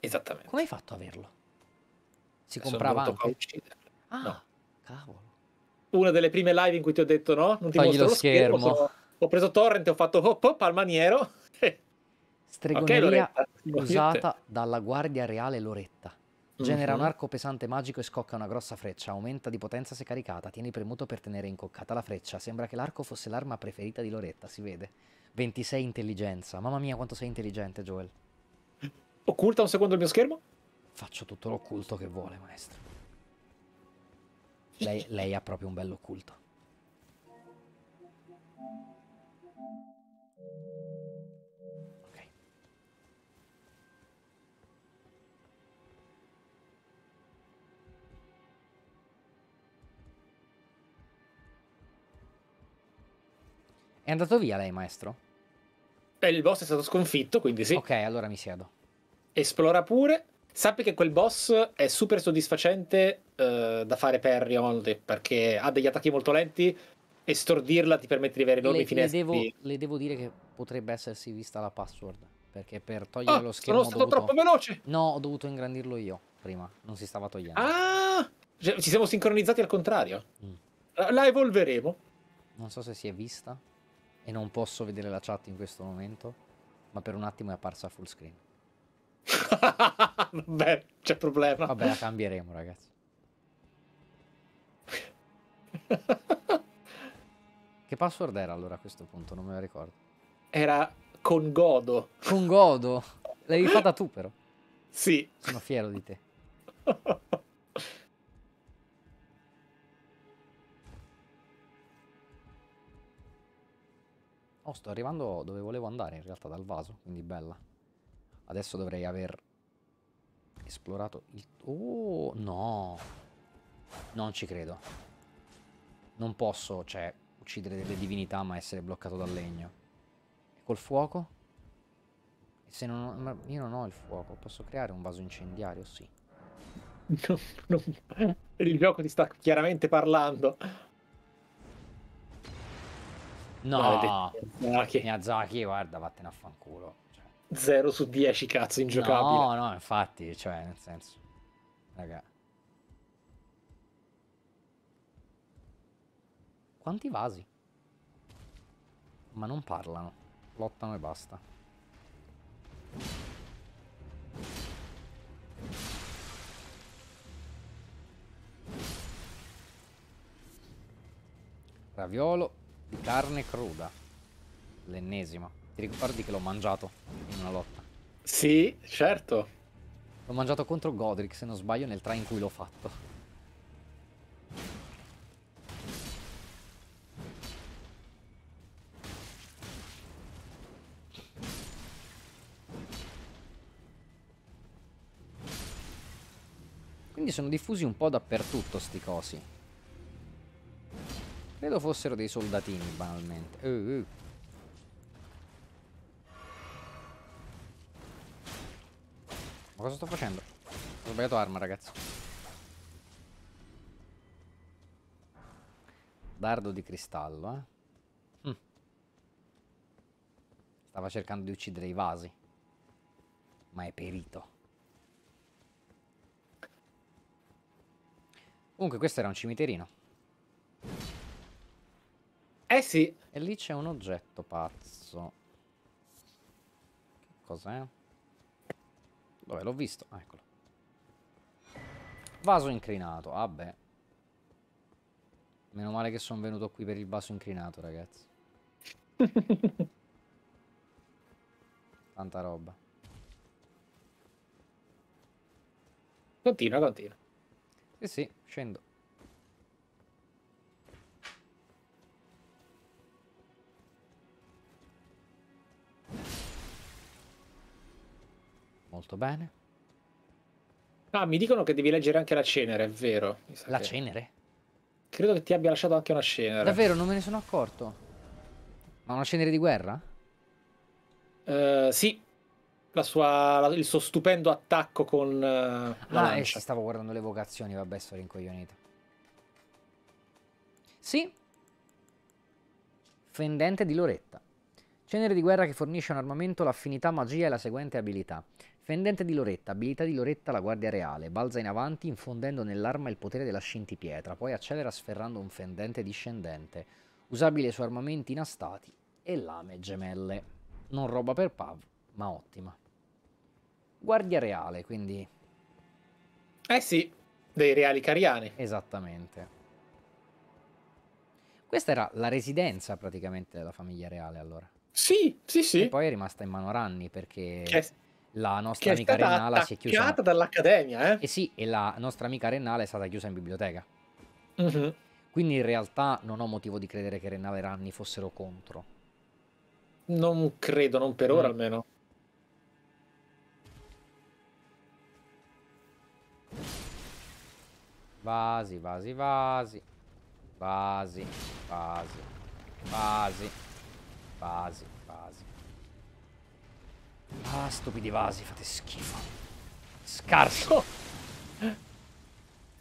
Esattamente. Come hai fatto a averlo? Si comprava anche? Ah, no. Cavolo. Una delle prime live in cui ti ho detto no, non ti mostro lo schermo. Ho preso torrent e ho fatto hop hop al maniero. Stregoneria usata dalla guardia reale Loretta. Genera un arco pesante magico e scocca una grossa freccia. Aumenta di potenza se caricata. Tieni premuto per tenere incoccata la freccia. Sembra che l'arco fosse l'arma preferita di Loretta, si vede. 26 intelligenza. Mamma mia quanto sei intelligente, Joel. Occulta un secondo il mio schermo? Faccio tutto l'occulto che vuole, maestro. Lei ha proprio un bello occulto. Ok. È andato via lei, maestro? Il boss è stato sconfitto, quindi sì. Ok, allora mi siedo. Esplora pure. Sappi che quel boss è super soddisfacente da fare parry only, perché ha degli attacchi molto lenti e stordirla ti permette di avere enormi finestre. Le devo dire che potrebbe essersi vista la password, perché per togliere lo schermo sono stato troppo veloce! No, ho dovuto ingrandirlo io prima, non si stava togliendo. Ah! Cioè, ci siamo sincronizzati al contrario. La evolveremo. Non so se si è vista e non posso vedere la chat in questo momento, ma per un attimo è apparsa a full screen. Vabbè, c'è problema. Vabbè, la cambieremo, ragazzi. Che password era allora a questo punto? Non me la ricordo. Era Congodo. Congodo? L'hai fatta tu però? Sì. Sono fiero di te. Oh, sto arrivando dove volevo andare in realtà, dal vaso, quindi bella. Adesso dovrei aver esplorato il... Oh, no! Non ci credo. Non posso, cioè, uccidere delle divinità ma essere bloccato dal legno. E col fuoco? Se non... Ma io non ho il fuoco. Posso creare un vaso incendiario? Sì. No, no. Il gioco ti sta chiaramente parlando. No! Miyazaki, guarda, vattene a fanculo. 0 su 10 cazzo, ingiocabile. No, no, infatti, cioè, nel senso. Raga. Quanti vasi? Ma non parlano, lottano e basta. Raviolo di carne cruda. L'ennesima. Ti ricordi che l'ho mangiato in una lotta? Sì, certo. L'ho mangiato contro Godrick, se non sbaglio, nel try in cui l'ho fatto. Quindi sono diffusi un po' dappertutto sti cosi. Credo fossero dei soldatini, banalmente. Ma cosa sto facendo? Ho sbagliato arma, ragazzi. Dardo di cristallo, eh. Stava cercando di uccidere i vasi. Ma è perito. Comunque questo era un cimiterino. Eh sì. E lì c'è un oggetto pazzo. Che cos'è? Dove l'ho visto? Ah, eccolo. Vaso incrinato, vabbè. Meno male che sono venuto qui per il vaso incrinato, ragazzi. Tanta roba. Continua, continua. Sì, sì, scendo. Molto bene. Ah, mi dicono che devi leggere anche la cenere, è vero. La cenere? Credo che ti abbia lasciato anche una cenere. Davvero, non me ne sono accorto. Ma una cenere di guerra? Sì. Il suo stupendo attacco con la lancia. Stavo guardando le vocazioni, vabbè, sto rincoglionito. Sì. Fendente di Loretta. Cenere di guerra che fornisce un armamento, l'affinità magia e la seguente abilità. Fendente di Loretta, abilità di Loretta la guardia reale, balza in avanti infondendo nell'arma il potere della scintipietra, poi accelera sferrando un fendente discendente, usabile su armamenti inastati e lame gemelle. Non roba per Pav, ma ottima. Guardia reale, quindi... Eh sì, dei reali cariani. Esattamente. Questa era la residenza praticamente della famiglia reale allora. Sì, sì, sì. E poi è rimasta in mano Ranni perché la nostra amica Rennala si è chiusa... attaccata dall'Accademia, eh? Eh sì, e la nostra amica Rennala è stata chiusa in biblioteca. Uh-huh. Quindi in realtà non ho motivo di credere che Rennala e Ranni fossero contro. Non credo, non per ora almeno. Vasi, vasi, vasi. Vasi, vasi, vasi. Vasi, vasi. Ah, stupidi vasi, fate schifo. Scarso.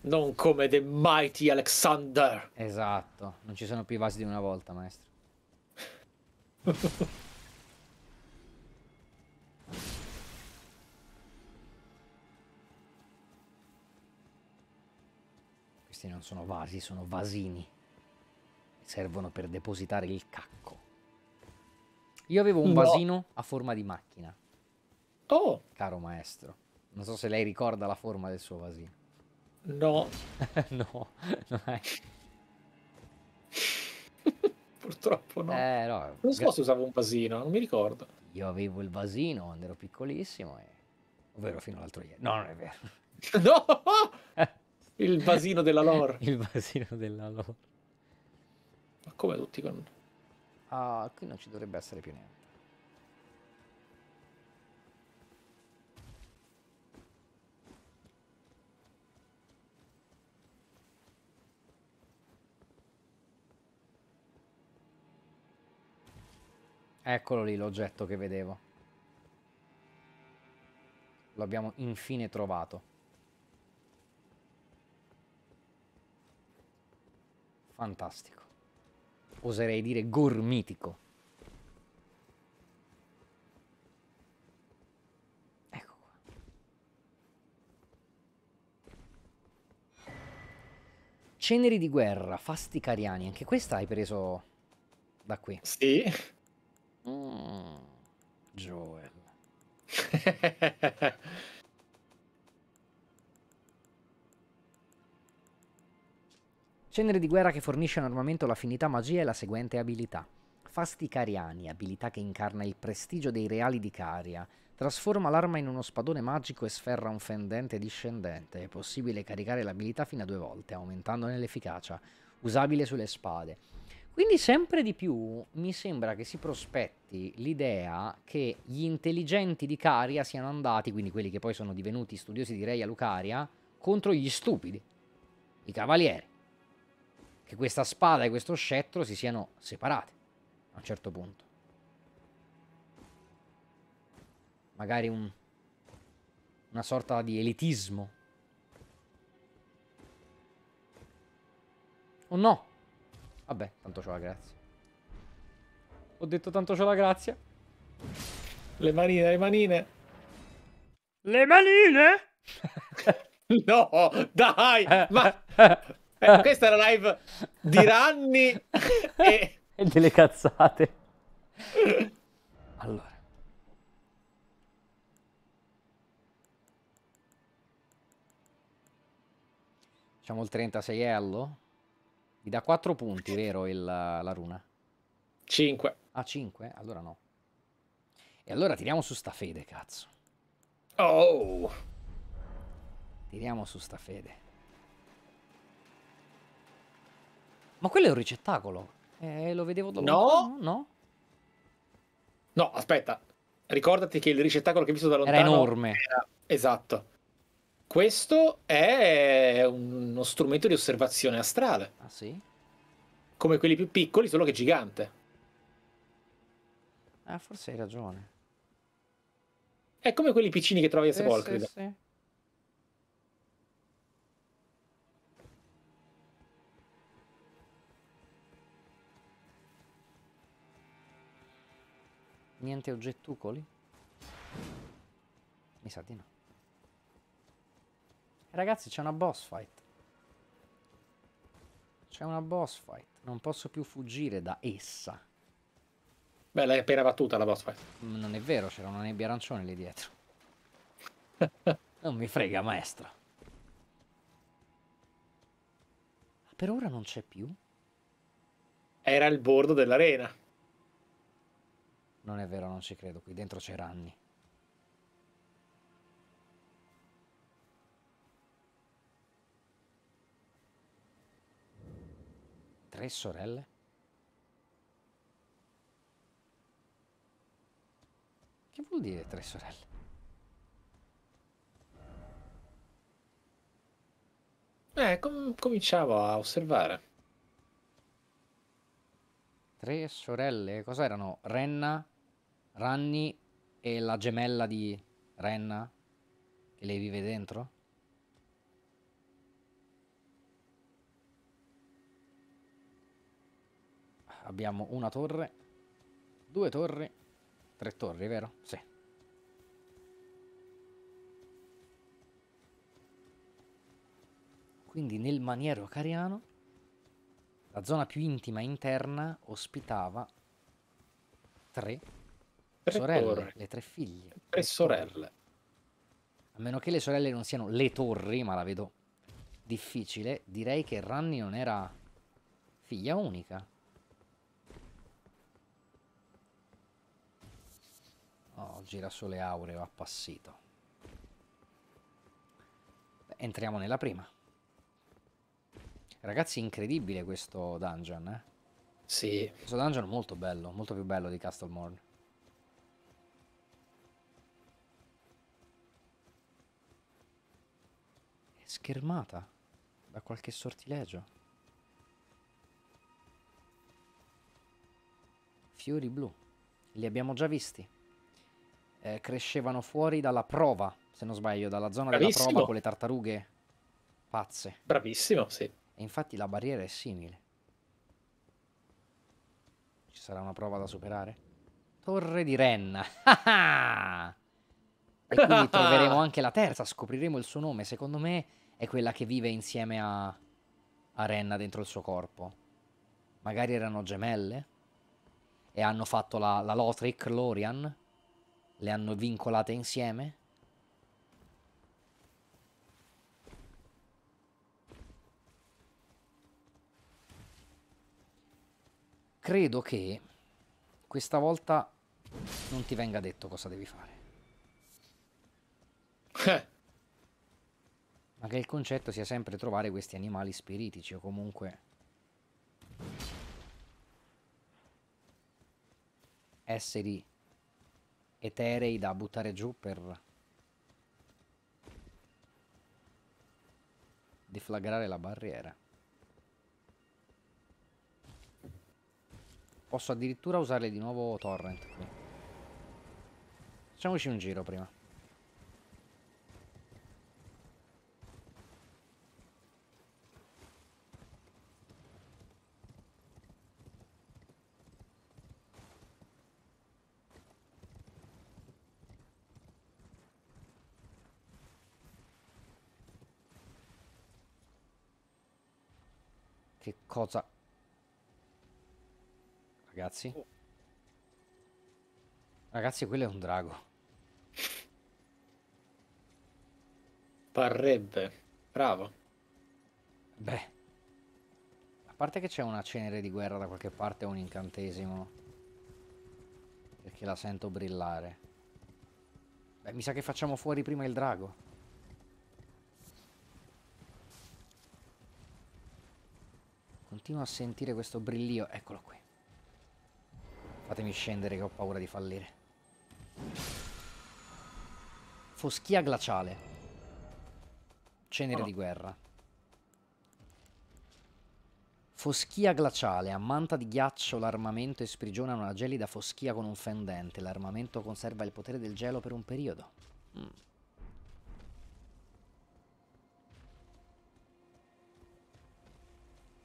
Non come The Mighty Alexander. Esatto, non ci sono più i vasi di una volta, maestro. Questi non sono vasi, sono vasini. Servono per depositare il cacco. Io avevo un vasino a forma di macchina. Oh! Caro maestro. Non so se lei ricorda la forma del suo vasino. No. No. Non è... Purtroppo no. No. Non so se usavo un vasino, non mi ricordo. Io avevo il vasino quando ero piccolissimo. E... Ovvero fino all'altro ieri. No, non è vero. No! Il vasino della lore. Il vasino della lore. Ma come tutti con... Ah, qui non ci dovrebbe essere più niente. Eccolo lì l'oggetto che vedevo. Lo abbiamo infine trovato. Fantastico. Oserei dire gormitico. Ecco qua. Ceneri di guerra, fasti cariani. Anche questa hai preso da qui. Sì. Joel. Cenere di guerra che fornisce un armamento, l'affinità magia e la seguente abilità. Fasti Cariani, abilità che incarna il prestigio dei reali di Caria. Trasforma l'arma in uno spadone magico e sferra un fendente discendente. È possibile caricare l'abilità fino a 2 volte, aumentandone l'efficacia. Usabile sulle spade. Quindi sempre di più mi sembra che si prospetti l'idea che gli intelligenti di Caria siano andati, quindi quelli che poi sono divenuti studiosi di Raya Lucaria, contro gli stupidi, i cavalieri. Che questa spada e questo scettro si siano separate a un certo punto. Magari una sorta di elitismo. O no? Vabbè, tanto c'ho la grazia. Ho detto tanto c'ho la grazia. Le manine, le manine. Le manine? No, dai, ma... questa era la live di Ranni e delle cazzate. Allora. Facciamo il 36ello. Mi dà 4 punti, vero, la runa? 5. Ah, 5? Allora no. E allora tiriamo su sta fede, cazzo. Oh! Tiriamo su sta fede. Ma quello è un ricettacolo. Lo vedevo da lontano? No. No? No, aspetta. Ricordati che il ricettacolo che hai visto da lontano... Era enorme. Era... Esatto. Questo è uno strumento di osservazione astrale. Ah, sì? Come quelli più piccoli, solo che gigante. Ah, forse hai ragione. È come quelli piccini che trovi a sepolcri. Sì, sì. Niente oggettucoli? Mi sa di no. Ragazzi, c'è una boss fight. C'è una boss fight. Non posso più fuggire da essa. Beh, l'hai appena battuta la boss fight. Non è vero, c'era una nebbia arancione lì dietro. Non mi frega, maestro. Per ora non c'è più. Era il bordo dell'arena. Non è vero, non ci credo. Qui dentro c'è Ranni. Tre sorelle? Che vuol dire tre sorelle? Cominciavo a osservare. Tre sorelle? Cos'erano? Renna, Ranni e la gemella di Renna? Che lei vive dentro? Abbiamo una torre, due torri, tre torri, vero? Sì. Quindi nel maniero cariano la zona più intima interna ospitava tre sorelle, le tre figlie. Tre sorelle. A meno che le sorelle non siano le torri, ma la vedo difficile, direi che Ranni non era figlia unica. Oh, girasole aureo appassito. Beh, entriamo nella prima. Ragazzi, incredibile questo dungeon, eh? Sì. Questo dungeon è molto bello, molto più bello di Castlemorn. È schermata da qualche sortilegio. Fiori blu, li abbiamo già visti. Crescevano fuori dalla prova, se non sbaglio, dalla zona della prova con le tartarughe pazze. Bravissimo, sì. E infatti la barriera è simile. Ci sarà una prova da superare? Torre di Renna. E quindi troveremo anche la terza, scopriremo il suo nome. Secondo me è quella che vive insieme a Renna dentro il suo corpo. Magari erano gemelle e hanno fatto la Lothric Lorian. Le hanno vincolate insieme? Credo che questa volta non ti venga detto cosa devi fare. Ma che il concetto sia sempre trovare questi animali spiritici o comunque esseri eterei da buttare giù per deflagrare la barriera. Posso addirittura usare di nuovo torrent qui. Facciamoci un giro prima. Che cosa? Ragazzi? Ragazzi, quello è un drago. Parrebbe. Bravo. Beh. A parte che c'è una cenere di guerra da qualche parte o un incantesimo. Perché la sento brillare. Beh, mi sa che facciamo fuori prima il drago. Continuo a sentire questo brillio. Eccolo qui. Fatemi scendere che ho paura di fallire. Foschia glaciale. Cenere di guerra. Foschia glaciale. Ammanta di ghiaccio l'armamento e sprigiona una gelida foschia con un fendente. L'armamento conserva il potere del gelo per un periodo.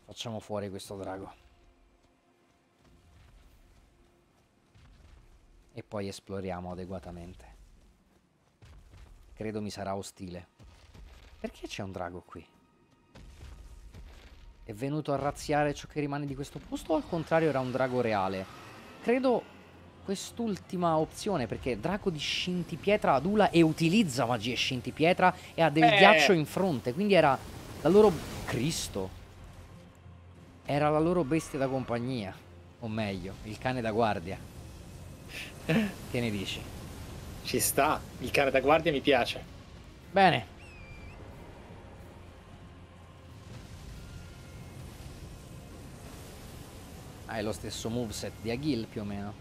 Facciamo fuori questo drago. E poi esploriamo adeguatamente. Credo mi sarà ostile. Perché c'è un drago qui? È venuto a razziare ciò che rimane di questo posto o al contrario era un drago reale? Credo quest'ultima opzione, perché drago di scintipietra adula e utilizza magie scintipietra e ha del ghiaccio in fronte, quindi era la loro... Cristo! Era la loro bestia da compagnia, o meglio, il cane da guardia. Che ne dici? Ci sta, il cane da guardia mi piace. Bene. Hai lo stesso moveset di Aghil più o meno.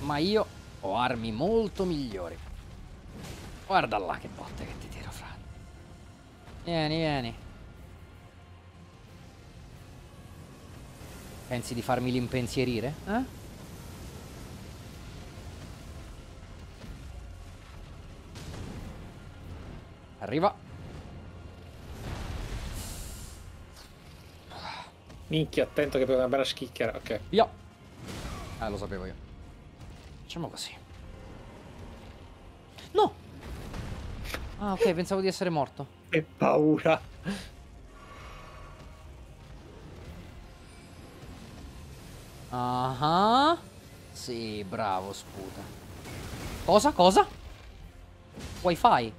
Ma io ho armi molto migliori. Guarda là che botte che ti tiro, fra. Vieni, vieni. Pensi di farmi limpensierire? Eh? Arriva. Minchia, attento che poi una bella schicchiera. Ok. Io. Ah, lo sapevo io. Facciamo così. No! Ah, ok, pensavo di essere morto. Che paura. Ah, sì, bravo, sputa. Cosa? Cosa? Wi-Fi.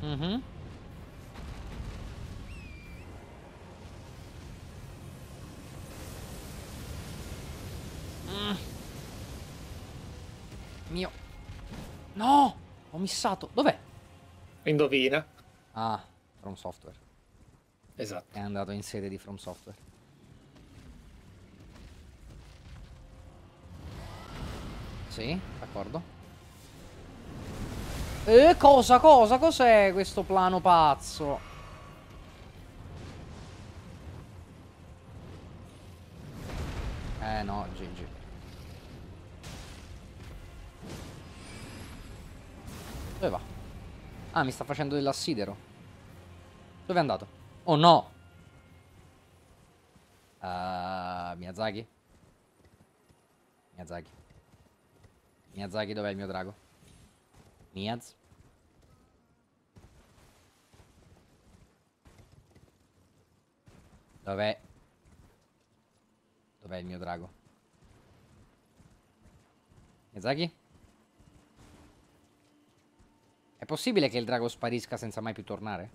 Mhm. Mio. No! Ho missato. Dov'è? Indovina. Ah, From Software. Esatto. È andato in sede di From Software. Sì, d'accordo. Cos'è questo piano pazzo? No, GG. Dove va? Ah, mi sta facendo dell'assidero. Dove è andato? Oh no! Miyazaki? Miyazaki. Miyazaki, dov'è il mio drago? Miyaz? Dov'è? Dov'è il mio drago? Miyazaki? È possibile che il drago sparisca senza mai più tornare?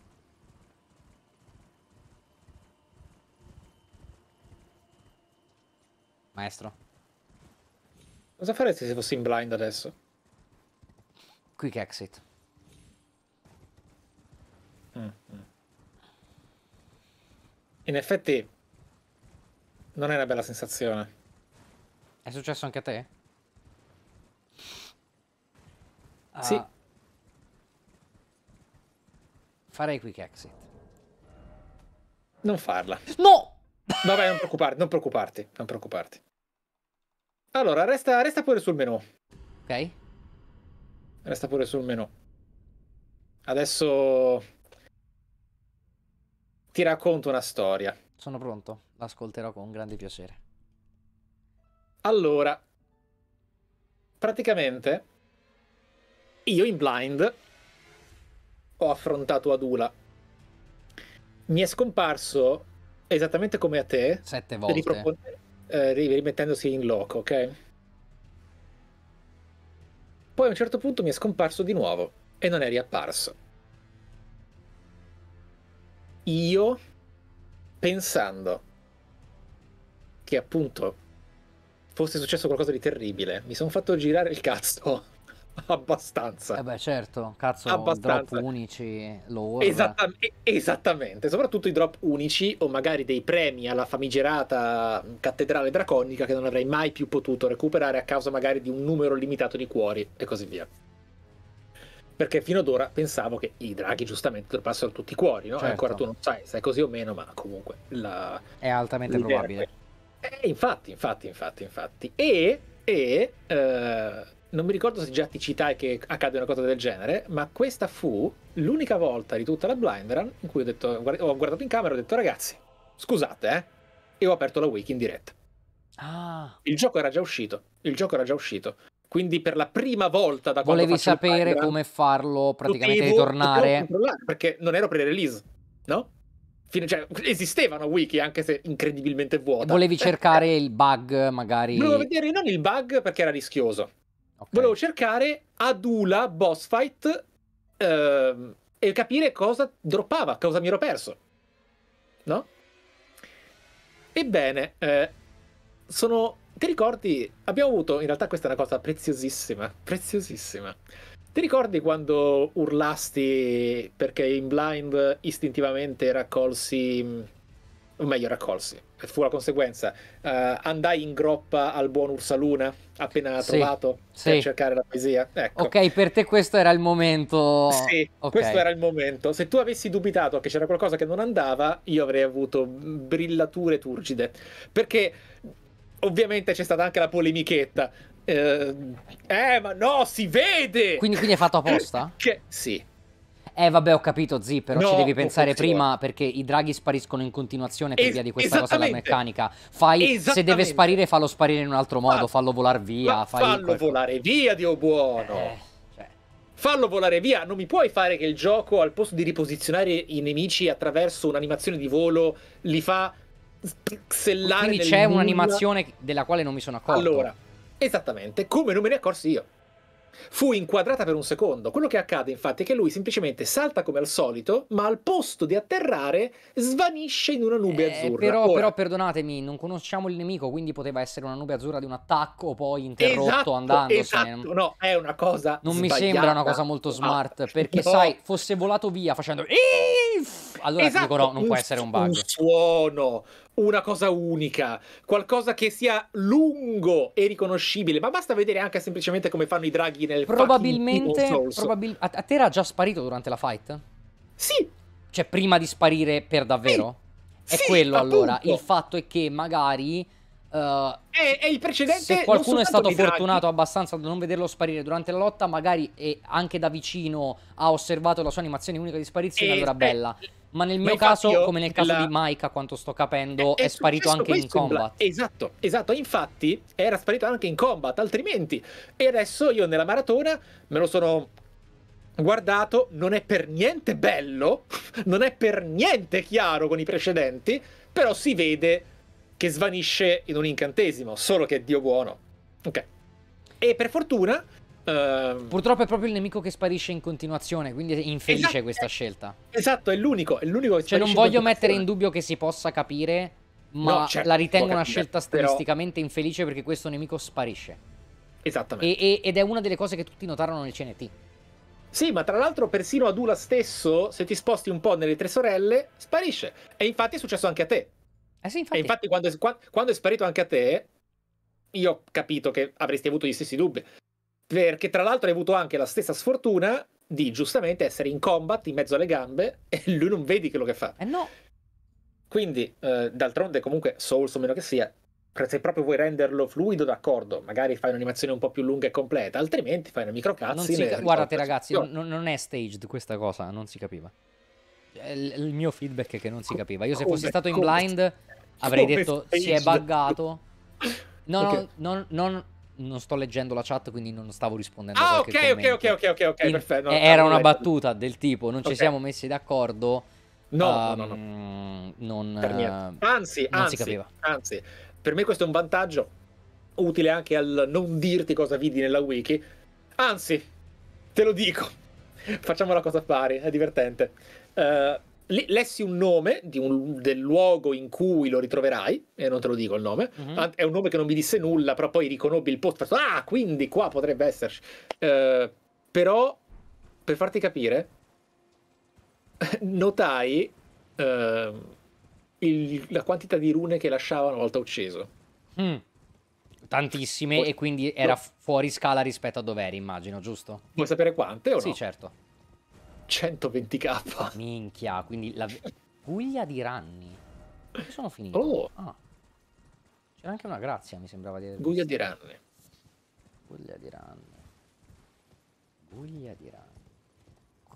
Maestro? Cosa faresti se fossi in blind adesso? Quick exit. In effetti non è una bella sensazione. È successo anche a te? Sì. Farei quick exit. Non farla. No! Vabbè, non preoccuparti. Allora, resta pure sul menu. Ok. Resta pure sul menu. Adesso ti racconto una storia. Sono pronto, l'ascolterò con grande piacere. Allora, praticamente io in blind ho affrontato Adula. Mi è scomparso esattamente come a te 7 volte, rimettendosi in loco, ok? Poi a un certo punto mi è scomparso di nuovo e non è riapparso. Io, pensando che appunto fosse successo qualcosa di terribile, mi sono fatto girare il cazzo abbastanza. Eh beh, certo, cazzo, drop unici, lore. Esattamente, soprattutto i drop unici o magari dei premi alla famigerata cattedrale draconica che non avrei mai più potuto recuperare a causa magari di un numero limitato di cuori e così via. Perché fino ad ora pensavo che i draghi giustamente droppassero tutti i cuori, no? Certo. Ancora tu non sai se è così o meno, ma comunque è altamente probabile. Infatti. E e non mi ricordo se già ti citai che accade una cosa del genere, ma questa fu l'unica volta di tutta la blind run in cui ho detto, ho guardato in camera e ho detto ragazzi, scusate e ho aperto la wiki in diretta. Ah. Il gioco era già uscito, quindi per la prima volta da quando volevi sapere come farlo, praticamente ritornare, perché non ero pre-release, no? Cioè, esistevano wiki anche se incredibilmente vuota. Volevi cercare il bug, magari. Volevo vedere non il bug perché era rischioso. Okay. Volevo cercare Adula boss fight e capire cosa droppava, cosa mi ero perso, no? Ebbene, sono. Ti ricordi? Abbiamo avuto, in realtà questa è una cosa preziosissima, preziosissima. Ti ricordi quando urlasti perché in blind istintivamente raccolsi, o meglio raccolsi, fu la conseguenza, andai in groppa al buon Ursaluna appena trovato per cercare la poesia? Ecco. Ok, per te questo era il momento. Sì, okay. Questo era il momento. Se tu avessi dubitato che c'era qualcosa che non andava, io avrei avuto brillature turgide, perché ovviamente c'è stata anche la polemichetta. Ma no, si vede! Quindi è fatto apposta? Che... Sì. Vabbè, ho capito, Zi, però no, ci devi pensare prima, perché i draghi spariscono in continuazione per via di questa cosa della meccanica. Fai, se deve sparire, fallo sparire in un altro modo, fallo volar via. Fallo volare via, Dio buono! Cioè. Fallo volare via! Non mi puoi fare che il gioco, al posto di riposizionare i nemici attraverso un'animazione di volo, li fa... Quindi c'è un'animazione della quale non mi sono accorto. Allora, esattamente, come non me ne accorsi io. Fu inquadrata per un secondo. Quello che accade infatti è che lui semplicemente salta come al solito, ma al posto di atterrare svanisce in una nube azzurra. Però perdonatemi, non conosciamo il nemico, quindi poteva essere una nube azzurra di un attacco poi interrotto, andandosene. Esatto, no, è una cosa non sbagliata. Mi sembra una cosa molto smart, perché no. Sai, fosse volato via facendo allora esatto, dico no, non può essere un bug. Un suono, una cosa unica, qualcosa che sia lungo e riconoscibile, ma basta vedere anche semplicemente come fanno i draghi nel probabilmente a te era già sparito durante la fight? Sì. Cioè prima di sparire per davvero? Sì. È sì, quello appunto. Allora, il fatto è che magari è il precedente. Se qualcuno è stato fortunato abbastanza da non vederlo sparire durante la lotta, magari anche da vicino ha osservato la sua animazione unica di sparizione, allora bella. Ma nel mio caso, come nel caso di Marika, quanto sto capendo, è sparito anche in combat. Esatto, infatti era sparito anche in combat, altrimenti. E adesso io nella maratona me lo sono guardato, non è per niente bello, non è per niente chiaro con i precedenti, però si vede che svanisce in un incantesimo, solo che Dio buono. Ok. E per fortuna... Purtroppo è proprio il nemico che sparisce in continuazione, quindi è infelice questa scelta. Esatto, è l'unico che sparisce. Cioè non voglio mettere in dubbio che si possa capire, ma no, certo, la ritengo una scelta stilisticamente infelice, perché questo nemico sparisce. Esattamente. Ed è una delle cose che tutti notarono nel CNT. Sì, ma tra l'altro persino Adula stesso, se ti sposti un po' nelle tre sorelle, sparisce. E infatti è successo anche a te. Sì, infatti. E infatti quando è sparito anche a te, io ho capito che avresti avuto gli stessi dubbi, perché tra l'altro hai avuto anche la stessa sfortuna di giustamente essere in combat in mezzo alle gambe e lui non vedi quello che fa. No. Quindi d'altronde comunque Souls o meno che sia, se proprio vuoi renderlo fluido, d'accordo, magari fai un'animazione un po' più lunga e completa, altrimenti fai una microcazzina. Guardate ragazzi, non è staged questa cosa, non si capiva. Il mio feedback è che non si capiva. Io se fossi stato in blind avrei detto si è buggato. Non sto leggendo la chat, quindi non stavo rispondendo a qualche commento. Ok, perfetto. Era una battuta del tipo non ci siamo messi d'accordo. No, anzi, si capiva. Anzi, per me questo è un vantaggio utile anche al non dirti cosa vedi nella wiki. Anzi, te lo dico, facciamo la cosa pari, è divertente. Lessi un nome del luogo in cui lo ritroverai, e non te lo dico il nome, è un nome che non mi disse nulla, però poi riconobbi il posto, quindi qua potrebbe esserci, però per farti capire notai la quantità di rune che lasciava una volta ucciso. Tantissime, e quindi era fuori scala rispetto a doveri, immagino, giusto? Vuoi sapere quante o no? Sì, certo. 120k. Minchia, quindi la Puglia di Ranni. Dove sono finito? C'era anche una grazia, mi sembrava di aver visto. Guglia di Ranni. Guglia di rana. Guglia di rana.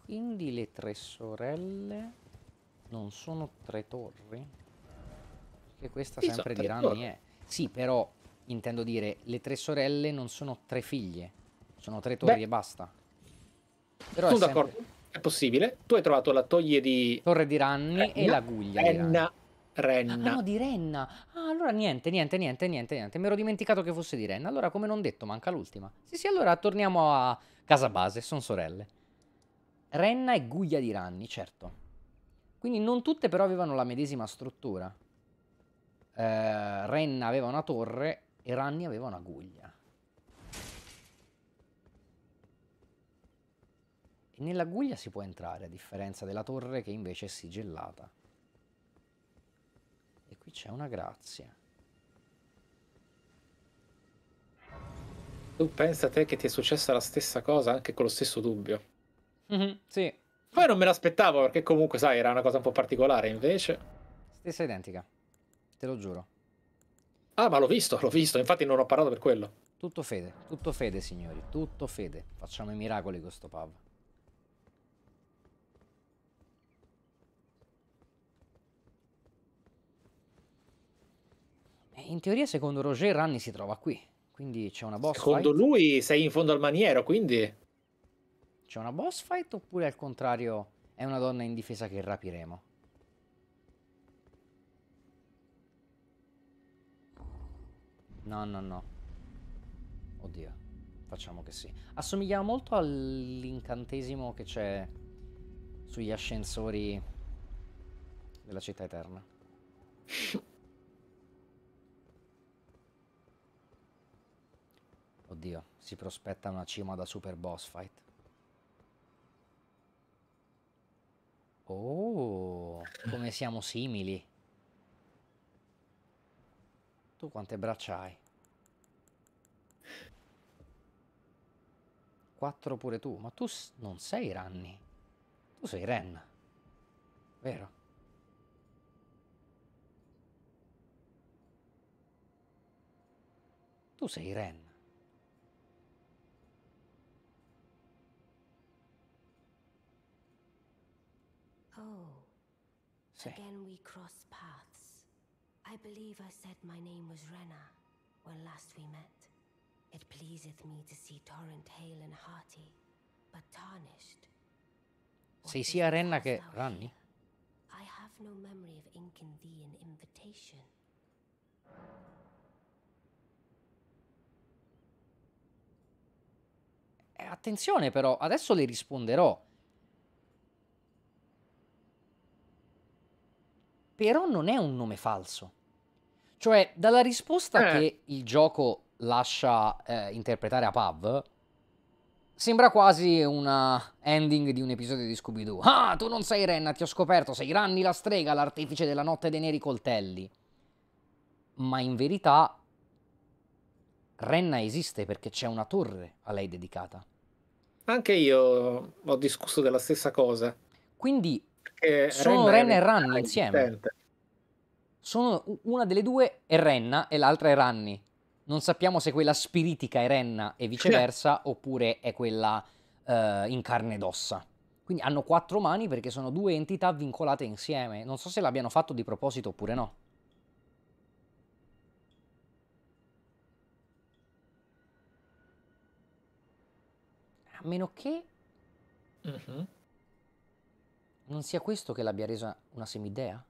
Quindi le tre sorelle non sono tre torri? Perché questa sì, sempre di Ranni è. Sì, però intendo dire, le tre sorelle non sono tre figlie, sono tre torri. Beh, e basta. Però sono d'accordo, sempre... è possibile. Tu hai trovato la toglie di... Torre di Ranni Renna, e la guglia Renna, di Renna. Ah no, di Renna. Ah, allora niente. Mi ero dimenticato che fosse di Renna. Allora, come non detto, manca l'ultima. Sì, sì, allora torniamo a casa base, sono sorelle. Renna e Guglia di Ranni, certo. Quindi non tutte però avevano la medesima struttura. Renna aveva una torre e Ranni aveva una guglia. E nella guglia si può entrare, a differenza della torre che invece è sigillata. E qui c'è una grazia. Tu pensa a te che ti è successa la stessa cosa anche con lo stesso dubbio. Sì. Poi non me l'aspettavo perché comunque, sai, era una cosa un po' particolare, invece. Stessa identica, te lo giuro. Ah, ma l'ho visto, infatti non ho parlato per quello. Tutto fede, signori, tutto fede. Facciamo i miracoli con sto Pav. In teoria, secondo Rogier, Ranni si trova qui. Quindi c'è una boss fight. Secondo lui sei in fondo al maniero, quindi... C'è una boss fight oppure al contrario è una donna in difesa che rapiremo? No, no, no. Oddio. Facciamo che sì. Assomigliava molto all'incantesimo che c'è sugli ascensori della città eterna. Oddio, si prospetta una cima da super boss fight. Oh, come siamo simili. Tu quante braccia hai? 4 pure tu, ma tu non sei Ranni. Tu sei Renna. Vero? Tu sei Renna. Oh, sì. Again we cross paths. I believe I said my name was Renna when last we met. It pleaseth me to see torrent hale and hearty, but tarnished. Sei sia Renna che Ranni? I have no memory of inking thee an invitation. Attenzione però, adesso le risponderò. Però non è un nome falso. Cioè, dalla risposta che il gioco lascia interpretare a Pav, sembra quasi una ending di un episodio di Scooby-Doo. Ah, tu non sei Renna, ti ho scoperto, sei Ranni la strega, l'artefice della notte dei neri coltelli. Ma in verità Renna esiste perché c'è una torre a lei dedicata. Anche io ho discusso della stessa cosa. Quindi... sono Renna e Ranni insieme. Sono una delle due è Renna e l'altra è Ranni. Non sappiamo se quella spiritica è Renna e viceversa oppure è quella in carne ed ossa. Quindi hanno 4 mani perché sono due entità vincolate insieme. Non so se l'abbiano fatto di proposito oppure no. A meno che... non sia questo che l'abbia resa una semidea?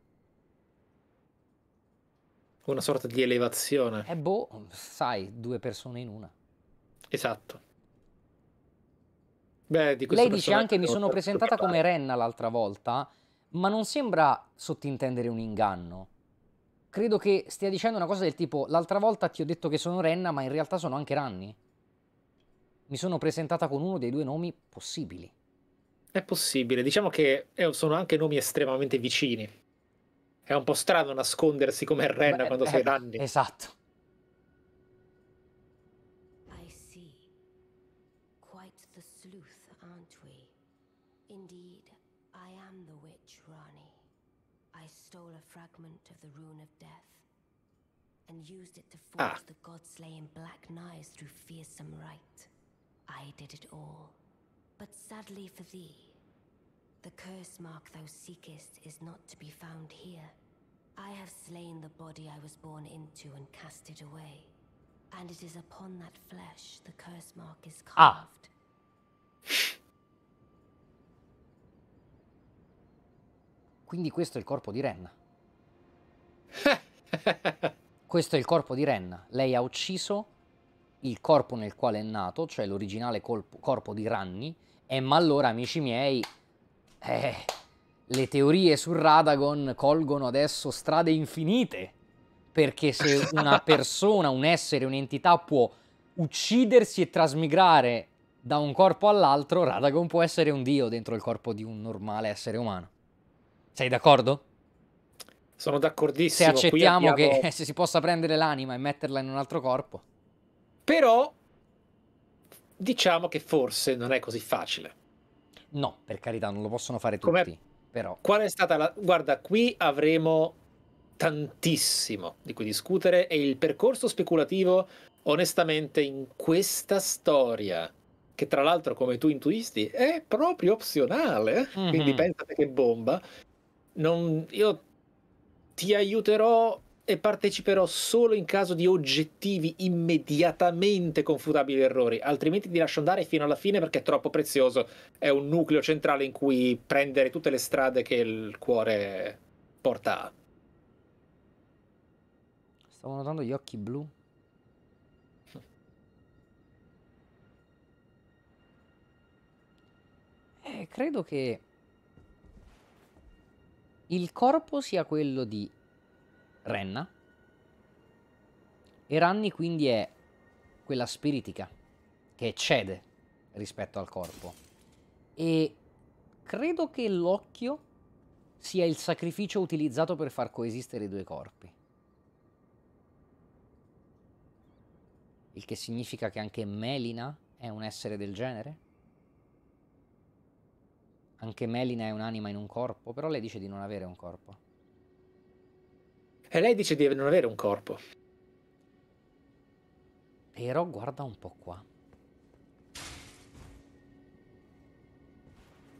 Una sorta di elevazione. Boh, sai, 2 persone in una. Esatto. Beh, di questo lei dice anche mi sono presentata come Renna l'altra volta, ma non sembra sottintendere un inganno. Credo che stia dicendo una cosa del tipo l'altra volta ti ho detto che sono Renna, ma in realtà sono anche Ranni. Mi sono presentata con uno dei 2 nomi possibili. È possibile, diciamo che sono anche nomi estremamente vicini. È un po' strano nascondersi come Renna quando sei Ranni. Esatto. I see. Quite the sleuth, aren't we? Indeed, I am the witch Ranni. I stole a fragment of the rune of death. and used it to force the god-slaying black knives through fearsome rite. I did it all, but sadly for thee, the curse mark thou seekest is not to be found here. I have slain the body I was born into and cast it away, and it is upon that flesh the curse mark is carved. Quindi questo è il corpo di Renna. Questo è il corpo di Renna. Lei ha ucciso il corpo nel quale è nato, cioè l'originale corpo di Ranni. Ma allora, amici miei, le teorie su Radagon colgono adesso strade infinite. Perché se una persona, un essere, un'entità può uccidersi e trasmigrare da un corpo all'altro, Radagon può essere un dio dentro il corpo di un normale essere umano. Sei d'accordo? Sono d'accordissimo. Se accettiamo che se si possa prendere l'anima e metterla in un altro corpo. Però diciamo che forse non è così facile. No, per carità, non lo possono fare tutti. Però. Qual è stata la... Guarda, qui avremo tantissimo di cui discutere e il percorso speculativo, onestamente, in questa storia, che tra l'altro, come tu intuisti, è proprio opzionale, quindi pensate che bomba. Io ti aiuterò e parteciperò solo in caso di oggettivi immediatamente confutabili errori, altrimenti ti lascio andare fino alla fine perché è troppo prezioso. È un nucleo centrale in cui prendere tutte le strade che il cuore porta a. Stavo notando gli occhi blu. Credo che il corpo sia quello di Renna e Ranni quindi è quella spiritica che eccede rispetto al corpo, e credo che l'occhio sia il sacrificio utilizzato per far coesistere i due corpi, il che significa che anche Melina è un essere del genere? Anche Melina è un'anima in un corpo, però lei dice di non avere un corpo. E lei dice di non avere un corpo. Però guarda un po' qua.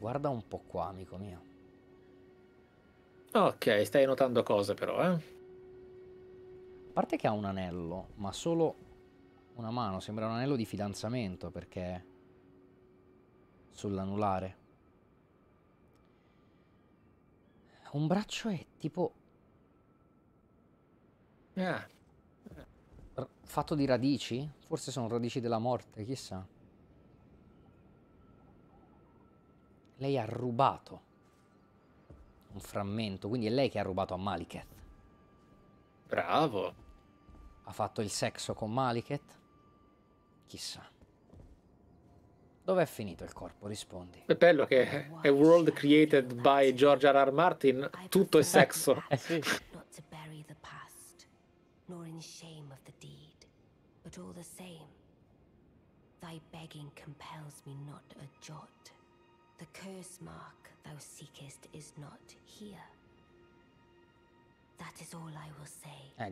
Guarda un po' qua, amico mio. Ok, stai notando cose però, eh? A parte che ha un anello, ma solo una mano. Sembra un anello di fidanzamento, perché è sull'anulare. Un braccio è tipo fatto di radici? Forse sono radici della morte, chissà. Lei ha rubato un frammento, quindi è lei che ha rubato a Maliketh. Bravo. Ha fatto il sesso con Maliketh? Chissà. Dov'è finito il corpo? Rispondi. È bello che è world created by George R.R. Martin, tutto è sesso. Sì.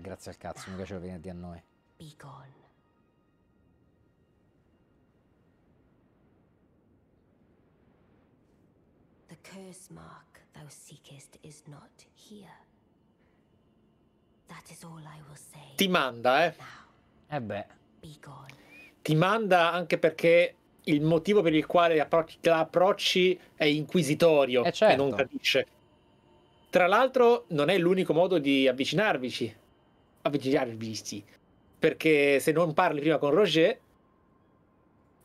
Grazie al cazzo, mi piaceva venire a noi. The curse mark thou seekest is not here. That is all I will say. Ti manda, eh? Eh beh. Ti manda anche perché il motivo per il quale l'approcci è inquisitorio, certo. E non capisce. Tra l'altro non è l'unico modo di avvicinarvici, perché se non parli prima con Rogier,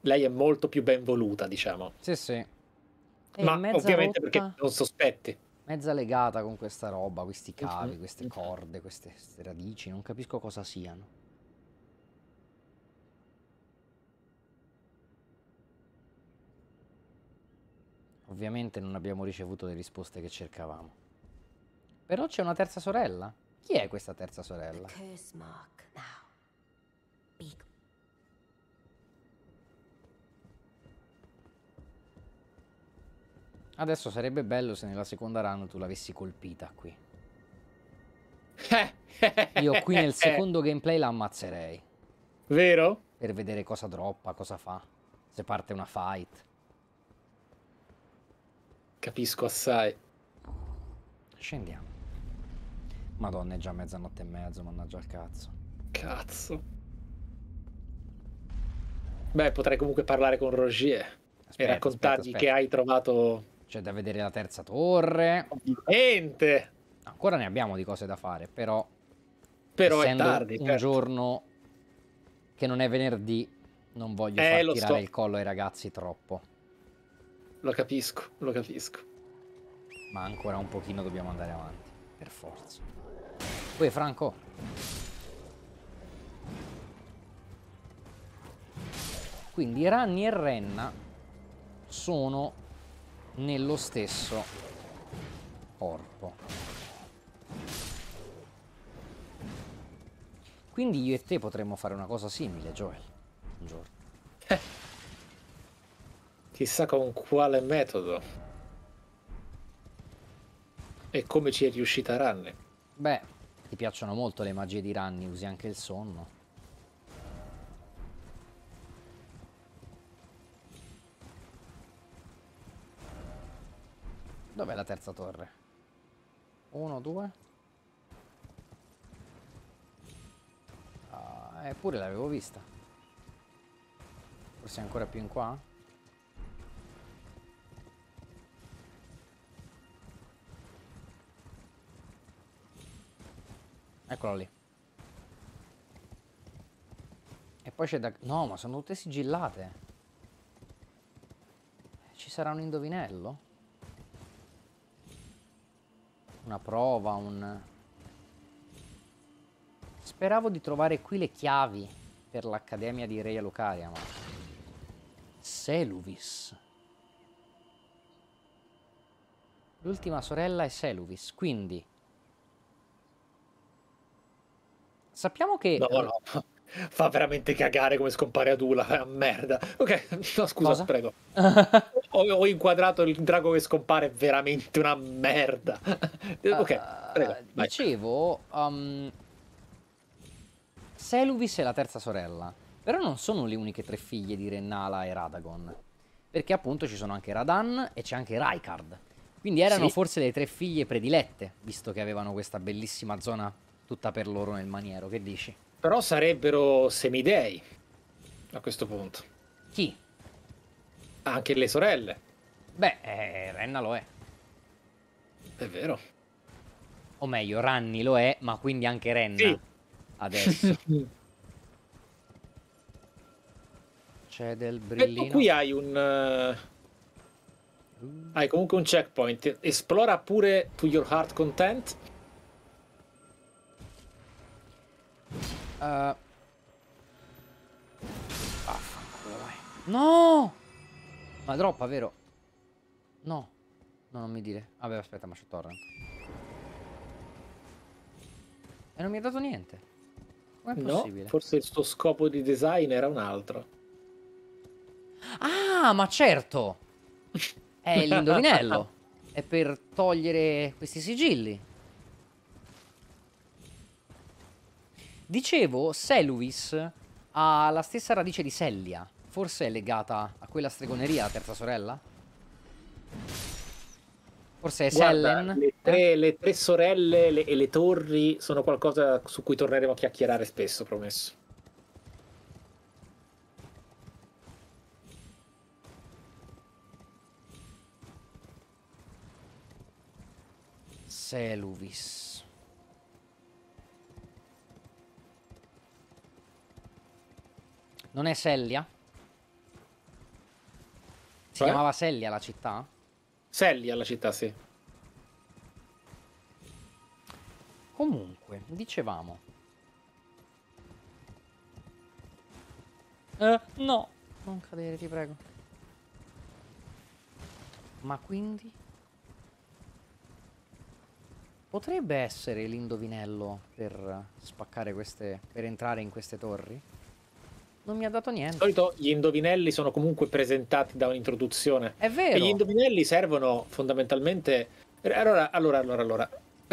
lei è molto più ben voluta, diciamo. Sì, sì. Ma ovviamente rotta, perché non sospetti. Mezza legata con questa roba, questi cavi, queste corde, queste radici, non capisco cosa siano. Ovviamente non abbiamo ricevuto le risposte che cercavamo. Però c'è una terza sorella? Chi è questa terza sorella? Adesso sarebbe bello se nella seconda run tu l'avessi colpita qui. Io qui nel secondo gameplay la ammazzerei. Vero? Per vedere cosa droppa, cosa fa, se parte una fight. Capisco assai. Scendiamo. Madonna, è già mezzanotte e mezzo, mannaggia il cazzo. Cazzo. Beh, potrei comunque parlare con Rogier e raccontargli che hai trovato... C'è da vedere la terza torre. Ovviamente! Ancora ne abbiamo di cose da fare, però... Però è tardi, un giorno che non è venerdì, non voglio far tirare il collo ai ragazzi troppo. Lo capisco, lo capisco. Ma ancora un pochino dobbiamo andare avanti, per forza. Poi Franco. Quindi Ranni e Renna sono nello stesso corpo. Quindi io e te potremmo fare una cosa simile, Joel. Un giorno. Chissà con quale metodo. E come ci è riuscita Ranni? Beh, ti piacciono molto le magie di Ranni, usi anche il sonno. Dov'è la terza torre? 1, 2. Ah, eppure l'avevo vista. Forse ancora più in qua? Eccolo lì. E poi c'è da... No, ma sono tutte sigillate. Ci sarà un indovinello? Una prova, un... Speravo di trovare qui le chiavi per l'accademia di Raya Lucaria, ma... Seluvis. L'ultima sorella è Seluvis, quindi... Sappiamo che... No, no, fa veramente cagare come scompare Adula, è una merda. Ok, no, scusa, cosa? Prego. Ho inquadrato il drago che scompare, è veramente una merda. Ok, prego. Dicevo, Seluvis è la terza sorella, però non sono le uniche 3 figlie di Rennala e Radagon, perché appunto ci sono anche Radan e c'è anche Raikard. Quindi erano forse le 3 figlie predilette, visto che avevano questa bellissima zona... tutta per loro nel maniero, che dici? Però sarebbero semidei a questo punto. Chi? Anche le sorelle. Beh, Renna lo è. È vero. O meglio, Ranni lo è, ma quindi anche Renna adesso. C'è del brillino. Qui hai un... Hai comunque un checkpoint. Esplora pure to your heart content. Vaffanculo, vai. No! Ma troppa, vero? No. No, non mi dire. Vabbè, aspetta, ma c'è torrent. E non mi ha dato niente. Com'è possibile? Forse il suo scopo di design era un altro. Ah, ma certo! È l'indovinello. È per togliere questi sigilli. Dicevo, Seluvis ha la stessa radice di Sellia. Forse è legata a quella stregoneria, la terza sorella? Forse è Sellen? Le tre sorelle e le torri sono qualcosa su cui torneremo a chiacchierare spesso, promesso. Seluvis. Non è Sellia? Si chiamava Sellia la città? Sellia la città, sì. Comunque, dicevamo. No, non cadere, ti prego. Ma quindi? Potrebbe essere l'indovinello per spaccare queste... per entrare in queste torri? Non mi ha dato niente. Di solito gli indovinelli sono comunque presentati da un'introduzione. È vero. E gli indovinelli servono fondamentalmente... Allora,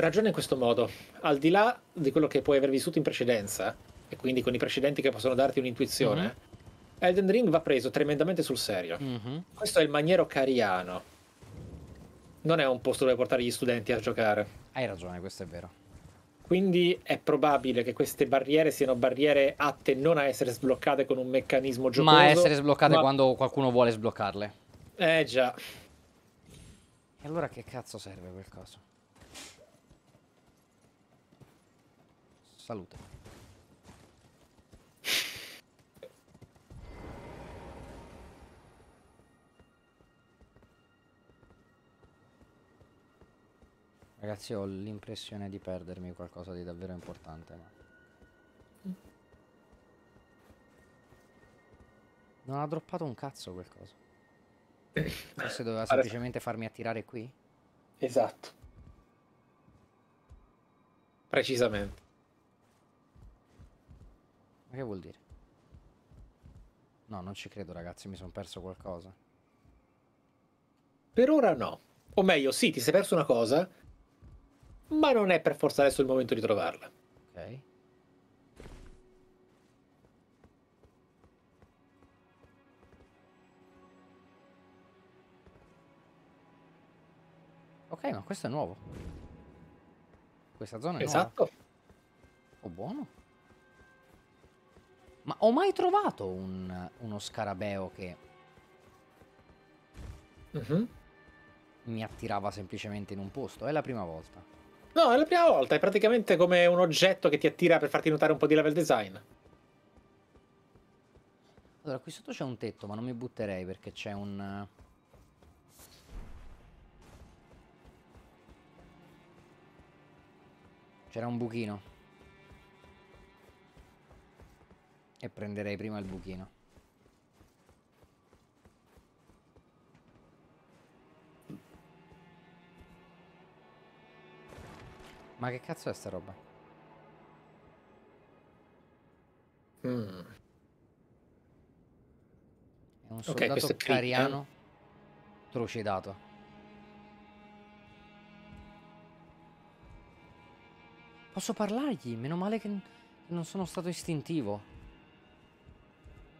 ragiona in questo modo: al di là di quello che puoi aver vissuto in precedenza, e quindi con i precedenti che possono darti un'intuizione, Elden Ring va preso tremendamente sul serio. Questo è il maniero cariano. Non è un posto dove portare gli studenti a giocare. Hai ragione, questo è vero. Quindi è probabile che queste barriere siano barriere atte non a essere sbloccate con un meccanismo giocoso, ma a essere sbloccate quando qualcuno vuole sbloccarle. Eh già. E allora che cazzo serve quel caso? Salute. Ragazzi, ho l'impressione di perdermi qualcosa di davvero importante, ma... Non ha droppato un cazzo quel coso. Forse doveva semplicemente farmi attirare qui? Esatto. Precisamente. Ma che vuol dire? No, non ci credo, ragazzi, mi sono perso qualcosa. Per ora no. O meglio, sì, ti sei perso una cosa, ma non è per forza adesso il momento di trovarla. Ok. Ok, ma questo è nuovo. Questa zona è nuova. Oh, buono. Ma ho mai trovato uno scarabeo che... mi attirava semplicemente in un posto? È la prima volta. No, è la prima volta. È praticamente come un oggetto che ti attira per farti notare un po' di level design. Allora, qui sotto c'è un tetto, ma non mi butterei perché c'è un... C'era un buchino. E prenderei prima il buchino. Ma che cazzo è sta roba? È un soldato cariano trucidato. Posso parlargli? Meno male che non sono stato istintivo.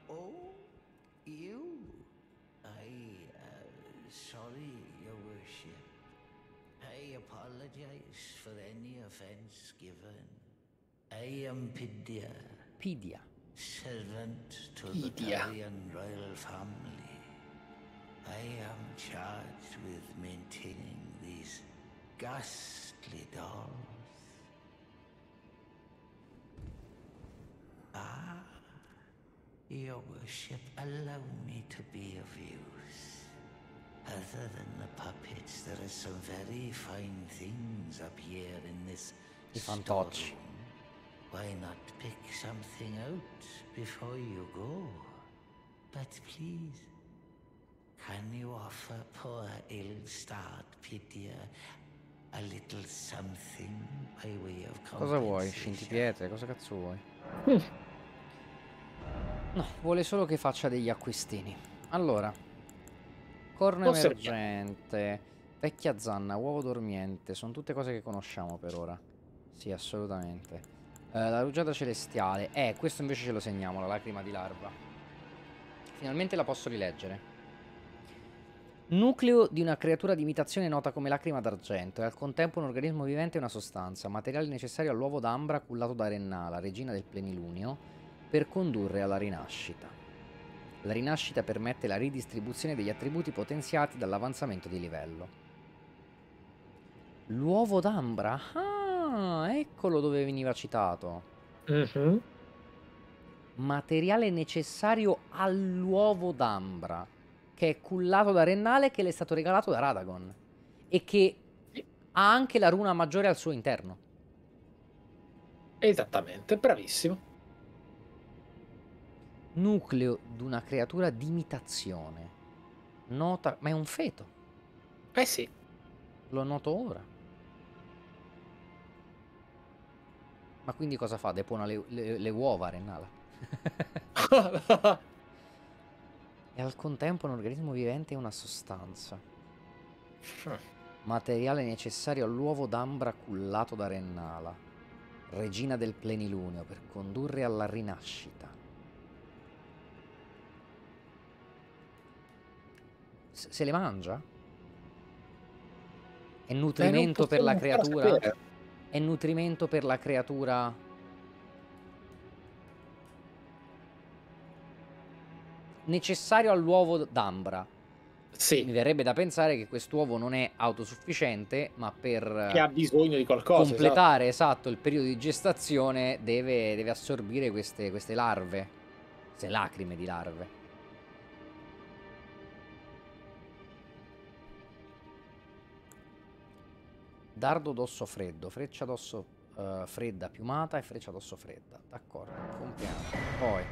Oh, you? Sorry, your worship. I apologize for any offense given. I am Pidia. Pidia. Servant to the Carian royal family. I am charged with maintaining these ghastly dolls. Ah, your worship, allow me to be of use. Other than the puppets, there are some very fine things up here in this storeroom. Why not pick something out before you go? But please, can you offer poor ill-starred Pidia a little something by way of compensation? Cosa vuoi? Scintipietre? Cosa cazzo vuoi? No, vuole solo che faccia degli acquistini. Allora... Corno emergente, vecchia zanna, uovo dormiente. Sono tutte cose che conosciamo per ora. Sì, assolutamente. La rugiada celestiale. Questo invece ce lo segniamo, la lacrima di larva. Finalmente la posso rileggere. Nucleo di una creatura di imitazione nota come lacrima d'argento. È al contempo un organismo vivente e una sostanza. Materiale necessario all'uovo d'ambra cullato da Rennala, regina del plenilunio, per condurre alla rinascita. La rinascita permette la ridistribuzione degli attributi potenziati dall'avanzamento di livello. L'uovo d'ambra? Ah, eccolo dove veniva citato. Materiale necessario all'uovo d'ambra, che è cullato da Rennale, che le è stato regalato da Radagon e che ha anche la runa maggiore al suo interno. Esattamente, bravissimo. Nucleo di una creatura di imitazione. Nota... Ma è un feto. Eh sì. Lo noto ora. Ma quindi cosa fa? Depona le uova, Rennala. È al contempo un organismo vivente e una sostanza. Materiale necessario all'uovo d'ambra cullato da Rennala, regina del plenilunio, per condurre alla rinascita. Se le mangia? È nutrimento per la creatura? È nutrimento per la creatura? Necessario all'uovo d'ambra. Sì. Mi verrebbe da pensare che quest'uovo non è autosufficiente, ma per che ha bisogno di qualcosa, completare esatto il periodo di gestazione deve assorbire queste larve, queste lacrime di larve. Dardo d'osso freddo, freccia d'osso fredda piumata e freccia d'osso fredda. D'accordo, compriamo. Poi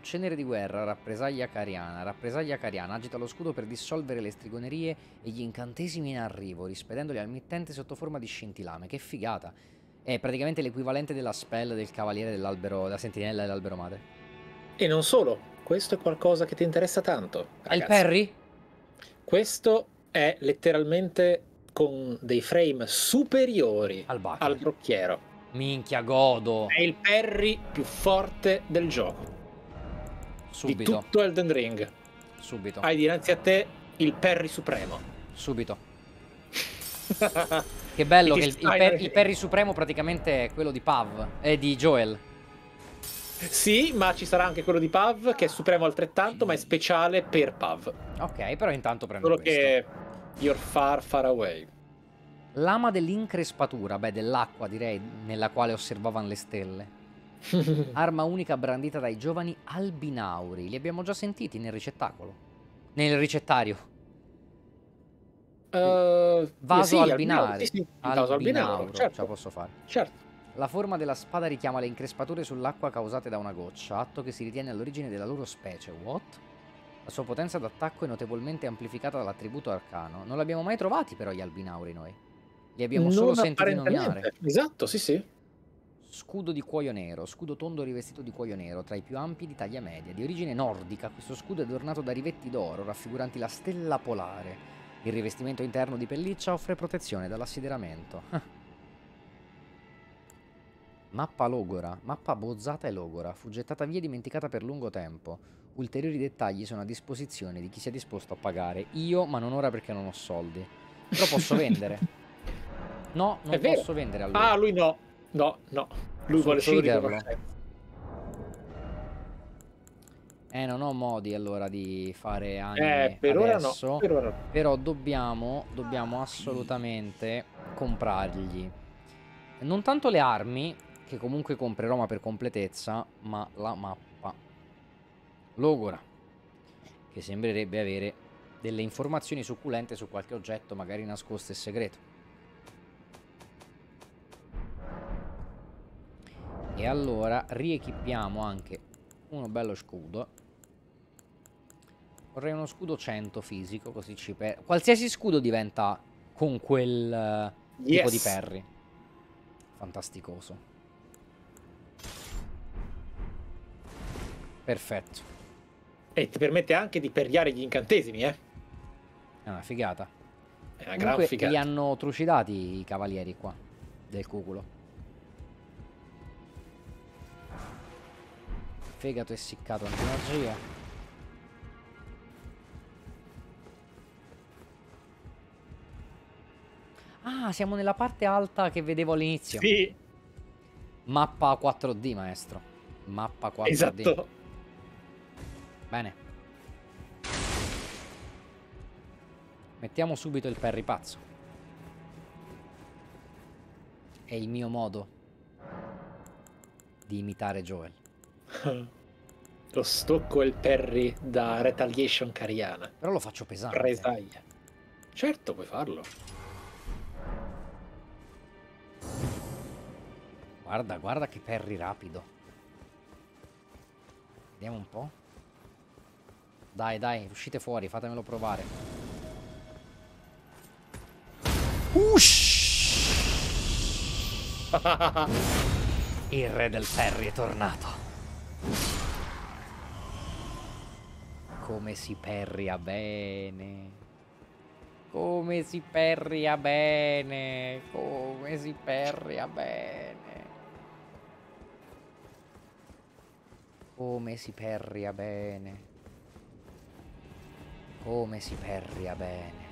cenere di guerra, rappresaglia cariana, agita lo scudo per dissolvere le stregonerie e gli incantesimi in arrivo, rispedendoli al mittente sotto forma di scintilame. Che figata! È praticamente l'equivalente della spell del cavaliere dell'albero, della sentinella dell'albero madre. E non solo, questo è qualcosa che ti interessa tanto, ragazzi. È il parry? Questo è letteralmente con dei frame superiori al brocchiero. Minchia, godo. È il parry più forte del gioco. Subito. Di tutto Elden Ring. Subito. Hai dinanzi a te il parry supremo. Subito. Che bello che il parry supremo praticamente è quello di Pav. È di Joel. Sì, ma ci sarà anche quello di Pav, che è supremo altrettanto, ma è speciale per Pav. Ok, però intanto prendo quello questo. Che you're far, far away. Lama dell'increspatura, beh, dell'acqua direi, nella quale osservavano le stelle. Arma unica brandita dai giovani albinauri. Li abbiamo già sentiti nel ricettacolo. Nel ricettario. Vaso albinario. Sì, vaso albinauro, certo. Ce la posso fare. Certo. La forma della spada richiama le increspature sull'acqua causate da una goccia, atto che si ritiene all'origine della loro specie. What? La sua potenza d'attacco è notevolmente amplificata dall'attributo arcano. Non l'abbiamo mai trovati però gli albinauri noi. Li abbiamo solo sentiti nominare. Esatto, sì, sì. Scudo di cuoio nero, scudo tondo rivestito di cuoio nero, tra i più ampi di taglia media. Di origine nordica, questo scudo è adornato da rivetti d'oro, raffiguranti la stella polare. Il rivestimento interno di pelliccia offre protezione dall'assideramento. Mappa logora, mappa bozzata e logora, fu gettata via e dimenticata per lungo tempo. Ulteriori dettagli sono a disposizione di chi sia disposto a pagare. Io, ma non ora perché non ho soldi. Però posso vendere. No, non posso vendere a lui. Ah, lui no. No, no. Lui vuole solo riconoscenza. Non ho modi allora di fare anime per adesso. Ora no, per ora no. Però dobbiamo assolutamente comprargli. Non tanto le armi, che comunque comprerò ma per completezza, ma la mappa logora, che sembrerebbe avere delle informazioni succulente su qualche oggetto magari nascosto e segreto. E allora riequipiamo anche uno bello scudo. Vorrei uno scudo 100 fisico, così ci per... Qualsiasi scudo diventa con quel tipo di parry. Fantasticoso. Perfetto. E ti permette anche di perriare gli incantesimi, eh? È una figata. È una gran figata. Li hanno trucidati i cavalieri qua, del cuculo. Fegato essiccato in energia. Ah, siamo nella parte alta che vedevo all'inizio. Sì. Mappa 4D, maestro. Mappa 4D. Esatto. Bene. Mettiamo subito il parry pazzo. È il mio modo di imitare Joel. Lo stocco e il parry da retaliation cariana. Però lo faccio pesante. Resaglia. Certo, puoi farlo. Guarda, guarda che parry rapido. Vediamo un po'. Dai, dai, uscite fuori, fatemelo provare. Ush! Il re del parry è tornato. come si perria bene. Come si perria bene. Come si perria bene. Come si perria bene. Come si perria bene.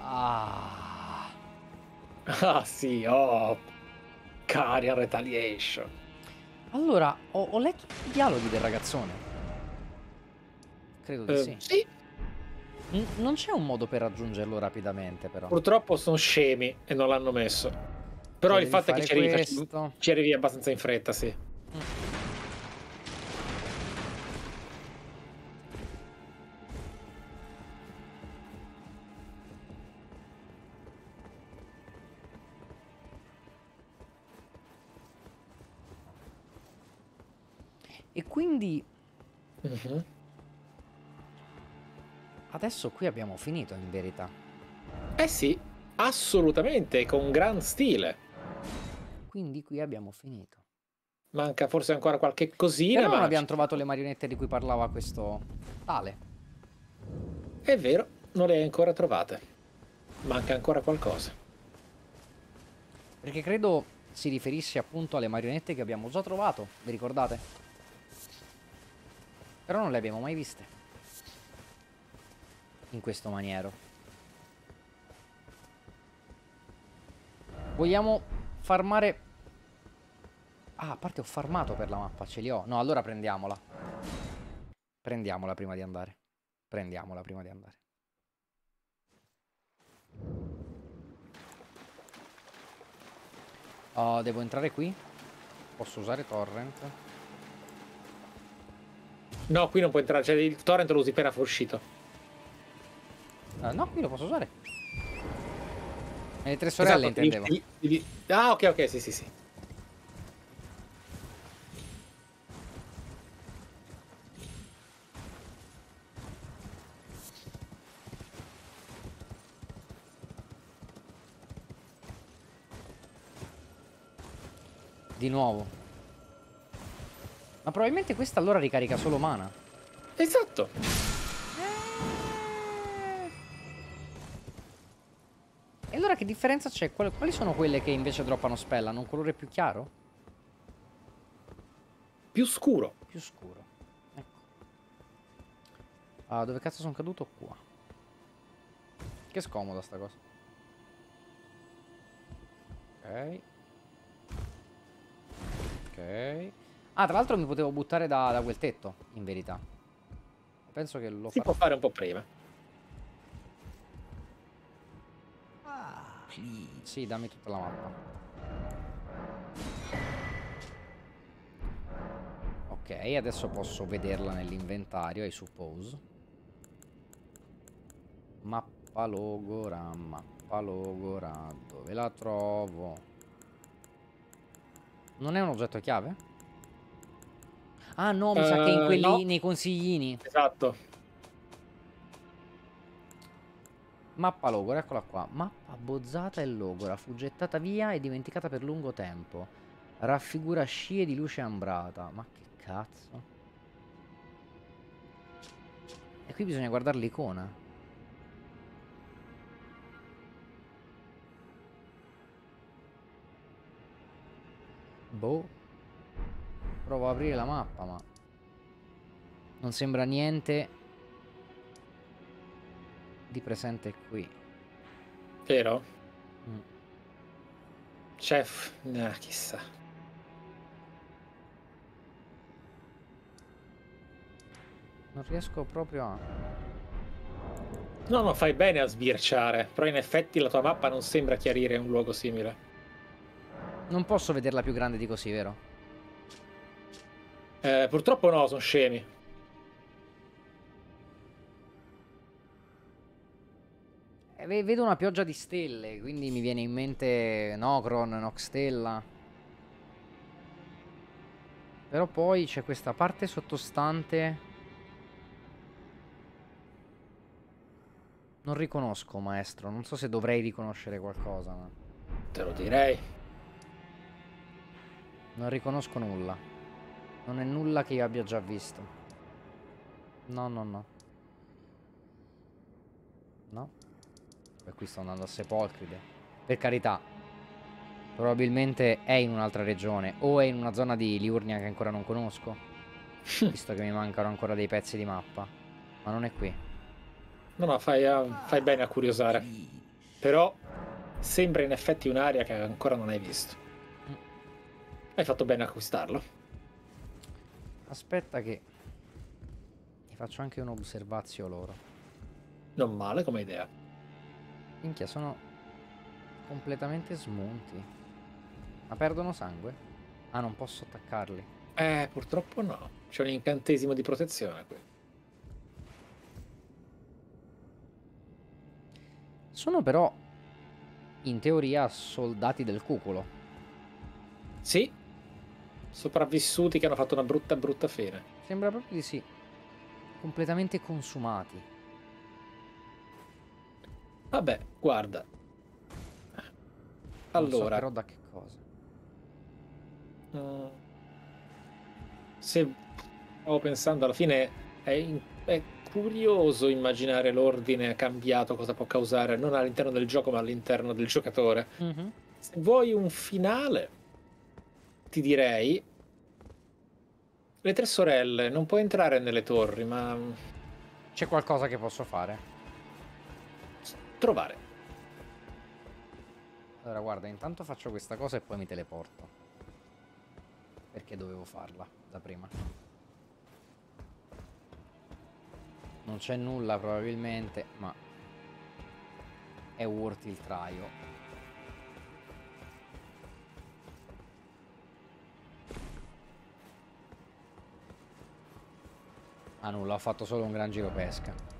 Ah. Ah sì, oh. Caria Retaliation. Allora, ho letto i dialoghi del ragazzone. Credo di sì. Sì. Non c'è un modo per raggiungerlo rapidamente, però. Purtroppo sono scemi e non l'hanno messo. Però il fatto è che ci arrivi abbastanza in fretta, sì. E quindi adesso qui abbiamo finito, in verità. Eh sì, assolutamente, con gran stile. Quindi qui abbiamo finito. Manca forse ancora qualche cosina. Però non abbiamo trovato le marionette di cui parlava questo tale. È vero, non le hai ancora trovate. Manca ancora qualcosa. Perché credo si riferisse appunto alle marionette che abbiamo già trovato, vi ricordate? Però non le abbiamo mai viste in questo maniero. Vogliamo farmare. Ah, a parte ho farmato per la mappa, ce li ho. No, allora prendiamola. Prendiamola prima di andare. Prendiamola prima di andare. Oh, devo entrare qui? Posso usare torrent? No, qui non puoi entrare, cioè il torrent lo usi appena fuoriuscito. No, qui lo posso usare. E le tre sorelle, esatto, intendevo. Ah, ok, ok, sì, sì, sì. Di nuovo. Ma probabilmente questa allora ricarica solo mana. Esatto. E allora che differenza c'è? Quali sono quelle che invece droppano spell? Hanno un colore più chiaro? Più scuro. Più scuro. Ecco. Ah, dove cazzo sono caduto? Qua. Che scomoda sta cosa. Ok. Ok. Ah, tra l'altro mi potevo buttare da quel tetto, in verità. Penso che lo farò. Si può fare un po' prima. Ah, sì, dammi tutta la mappa. Ok, adesso posso vederla nell'inventario, I suppose. Mappa logora, mappa logora. Dove la trovo? Non è un oggetto a chiave? Ah no, mi sa che in quelli, no, nei consiglini. Esatto. Mappa logora, eccola qua. Mappa bozzata e logora. Fu gettata via e dimenticata per lungo tempo. Raffigura scie di luce ambrata. Ma che cazzo. E qui bisogna guardare l'icona. Boh. Provo ad aprire la mappa, ma non sembra niente di presente qui. Vero? Mm. Chef, chissà. Non riesco proprio a... No, no, fai bene a sbirciare, però in effetti la tua mappa non sembra chiarire un luogo simile. Non posso vederla più grande di così, vero? Purtroppo no, sono scemi. Vedo una pioggia di stelle, quindi mi viene in mente Nokron, Nokstella. Però poi c'è questa parte sottostante. Non riconosco, maestro. Non so se dovrei riconoscere qualcosa, ma... Te lo direi. Non riconosco nulla. Non è nulla che io abbia già visto. No, no, no. No. Per qui sto andando a Sepolcride. Per carità. Probabilmente è in un'altra regione. O è in una zona di Liurnia che ancora non conosco. Visto che mi mancano ancora dei pezzi di mappa. Ma non è qui. No, no, fai bene a curiosare. Però sembra in effetti un'area che ancora non hai visto. Hai fatto bene a acquistarlo. Aspetta che ti faccio anche un osservazio loro. Non male come idea. Minchia, sono completamente smunti. Ma perdono sangue? Ah, non posso attaccarli. Purtroppo no. C'è un incantesimo di protezione qui. Sono però, in teoria, soldati del cuculo. Sì. Sopravvissuti che hanno fatto una brutta fine. Sembra proprio di sì. Completamente consumati. Vabbè, guarda. Allora. Non so però da che cosa. Se stavo pensando, alla fine è curioso immaginare l'ordine cambiato, cosa può causare, non all'interno del gioco ma all'interno del giocatore. Se vuoi un finale, ti direi le tre sorelle. Non puoi entrare nelle torri, ma c'è qualcosa che posso fare? Trovare. Allora guarda, intanto faccio questa cosa e poi mi teleporto, perché dovevo farla da prima. Non c'è nulla probabilmente, ma è worth il try. Ah nulla, ho fatto solo un gran giro pesca.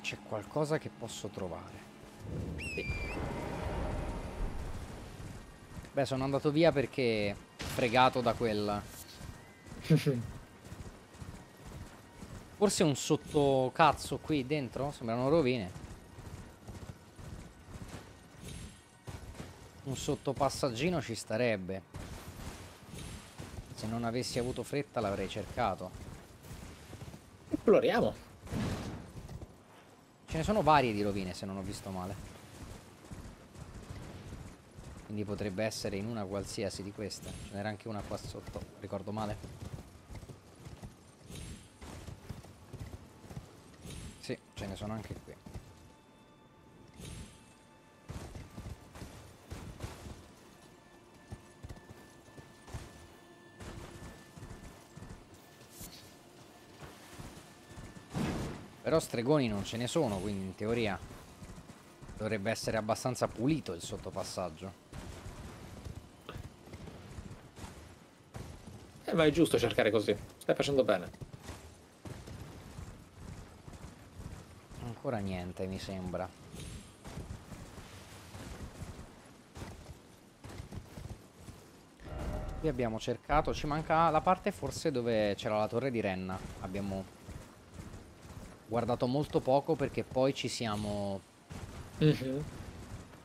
C'è qualcosa che posso trovare. Sì. Beh, sono andato via perché fregato da quella. Forse un sottocazzo qui dentro? Sembrano rovine. Un sottopassaggino ci starebbe. Se non avessi avuto fretta l'avrei cercato. Esploriamo. Ce ne sono varie di rovine, se non ho visto male. Quindi potrebbe essere in una qualsiasi di queste. Ce n'era anche una qua sotto, ricordo male. Sì, ce ne sono anche qui. Però stregoni non ce ne sono, quindi in teoria dovrebbe essere abbastanza pulito il sottopassaggio. Ma è giusto cercare così, stai facendo bene. Ancora niente, mi sembra. Qui abbiamo cercato, ci manca la parte forse dove c'era la torre di Renna. Abbiamo guardato molto poco perché poi ci siamo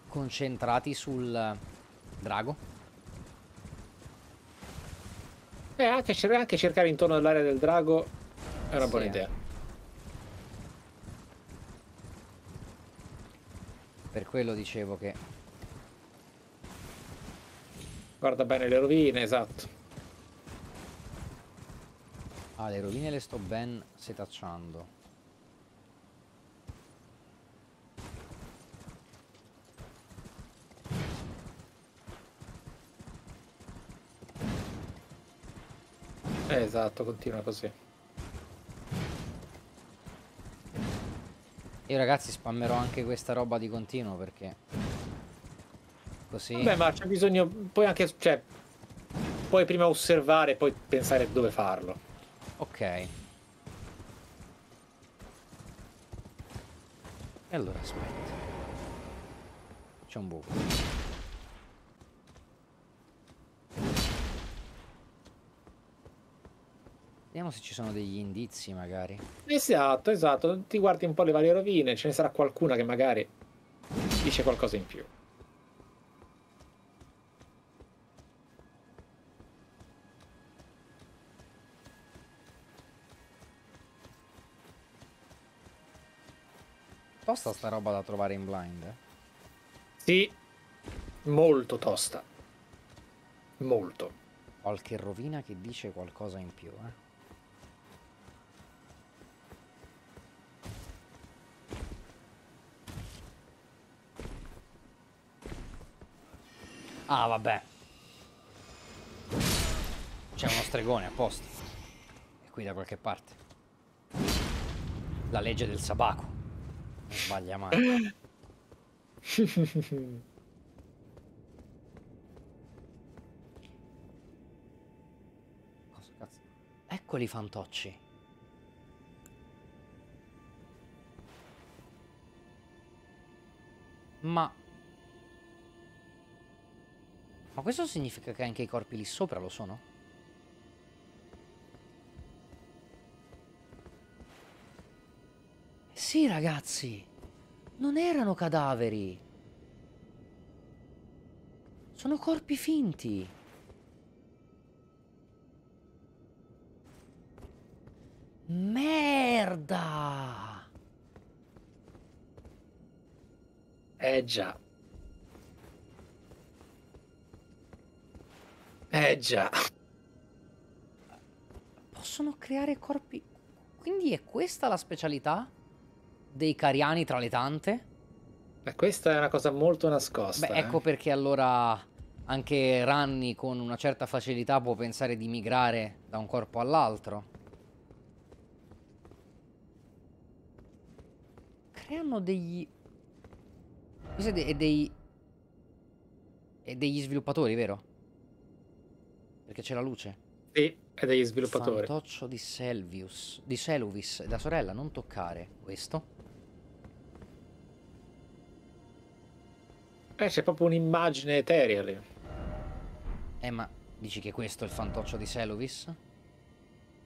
concentrati sul drago. E anche cercare intorno all'area del drago è una buona idea. Per quello dicevo che guarda bene le rovine, esatto. Ah, le rovine le sto ben setacciando. Esatto, continua così. Io ragazzi spammerò anche questa roba di continuo perché così. Beh, ma c'è bisogno. Puoi anche, cioè, puoi prima osservare e poi pensare dove farlo. Ok. E allora aspetta. C'è un buco. Vediamo se ci sono degli indizi magari. Esatto, esatto. Ti guardi un po' le varie rovine, ce ne sarà qualcuna che magari dice qualcosa in più. Tosta sta roba da trovare in blind? Sì, molto tosta. Molto. Qualche rovina che dice qualcosa in più, eh? Ah, vabbè. C'è uno stregone apposta. È qui da qualche parte. La legge del Sabaco. Non sbaglia mai. Cosa cazzo? Eccoli i fantocci. Ma questo significa che anche i corpi lì sopra lo sono? Sì, ragazzi, non erano cadaveri. Sono corpi finti. Merda. Già. Già. Possono creare corpi. Quindi è questa la specialità dei cariani tra le tante? Beh, questa è una cosa molto nascosta. Beh, ecco perché allora anche Ranni con una certa facilità può pensare di migrare da un corpo all'altro. Creano degli... Questo è degli sviluppatori, vero? Perché c'è la luce. Sì, è degli sviluppatori. Fantoccio di Selvius, di Seluvis, da sorella, non toccare questo. C'è proprio un'immagine eterea lì. Ma dici che questo è il fantoccio di Seluvis?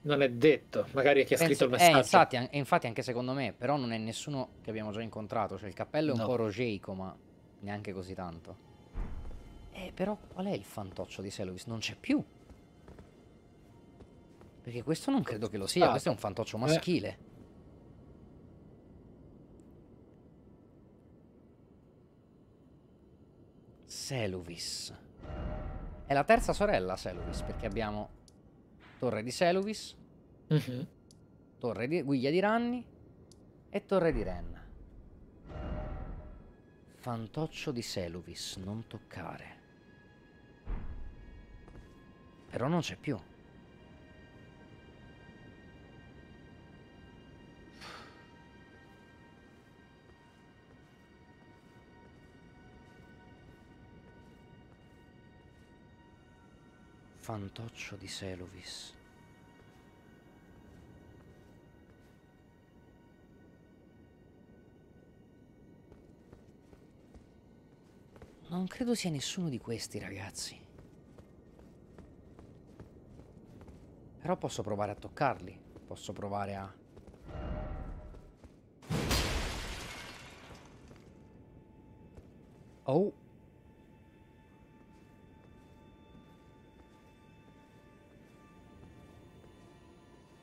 Non è detto, magari è chi ha scritto il messaggio. Infatti anche secondo me, però non è nessuno che abbiamo già incontrato. Cioè il cappello è un po' rogeico, ma neanche così tanto. Però qual è il fantoccio di Seluvis? Non c'è più. Perché questo non credo che lo sia, questo è un fantoccio maschile. Seluvis. È la terza sorella Seluvis, perché abbiamo Torre di Seluvis, Torre di Guiglia di Ranni e Torre di Renna. Fantoccio di Seluvis, non toccare. Però non c'è più. Fantoccio di Seluvis. Non credo sia nessuno di questi, ragazzi. Però posso provare a toccarli. Posso provare a... Oh.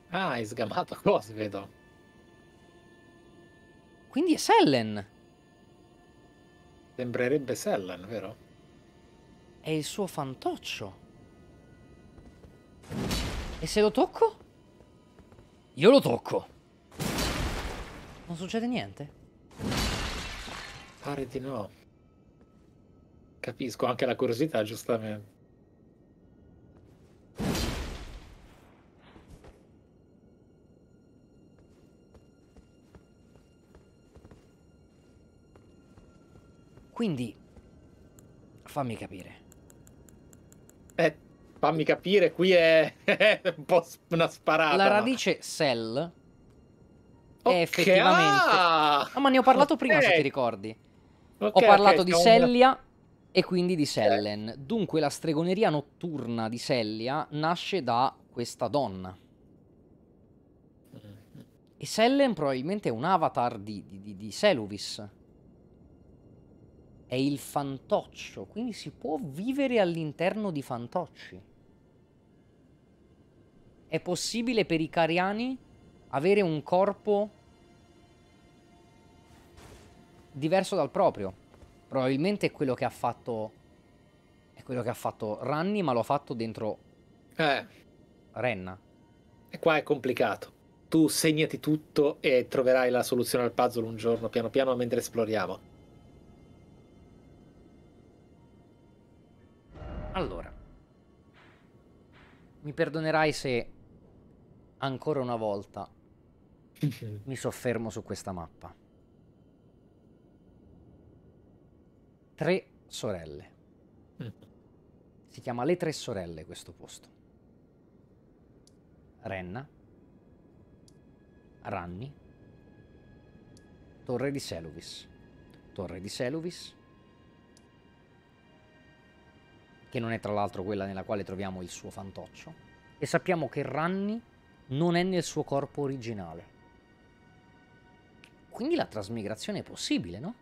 Ah, hai sgamato cose, vedo. Quindi è Sellen. Sembrerebbe Sellen, vero? È il suo fantoccio. E se lo tocco? Io lo tocco. Non succede niente? Pare di no. Capisco anche la curiosità, giustamente. Quindi, fammi capire. Fammi capire, qui è un po' una sparata. La radice Sell è effettivamente... No, ma ne ho parlato prima, se ti ricordi. Ho parlato di Sellia e quindi di Sellen. Dunque la stregoneria notturna di Sellia nasce da questa donna. E Sellen probabilmente è un avatar di Seluvis. È il fantoccio, quindi si può vivere all'interno di fantocci. È possibile per i cariani avere un corpo diverso dal proprio. Probabilmente è quello che ha fatto Ranni, ma l'ho fatto dentro Renna. E qua è complicato. Tu segnati tutto e troverai la soluzione al puzzle un giorno, piano piano, mentre esploriamo. Allora, mi perdonerai se ancora una volta mi soffermo su questa mappa. 3 sorelle. Si chiama Le Tre Sorelle questo posto. Renna, Ranni, Torre di Seluvis. Torre di Seluvis, che non è tra l'altro quella nella quale troviamo il suo fantoccio. E sappiamo che Ranni non è nel suo corpo originale. Quindi la trasmigrazione è possibile, no?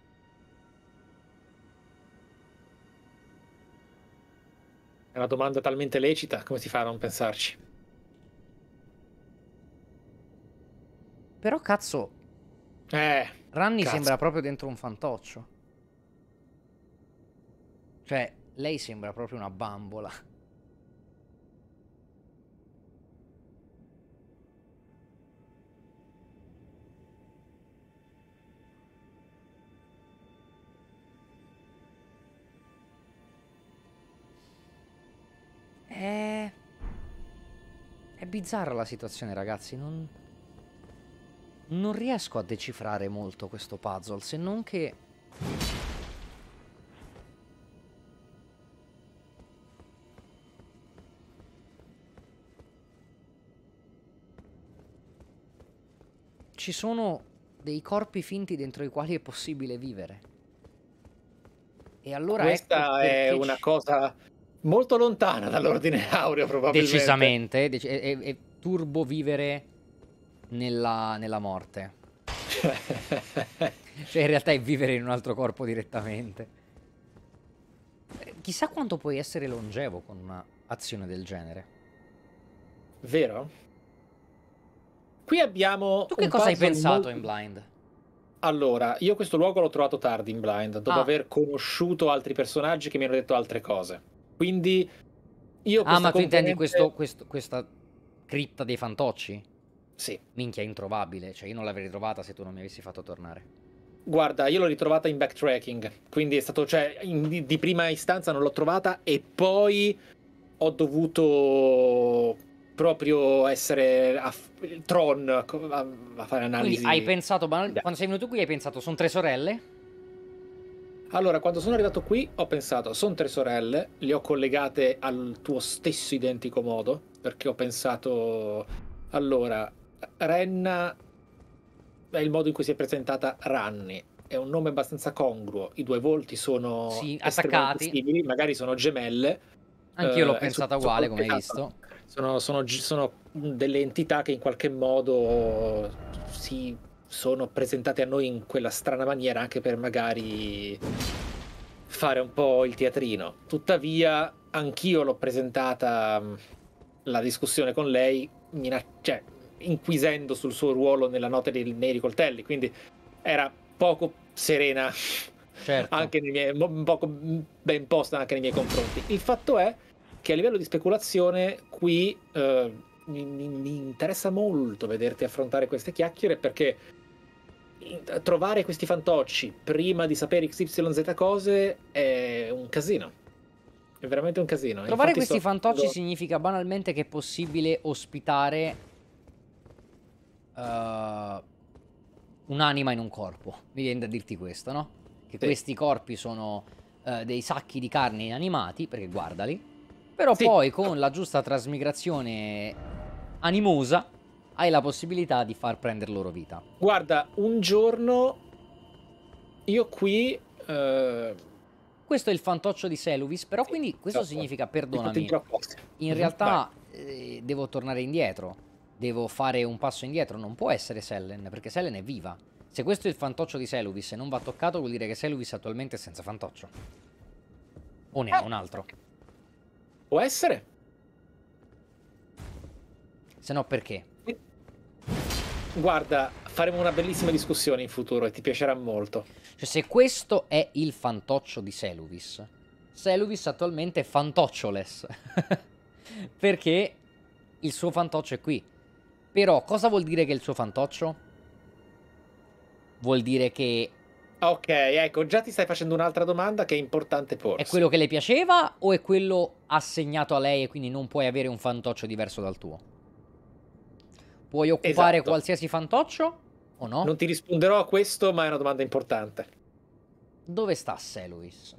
È una domanda talmente lecita, come si fa a non pensarci? Però cazzo, Ranni sembra proprio dentro un fantoccio. Cioè, lei sembra proprio una bambola. È bizzarra la situazione, ragazzi. Non riesco a decifrare molto questo puzzle, se non che... ci sono dei corpi finti dentro i quali è possibile vivere. E allora questa è una cosa molto lontana dall'ordine aureo, probabilmente. Decisamente. È turbo vivere nella morte. Cioè, in realtà è vivere in un altro corpo direttamente. Chissà quanto puoi essere longevo con un'azione del genere. Vero? Qui abbiamo... Tu che cosa hai pensato in Blind? Allora, io questo luogo l'ho trovato tardi in Blind, dopo aver conosciuto altri personaggi che mi hanno detto altre cose. Quindi io... Ah, ma tu intendi questa cripta dei fantocci? Sì. Minchia, è introvabile. Cioè, io non l'avrei trovata se tu non mi avessi fatto tornare. Guarda, io l'ho ritrovata in backtracking. Quindi è stato... Cioè, di prima istanza non l'ho trovata e poi ho dovuto proprio essere a Tron a fare analisi. Quindi hai pensato... Quando sei venuto qui hai pensato, sono 3 sorelle? Allora, quando sono arrivato qui ho pensato, sono 3 sorelle, le ho collegate al tuo stesso identico modo, perché ho pensato... Allora... Renna è il modo in cui si è presentata Ranni, è un nome abbastanza congruo, i due volti sono attaccati, simili, magari sono gemelle. Anch'io l'ho pensata uguale, come hai visto. Sono delle entità che in qualche modo si sono presentate a noi in quella strana maniera, anche per magari fare un po' il teatrino. Tuttavia anch'io l'ho presentata, la discussione con lei, inquisendo sul suo ruolo nella Notte nei Ricoltelli, quindi era poco serena, certo, anche nei miei, poco ben posta anche nei miei confronti. Il fatto è che a livello di speculazione qui mi interessa molto vederti affrontare queste chiacchiere, perché trovare questi fantocci prima di sapere XYZ cose è un casino. È veramente un casino. Trovare questi fantocci significa banalmente che è possibile ospitare un'anima in un corpo. Mi viene da dirti questo, no? Che sì, questi corpi sono dei sacchi di carne inanimati, perché guardali. Però sì, poi con la giusta trasmigrazione animosa hai la possibilità di far prendere loro vita. Guarda, un giorno io qui... Questo è il fantoccio di Seluvis, però quindi questo significa, perdonami, in realtà devo tornare indietro. devo fare un passo indietro. Non può essere Sellen, perché Sellen è viva. Se questo è il fantoccio di Seluvis e non va toccato, vuol dire che Seluvis attualmente è senza fantoccio. O ne ha un altro. Può essere. Se no perché? Guarda, faremo una bellissima discussione in futuro e ti piacerà molto. Cioè, se questo è il fantoccio di Seluvis, Seluvis attualmente è fantoccioless. Perché il suo fantoccio è qui. Però cosa vuol dire che il suo fantoccio? Vuol dire che... Ok, ecco, già ti stai facendo un'altra domanda che è importante porsi. È quello che le piaceva o è quello assegnato a lei e quindi non puoi avere un fantoccio diverso dal tuo? Puoi occupare qualsiasi fantoccio o no? Non ti risponderò a questo, ma è una domanda importante. Dove sta Seluvis?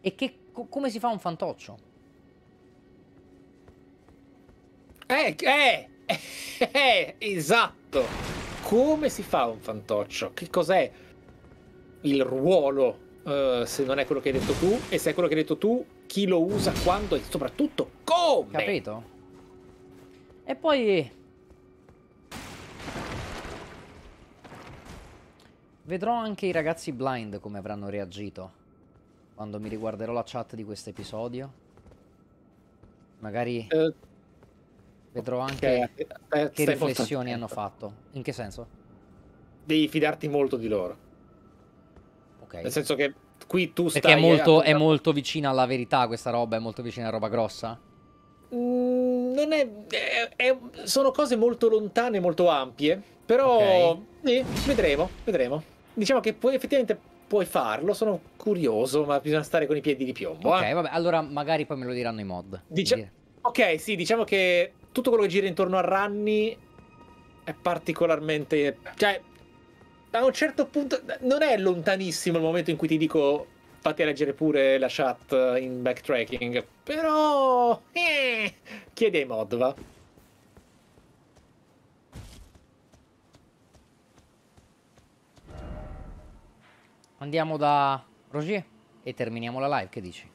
E che, come si fa un fantoccio? Esatto! Come si fa un fantoccio? Che cos'è il ruolo, se non è quello che hai detto tu? E se è quello che hai detto tu, chi lo usa, quando e soprattutto come? Capito? E poi... vedrò anche i ragazzi blind come avranno reagito quando mi riguarderò la chat di questo episodio. Magari vedrò anche che riflessioni hanno fatto. In che senso? Devi fidarti molto di loro. Ok. Nel senso che qui tu stai... Perché è molto vicina alla verità questa roba, è molto vicina a roba grossa? Non è... sono cose molto lontane, molto ampie. Però vedremo, vedremo. Diciamo che poi effettivamente... puoi farlo, sono curioso, ma bisogna stare con i piedi di piombo. Ok, vabbè, allora magari poi me lo diranno i mod. Ok, sì, diciamo che tutto quello che gira intorno a Ranni è particolarmente... cioè, a un certo punto non è lontanissimo il momento in cui ti dico fatti a leggere pure la chat in backtracking, però... chiedi ai mod, va? Andiamo da Rogier e terminiamo la live, che dici?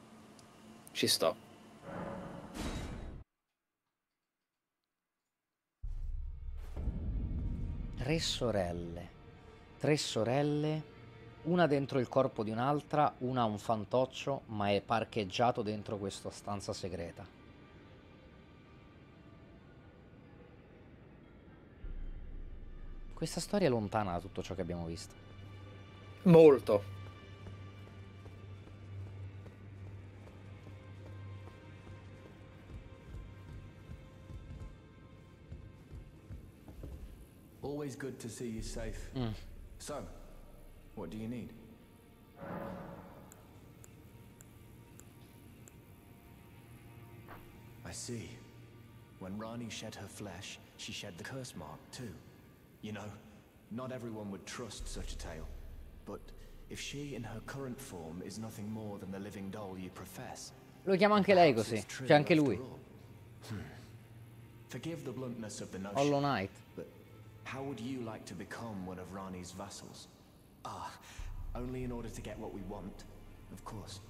Ci sto. Tre sorelle, una dentro il corpo di un'altra, una ha un fantoccio, ma è parcheggiato dentro questa stanza segreta. Questa storia è lontana da tutto ciò che abbiamo visto. Molto. Always good to see you safe. So, what do you need? I see. When Ranni shed her flesh, she shed the curse mark too. You know, not everyone would trust such a tale. But if she in her current form is nothing more than the living doll you profess. Lo chiama anche lei così, c'è anche lui. Forgive the bluntness of the notion. Hollow Knight. But how would you like to become one of Ranni's vassals? Only in order to get what we want, of course.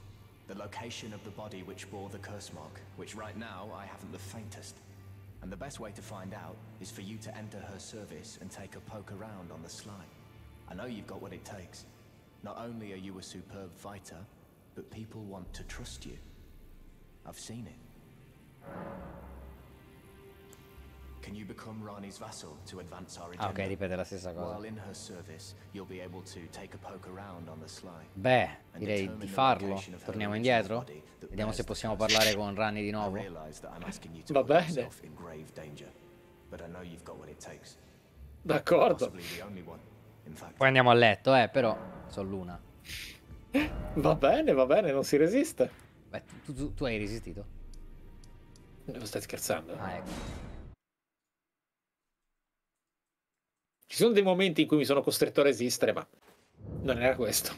The location of the body which bore the curse mark, which right now I haven't the faintest. And the best way to find out is for you to enter her service and take a poke around on the sly. I know you've got what it takes. Not only are you a superb fighter, but people want to trust you. I've seen it. Can you become Ranni's vassal to advance our agenda? Okay, ripete la stessa cosa. While in her service, you'll be able to take a poke around on the sly. Beh, direi di farlo. Torniamo indietro. Vediamo se possiamo parlare con Ranni di nuovo. Va bene. But I know you've got what it takes. D'accordo. Poi andiamo a letto, però sono l'una. Va bene, non si resiste. Beh, tu hai resistito. Non stai scherzando? Ecco. Ci sono dei momenti in cui mi sono costretto a resistere, ma non era questo.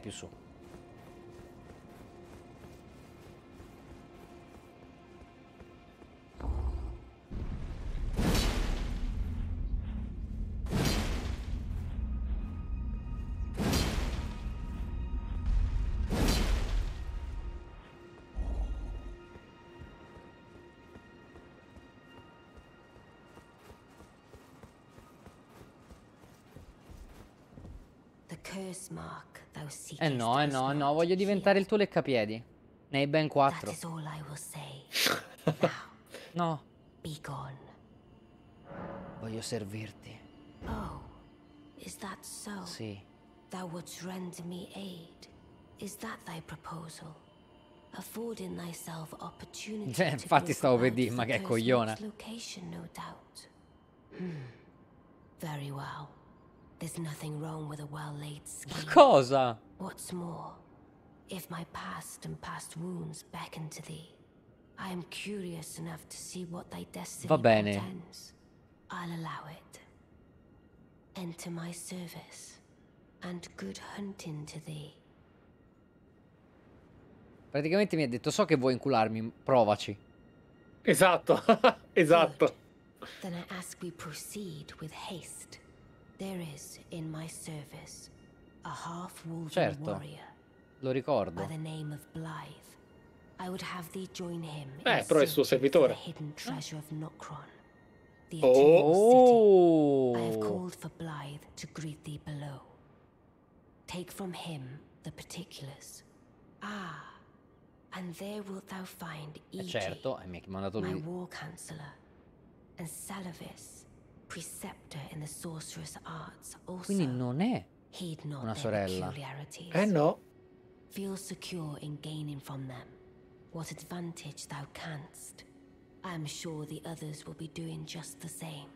Più su. Eh no, voglio diventare il tuo leccapiedi. Ne hai ben 4. No. Voglio servirti. Oh, is that so? Sì. Thou wouldst render me aid. Is that thy proposal? Affording thyself opportunity. Infatti stavo per dire, ma che cogliona. Very well. There's nothing wrong with a well-laid scheme. Cosa? What's more, if my past and past wounds beckon to thee, I am curious enough to see what thy destiny portends. I'll allow it. Enter my service, and good hunting to thee. Praticamente mi ha detto, so che vuoi incularmi, provaci. Esatto, esatto. Then I ask we proceed with haste. There is in my service a half-wolven warrior. Lo ricordo. By the name of Blythe. I would have thee join him. Però è il suo servitore. Hidden treasure of Nokron. The eternal city. I have called for Blythe to greet thee below. Take from him the particulars. Ah, and there wilt thou find E.G., certo, mi ha mandato lui. My war counselor, and Seluvis, preceptor in the sorcerous arts. Also, quindi non è una sorella. Eh no. Feel secure in gaining from them what advantage thou canst. I am sure the others will be doing just the same.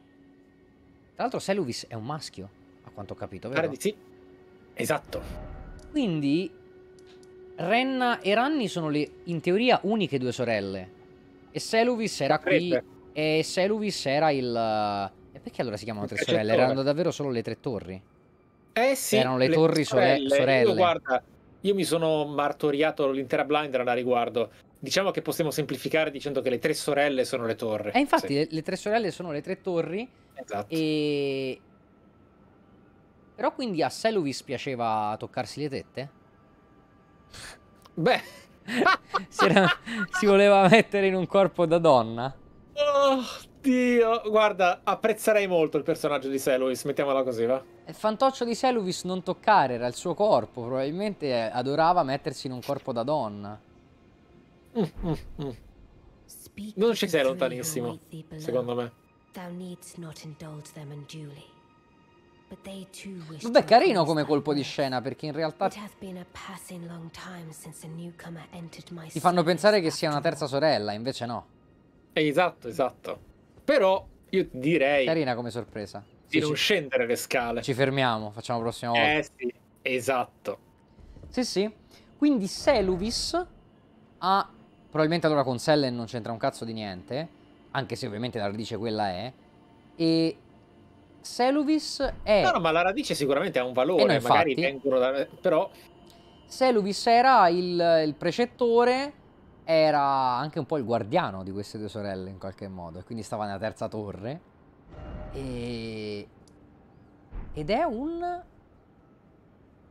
Tra l'altro Seluvis è un maschio, a quanto ho capito, vero? Sì. Esatto. Quindi Renna e Ranni sono le, in teoria, uniche due sorelle. E Seluvis era qui. E Seluvis era il... E perché allora si chiamano tre sorelle? Erano davvero solo le tre torri? Eh sì, erano le torri sorelle. Io, guarda, io mi sono martoriato l'intera Blindrana a riguardo. Diciamo che possiamo semplificare dicendo che le tre sorelle sono le torri. E infatti le tre sorelle sono le tre torri. Esatto. E... Però quindi a Seluvis piaceva toccarsi le tette? Beh, si voleva mettere in un corpo da donna. Oh Dio, guarda, apprezzerei molto il personaggio di Seluvis, mettiamola così, va? Il fantoccio di Seluvis non toccare, era il suo corpo, probabilmente adorava mettersi in un corpo da donna. Non ci sei lontanissimo, secondo me. Vabbè, carino come colpo di scena, perché in realtà ti fanno pensare che sia una terza sorella, invece no. Esatto, esatto. Però io direi, carina come sorpresa, di non scendere le scale. Ci fermiamo, facciamo la prossima volta. Eh sì, esatto. Sì, sì. Quindi Seluvis ha, probabilmente allora con Sellen non c'entra un cazzo di niente, anche se ovviamente la radice quella è. E Seluvis è... No, no, ma la radice sicuramente ha un valore, no, magari vengono da... Però... Seluvis era il precettore, era anche un po' il guardiano di queste due sorelle in qualche modo, e quindi stava nella terza torre. Ed è un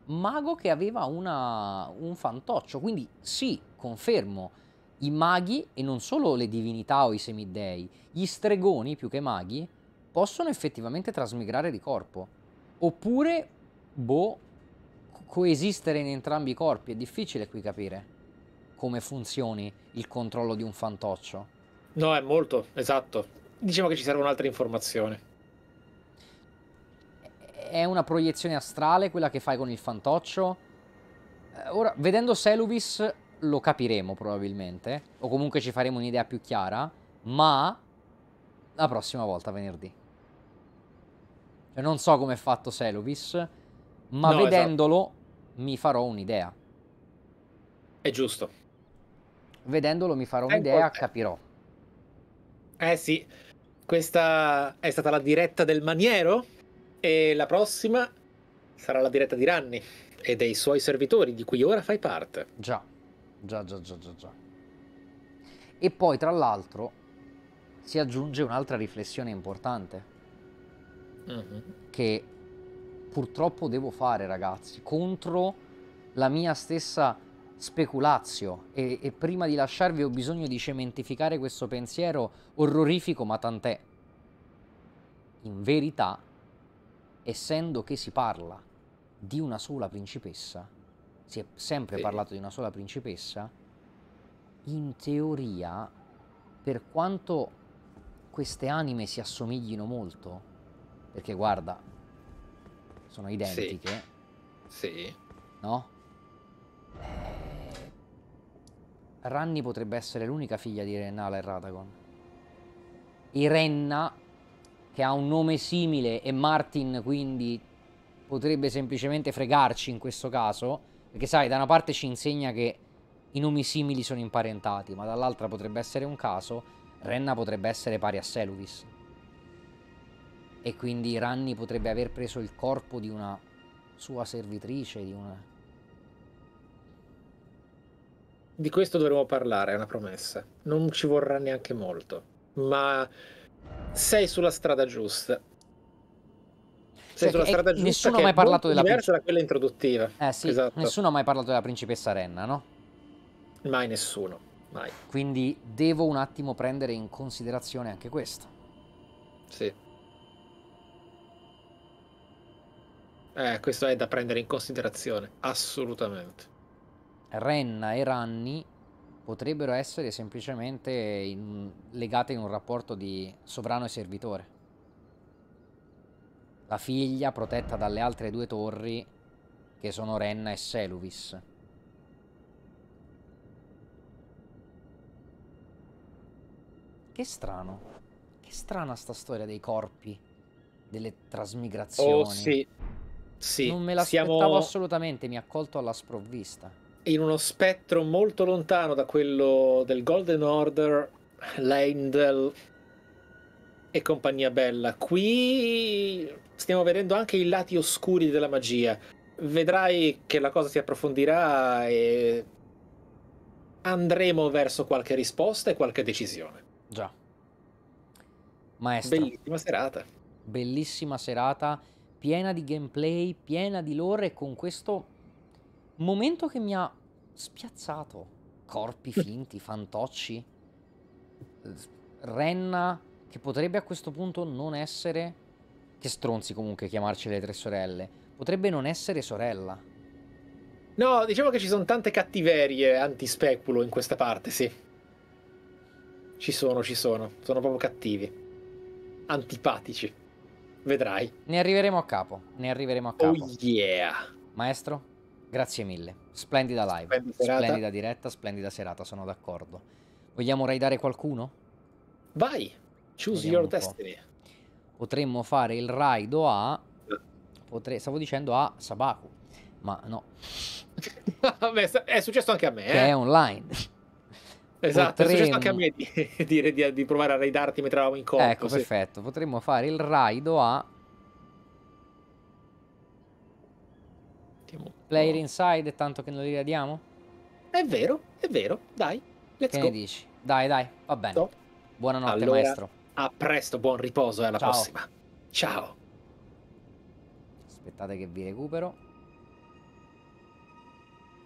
mago che aveva un fantoccio, quindi sì, confermo, i maghi, e non solo le divinità o i semidei, gli stregoni più che maghi, possono effettivamente trasmigrare di corpo. Oppure, boh, coesistere in entrambi i corpi. È difficile qui capire come funzioni il controllo di un fantoccio. No, è molto, esatto. Diciamo che ci servono altre informazioni. È una proiezione astrale quella che fai con il fantoccio? Ora, vedendo Seluvis lo capiremo probabilmente, o comunque ci faremo un'idea più chiara, ma la prossima volta, venerdì. Non so come è fatto Seluvis, ma no, vedendolo, esatto, mi farò un'idea. È giusto. Vedendolo mi farò un'idea, capirò. Eh sì, questa è stata la diretta del maniero e la prossima sarà la diretta di Ranni e dei suoi servitori, di cui ora fai parte. Già, già, già, già, già, già. E poi, tra l'altro, si aggiunge un'altra riflessione importante. Che purtroppo devo fare, ragazzi, contro la mia stessa speculazio, e prima di lasciarvi ho bisogno di cementificare questo pensiero orrorifico, ma tant'è. In verità, essendo che si parla di una sola principessa, si è sempre parlato di una sola principessa, in teoria, per quanto queste anime si assomiglino molto, perché guarda, sono identiche, sì, no? Ranni potrebbe essere l'unica figlia di Rennala e Radagon. E Renna, che ha un nome simile, e Martin, quindi potrebbe semplicemente fregarci in questo caso, perché sai, da una parte ci insegna che i nomi simili sono imparentati, ma dall'altra potrebbe essere un caso. Renna potrebbe essere pari a Seluvis, e quindi Ranni potrebbe aver preso il corpo di una sua servitrice, di una... Di questo dovremo parlare, è una promessa. Non ci vorrà neanche molto, ma sei sulla strada giusta. Sei sulla strada giusta. Nessuno ha mai parlato della principessa. Diversa da quella introduttiva. Eh sì, esatto. Nessuno ha mai parlato della principessa Renna, no? Mai nessuno, mai. Quindi devo un attimo prendere in considerazione anche questo. Sì. Questo è da prendere in considerazione, assolutamente. Renna e Ranni potrebbero essere semplicemente legate in un rapporto di sovrano e servitore. La figlia protetta dalle altre due torri, che sono Renna e Seluvis. Che strano. Che strana sta storia dei corpi, delle trasmigrazioni. Oh sì, sì. Non me l'aspettavo assolutamente, mi ha colto alla sprovvista. In uno spettro molto lontano da quello del Golden Order, Leyndell e compagnia bella. Qui stiamo vedendo anche i lati oscuri della magia. Vedrai che la cosa si approfondirà e andremo verso qualche risposta e qualche decisione. Già. Maestro. Bellissima serata. Bellissima serata, piena di gameplay, piena di lore, e con questo momento che mi ha spiazzato. Corpi finti, fantocci. Renna, che potrebbe a questo punto non essere... Che stronzi comunque chiamarci le tre sorelle. Potrebbe non essere sorella. No, diciamo che ci sono tante cattiverie antispeculo in questa parte, sì. Ci sono, ci sono. Sono proprio cattivi. Antipatici. Vedrai. Ne arriveremo a capo. Ne arriveremo a capo. Oh yeah! Maestro? Grazie mille, splendida live, splendida diretta, splendida serata, sono d'accordo. Vogliamo raidare qualcuno? Vai, choose your destiny. Potremmo fare il raido a... Stavo dicendo a Sabaku, ma no. È successo anche a me. Che è online. Esatto, è successo anche a me di provare a raidarti mentre eravamo in corso. Ecco, perfetto, potremmo fare il raido a... Player Inside, tanto che non li radiamo? È vero, dai, let's go. Che ne dici? Dai, dai, va bene. No. Buonanotte, allora, maestro. A presto, buon riposo e alla prossima. Ciao. Aspettate che vi recupero.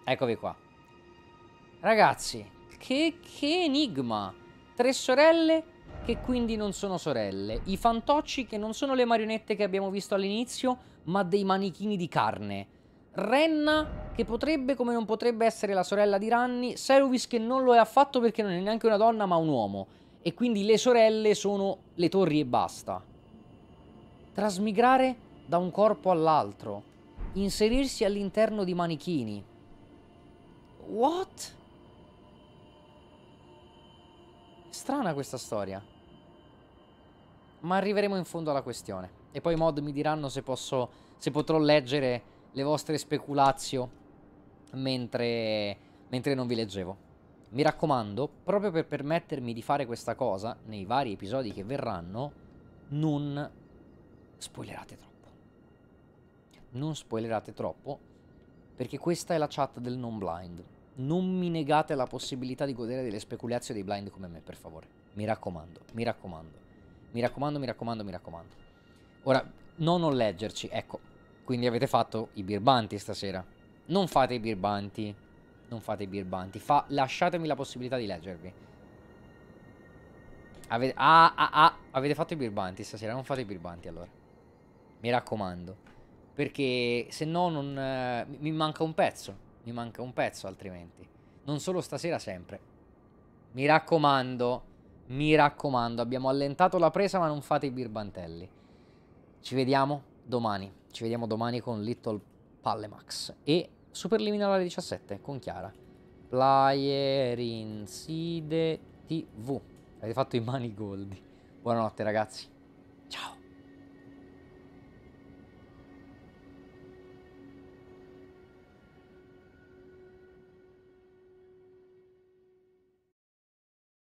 Eccovi qua. Ragazzi, che enigma. Tre sorelle che quindi non sono sorelle. I fantocci che non sono le marionette che abbiamo visto all'inizio, ma dei manichini di carne. Renna, che potrebbe come non potrebbe essere la sorella di Ranni. Seluvis, che non lo è affatto perché non è neanche una donna ma un uomo, e quindi le sorelle sono le torri e basta. Trasmigrare da un corpo all'altro, inserirsi all'interno di manichini. What? Strana questa storia, ma arriveremo in fondo alla questione, e poi i mod mi diranno se potrò leggere le vostre speculazio mentre non vi leggevo. Mi raccomando, proprio per permettermi di fare questa cosa nei vari episodi che verranno, non spoilerate troppo. Non spoilerate troppo, perché questa è la chat del non blind. Non mi negate la possibilità di godere delle speculazio dei blind come me, per favore. Mi raccomando, mi raccomando. Mi raccomando, mi raccomando, mi raccomando. Ora, non leggerci, ecco. Quindi avete fatto i birbanti stasera. Non fate i birbanti. Non fate i birbanti. Lasciatemi la possibilità di leggervi. Avete fatto i birbanti stasera. Non fate i birbanti allora. Mi raccomando. perché se no non, mi manca un pezzo, altrimenti. Non solo stasera, sempre. Mi raccomando, abbiamo allentato la presa, ma non fate i birbantelli. Ci vediamo domani. Ci vediamo domani con Little Pallemax e Superliminale alle 17 con Chiara. Player Inside TV. Avete fatto i mani goldi. Buonanotte ragazzi. Ciao.